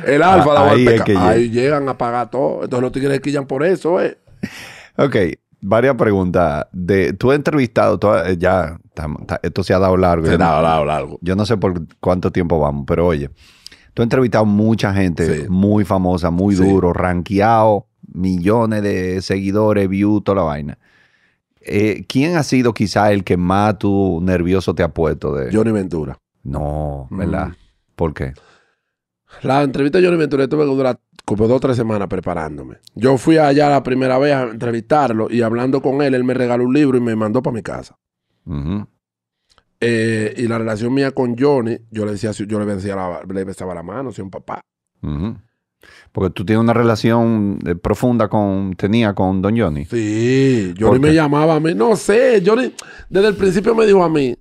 El alfa, la barpeca. Ahí llegan a pagar todo. Entonces los tigres quillan por eso, ¿eh? Ok, varias preguntas. Tú has entrevistado, ya, esto se ha dado largo. Se ha dado largo. Yo no sé por cuánto tiempo vamos, pero oye, tú has entrevistado mucha gente muy famosa, muy duro, rankeado, millones de seguidores, views, toda la vaina. ¿Quién ha sido quizá el que más tú nervioso te ha puesto? Johnny Ventura. No, ¿verdad? ¿Por qué? La entrevista de Johnny Ventura tuve que durar como 2 o 3 semanas preparándome. Yo fui allá la primera vez a entrevistarlo y hablando con él, él me regaló un libro y me mandó para mi casa. Y la relación mía con Johnny, yo le besaba la mano, soy un papá. Porque tú tienes una relación profunda con Don Johnny. Sí, Johnny me llamaba a mí. No sé, Johnny desde el principio me dijo a mí,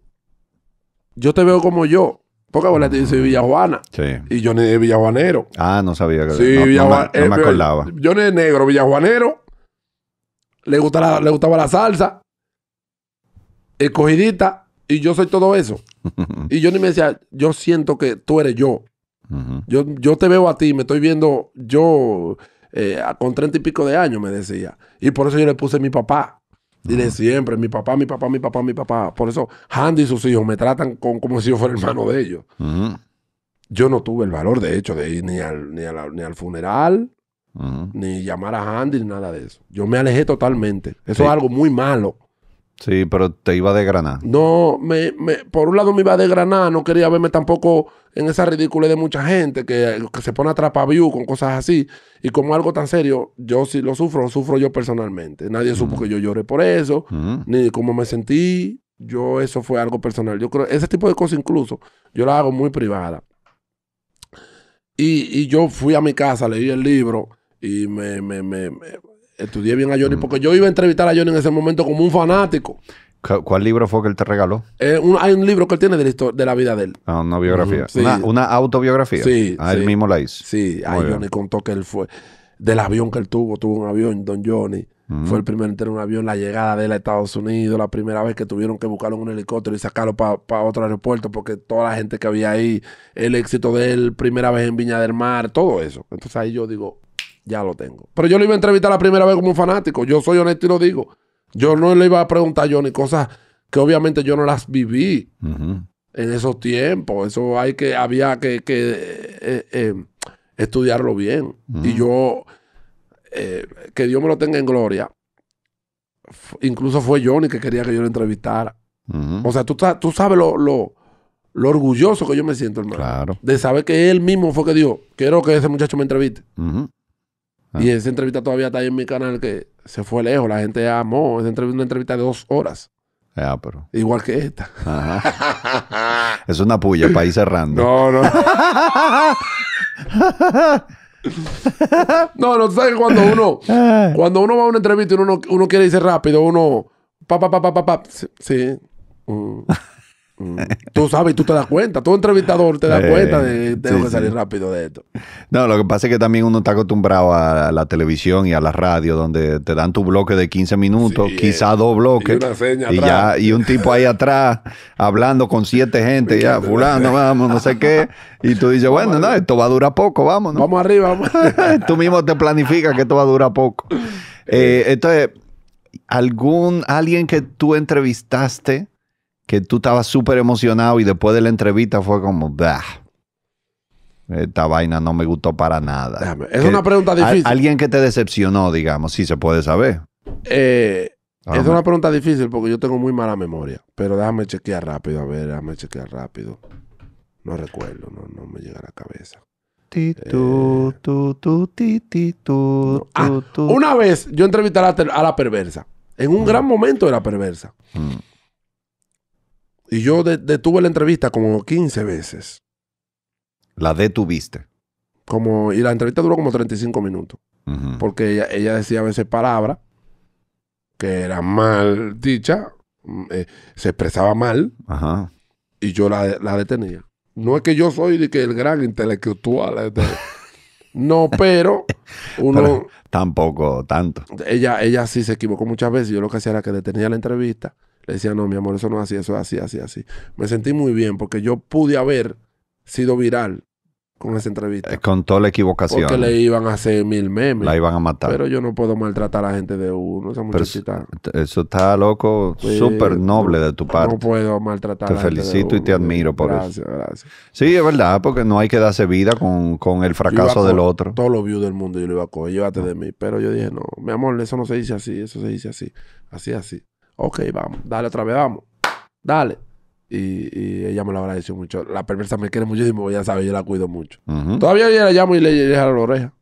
yo te veo como yo. Porque abuela te dice Villa Juana. Sí. Y Johnny es villajuanero. Ah, no sabía que... Sí, no me acordaba. Johnny es negro, villajuanero. Le gustaba la salsa. Escogidita. Y yo soy todo eso. Y Johnny me decía, yo siento que tú eres yo. Yo te veo a ti, me estoy viendo yo con 30 y pico de años, me decía. Y por eso yo le puse mi papá. Dile siempre, mi papá, mi papá, mi papá, mi papá. Por eso Andy y sus hijos me tratan como si yo fuera hermano de ellos. Yo no tuve el valor, de hecho, de ir ni al funeral, ni llamar a Andy, ni nada de eso. Yo me alejé totalmente. Eso es algo muy malo. Sí, pero te iba a desgranar. No, por un lado me iba a desgranar. No quería verme tampoco en esa ridícula de mucha gente que se pone a trapaviú con cosas así. Y como algo tan serio, yo sí lo sufro yo personalmente. Nadie supo que yo lloré por eso, ni cómo me sentí. Yo, eso fue algo personal. Yo creo, ese tipo de cosas incluso, yo las hago muy privada. Y yo fui a mi casa, leí el libro y estudié bien a Johnny, porque yo iba a entrevistar a Johnny en ese momento como un fanático. ¿Cuál libro fue que él te regaló? Hay un libro que él tiene de la vida de él. Ah, una biografía. Sí. Una autobiografía. Sí. Ah, él mismo la hizo. Sí. Ahí Johnny contó que él fue... Del avión que él tuvo un avión, Don Johnny. Fue el primero en tener un avión, la llegada de él a Estados Unidos, la primera vez que tuvieron que buscarlo en un helicóptero y sacarlo para otro aeropuerto porque toda la gente que había ahí, el éxito de él, primera vez en Viña del Mar, todo eso. Entonces ahí yo digo... Ya lo tengo. Pero yo lo iba a entrevistar la primera vez como un fanático. Yo soy honesto y lo digo. Yo no le iba a preguntar a Johnny cosas que obviamente yo no las viví en esos tiempos. Eso había que estudiarlo bien. Y yo, que Dios me lo tenga en gloria, incluso fue Johnny que quería que yo lo entrevistara. O sea, tú sabes lo orgulloso que yo me siento, hermano. Claro. De saber que él mismo fue que dijo, quiero que ese muchacho me entreviste. Y esa entrevista todavía está ahí en mi canal, que se fue lejos. La gente amó. Es una entrevista de 2 horas. Ya, pero... Igual que esta. Ajá. Es una puya para ir cerrando. No. No, ¿sabes? Cuando uno va a una entrevista y uno quiere irse rápido, uno... Sí. Tú sabes, tú te das cuenta, todo entrevistador te da cuenta de tengo que salir rápido de esto. No, lo que pasa es que también uno está acostumbrado a la televisión y a la radio, donde te dan tu bloque de 15 minutos, quizá 2 bloques, y una seña atrás. Y un tipo ahí atrás hablando con 7 gente, ya fulano, vamos, no sé qué, y tú dices, bueno, no, esto va a durar poco, vámonos. Vamos arriba, vamos. Tú mismo te planificas que esto va a durar poco. Entonces, alguien que tú entrevistaste que tú estabas súper emocionado y después de la entrevista fue como, bah, esta vaina no me gustó para nada. Déjame, es una pregunta difícil. Alguien que te decepcionó, digamos, si se puede saber. Es una pregunta difícil porque yo tengo muy mala memoria, pero déjame chequear rápido, a ver, No recuerdo, no me llega a la cabeza. Una vez yo entrevisté a La Perversa, en un gran momento de La Perversa. Y yo detuve la entrevista como 15 veces. ¿La detuviste? Y la entrevista duró como 35 minutos. Uh-huh. Porque ella decía a veces palabras que eran mal dichas, se expresaba mal. Ajá. Y yo la detenía. No es que yo soy de que el gran intelectual. No, pero uno... Pero tampoco tanto. Ella sí se equivocó muchas veces. Yo lo que hacía era que detenía la entrevista. Le decía, no, mi amor, eso no es así, eso es así, así, así. Me sentí muy bien porque yo pude haber sido viral con esa entrevista. Con toda la equivocación. Porque le iban a hacer 1000 memes. La iban a matar. Pero yo no puedo maltratar a la gente de uno, esa muchachita. Pero eso está, loco, súper noble de tu parte. No puedo maltratar a la gente de uno. Te felicito y te admiro por eso. Gracias, gracias. Sí, es verdad, porque no hay que darse vida con el fracaso del otro. Todos los views del mundo yo lo iba a coger, llévate de mí. Pero yo dije, no, mi amor, eso no se dice así, eso se dice así, así, así. Ok, vamos, dale otra vez, vamos, dale. Y ella me lo agradeció mucho. La Perversa me quiere muchísimo, ya sabe, yo la cuido mucho. Uh-huh. Todavía yo la llamo y le jalo la oreja.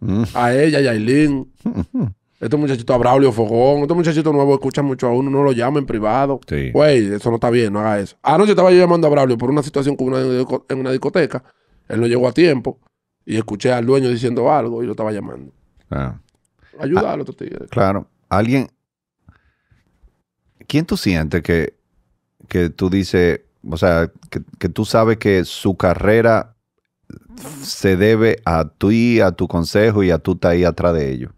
Uh-huh. A ella, a Yailin. Uh-huh. Estos muchachitos, a Braulio Fogón. Estos muchachitos nuevos escuchan mucho a uno, no lo llaman en privado. Sí. Güey, eso no está bien, no haga eso. Anoche estaba yo llamando a Braulio por una situación con en una discoteca. Él no llegó a tiempo y escuché al dueño diciendo algo y lo estaba llamando. Claro. Ayuda al otro tío. Claro. Alguien... ¿Quién tú sientes que tú dices, o sea, que tú sabes que su carrera se debe a ti, a tu consejo y a tú estar ahí atrás de ellos?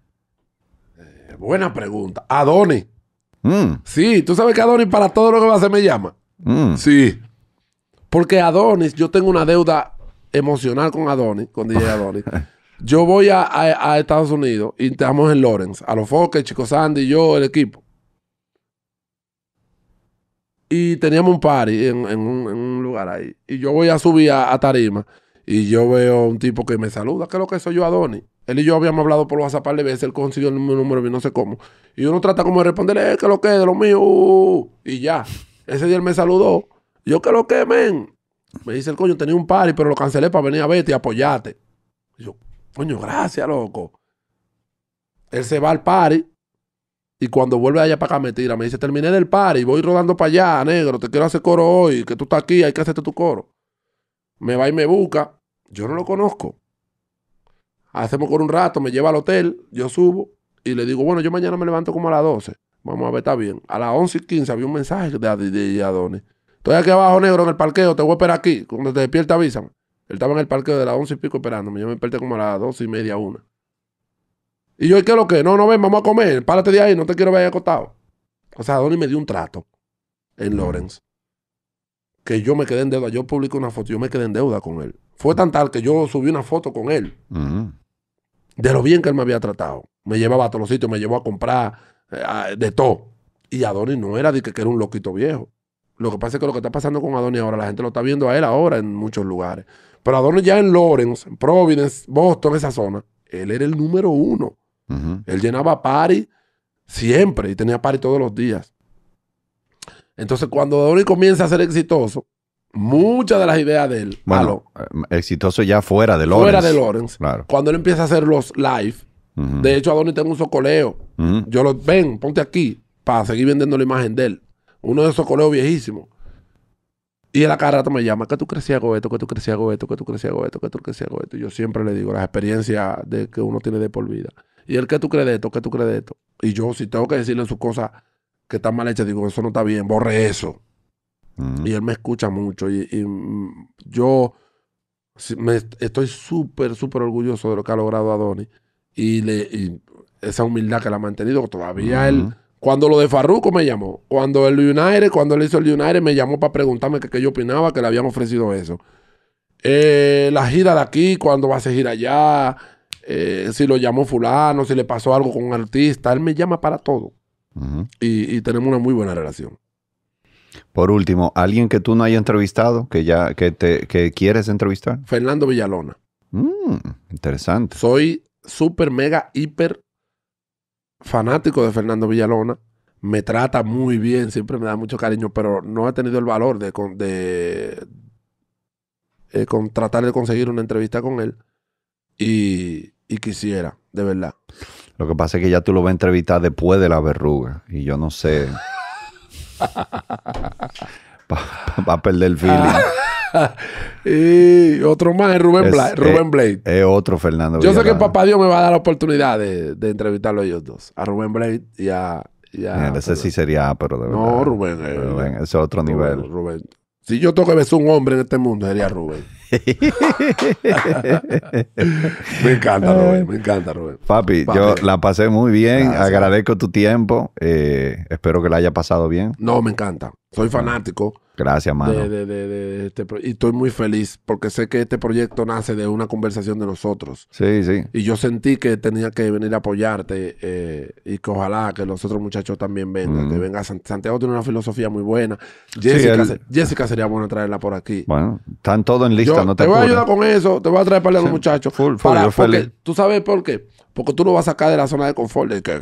Buena pregunta. Adonis. Mm. Sí, tú sabes que Adonis para todo lo que va a hacer me llama. Mm. Sí. Porque Adonis, yo tengo una deuda emocional con Adonis, con DJ Adonis. Yo voy a Estados Unidos y estamos en Lawrence. Alofoke, Chico Sandy, yo, el equipo. Y teníamos un party en un lugar ahí. Y yo voy a subir a tarima. Y yo veo un tipo que me saluda. ¿Qué es lo que soy yo, Adonis? Él y yo habíamos hablado por WhatsApp par de veces. Él consiguió el número y no sé cómo. Y uno trata como de responderle, ¿qué es lo que es de lo mío? Y ya. Ese día él me saludó. Yo, ¿qué es lo que, men? Me dice el coño, tenía un party, pero lo cancelé para venir a verte y apoyarte. Y yo, coño, gracias, loco. Él se va al party. Y cuando vuelve allá para acá me tira, me dice, terminé del party, voy rodando para allá, negro, te quiero hacer coro hoy, que tú estás aquí, hay que hacerte tu coro. Me va y me busca, yo no lo conozco. Hacemos coro un rato, me lleva al hotel, yo subo y le digo, bueno, yo mañana me levanto como a las 12. Vamos a ver, está bien. A las 11:15 había un mensaje de Adonis. Estoy aquí abajo, negro, en el parqueo, te voy a esperar aquí. Cuando te despierta, avísame. Él estaba en el parqueo de las 11 y pico esperándome, yo me desperté como a las 12:30, 1. Y yo, ¿qué es lo que? No, no ven, vamos a comer. Párate de ahí, no te quiero ver acostado. O sea, Adonis me dio un trato en Lawrence. Que yo me quedé en deuda. Yo publico una foto, yo me quedé en deuda con él. Fue tan tal que yo subí una foto con él. Uh-huh. De lo bien que él me había tratado. Me llevaba a todos los sitios, me llevó a comprar de todo. Y Adonis no era de que era un loquito viejo. Lo que pasa es que lo que está pasando con Adonis ahora, la gente lo está viendo a él ahora en muchos lugares. Pero Adonis ya en Lawrence, en Providence, Boston, esa zona, él era el número 1. Uh-huh. Él llenaba party siempre y tenía party todos los días. Entonces, cuando Adonis comienza a ser exitoso, muchas de las ideas de él... Bueno, exitoso ya fuera de Lawrence. Fuera de Lawrence. Claro. Cuando él empieza a hacer los live, uh-huh. De hecho, Adonis tengo un socoleo. Uh-huh. Yo lo ven, ponte aquí, para seguir vendiendo la imagen de él. Uno de esos socoleos viejísimos. Y él a cada rato me llama, que tú crecías con esto, que tú crecías con esto, que tú crecías con esto, que tú crecías con esto. Y yo siempre le digo las experiencias de que uno tiene de por vida. Y el que tú crees de esto, que tú crees de esto. Y yo, si tengo que decirle sus cosas que están mal hechas, digo, eso no está bien, borre eso. Uh-huh. Y él me escucha mucho. Y yo estoy súper, súper orgulloso de lo que ha logrado Adonis. Y esa humildad que la ha mantenido. Todavía uh-huh. Él, cuando lo de Farruko me llamó, cuando él hizo el United, me llamó para preguntarme qué yo opinaba, que le habían ofrecido eso. La gira de aquí, cuando va a hacer gira allá. Si lo llamó fulano, si le pasó algo con un artista. Él me llama para todo. Uh-huh. Y tenemos una muy buena relación. Por último, ¿alguien que tú no hayas entrevistado, que quieres entrevistar? Fernando Villalona. Interesante. Soy súper, mega, hiper fanático de Fernando Villalona. Me trata muy bien, siempre me da mucho cariño, pero no he tenido el valor de tratar de conseguir una entrevista con él. Y quisiera, de verdad. Lo que pasa es que ya tú lo vas a entrevistar después de la verruga. Y yo no sé. Va a perder el feeling. Y otro más es Rubén Blade. Es otro Fernando Villalana. Yo sé que Papá Dios me va a dar la oportunidad de entrevistarlo a ellos dos. A Rubén Blade y a... ese sí sería, pero de verdad. No, Rubén. Rubén ese es otro nivel. Rubén. Si yo tengo que besar un hombre en este mundo, sería Rubén. Me encanta, Rubén. Me encanta, Rubén. Papi, yo la pasé muy bien. Gracias. Agradezco tu tiempo. Espero que la haya pasado bien. No, me encanta. Soy fanático. Gracias, mano. Y estoy muy feliz porque sé que este proyecto nace de una conversación de nosotros. Sí, sí. Y yo sentí que tenía que venir a apoyarte y que ojalá que los otros muchachos también vengan. Que venga Santiago, tiene una filosofía muy buena. Jessica, sí, Jessica sería bueno traerla por aquí. Bueno, están todos en lista, yo, no te voy a ayudar con eso, te voy a traer para los muchachos. Full, ¿tú sabes por confort, qué? Porque tú lo vas a sacar de la zona de confort, que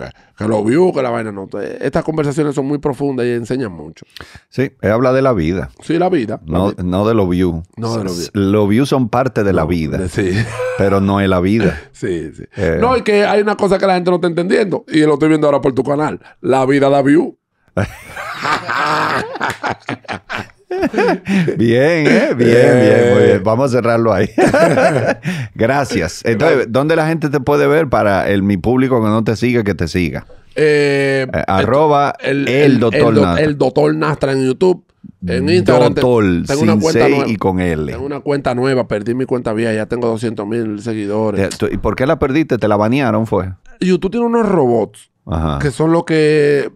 lo vio, que la vaina no. Estas conversaciones son muy profundas y enseñan mucho. Sí, él habla de la vida. Sí, la vida. No, no de los views. No de los views. Los views son parte de la vida. Sí. Pero no es la vida. Sí, sí. No, es que hay una cosa que la gente no está entendiendo. Y lo estoy viendo ahora por tu canal. La vida da view. Bien, bien, muy bien. Vamos a cerrarlo ahí. Gracias. Entonces, ¿dónde la gente te puede ver para mi público que no te siga, que te siga? Arroba el Dotol Nastra en YouTube. En Instagram Dotol, tengo una cuenta nueva, y con L. Tengo una cuenta nueva, perdí mi cuenta vieja, ya tengo 200,000 seguidores. ¿Y por qué la perdiste? ¿Te la banearon fue? YouTube tiene unos robots. Ajá. Que son los que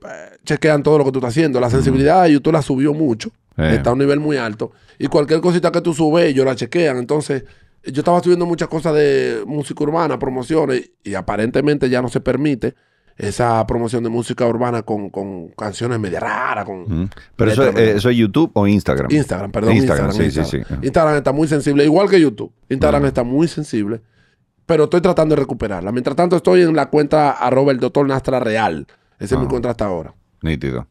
chequean todo lo que tú estás haciendo. La sensibilidad de YouTube la subió mucho. Está a un nivel muy alto. Y cualquier cosita que tú subes, ellos la chequean. Entonces, yo estaba subiendo muchas cosas de música urbana, promociones, y aparentemente ya no se permite esa promoción de música urbana con canciones media raras. Pero eso es YouTube o Instagram. Instagram, perdón. Instagram. Instagram está muy sensible, igual que YouTube. Instagram está muy sensible, pero estoy tratando de recuperarla. Mientras tanto, estoy en la cuenta arroba el Dotol Nastra Real. Ese es mi cuenta hasta ahora. Nítido.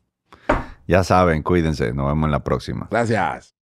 Ya saben, cuídense. Nos vemos en la próxima. Gracias.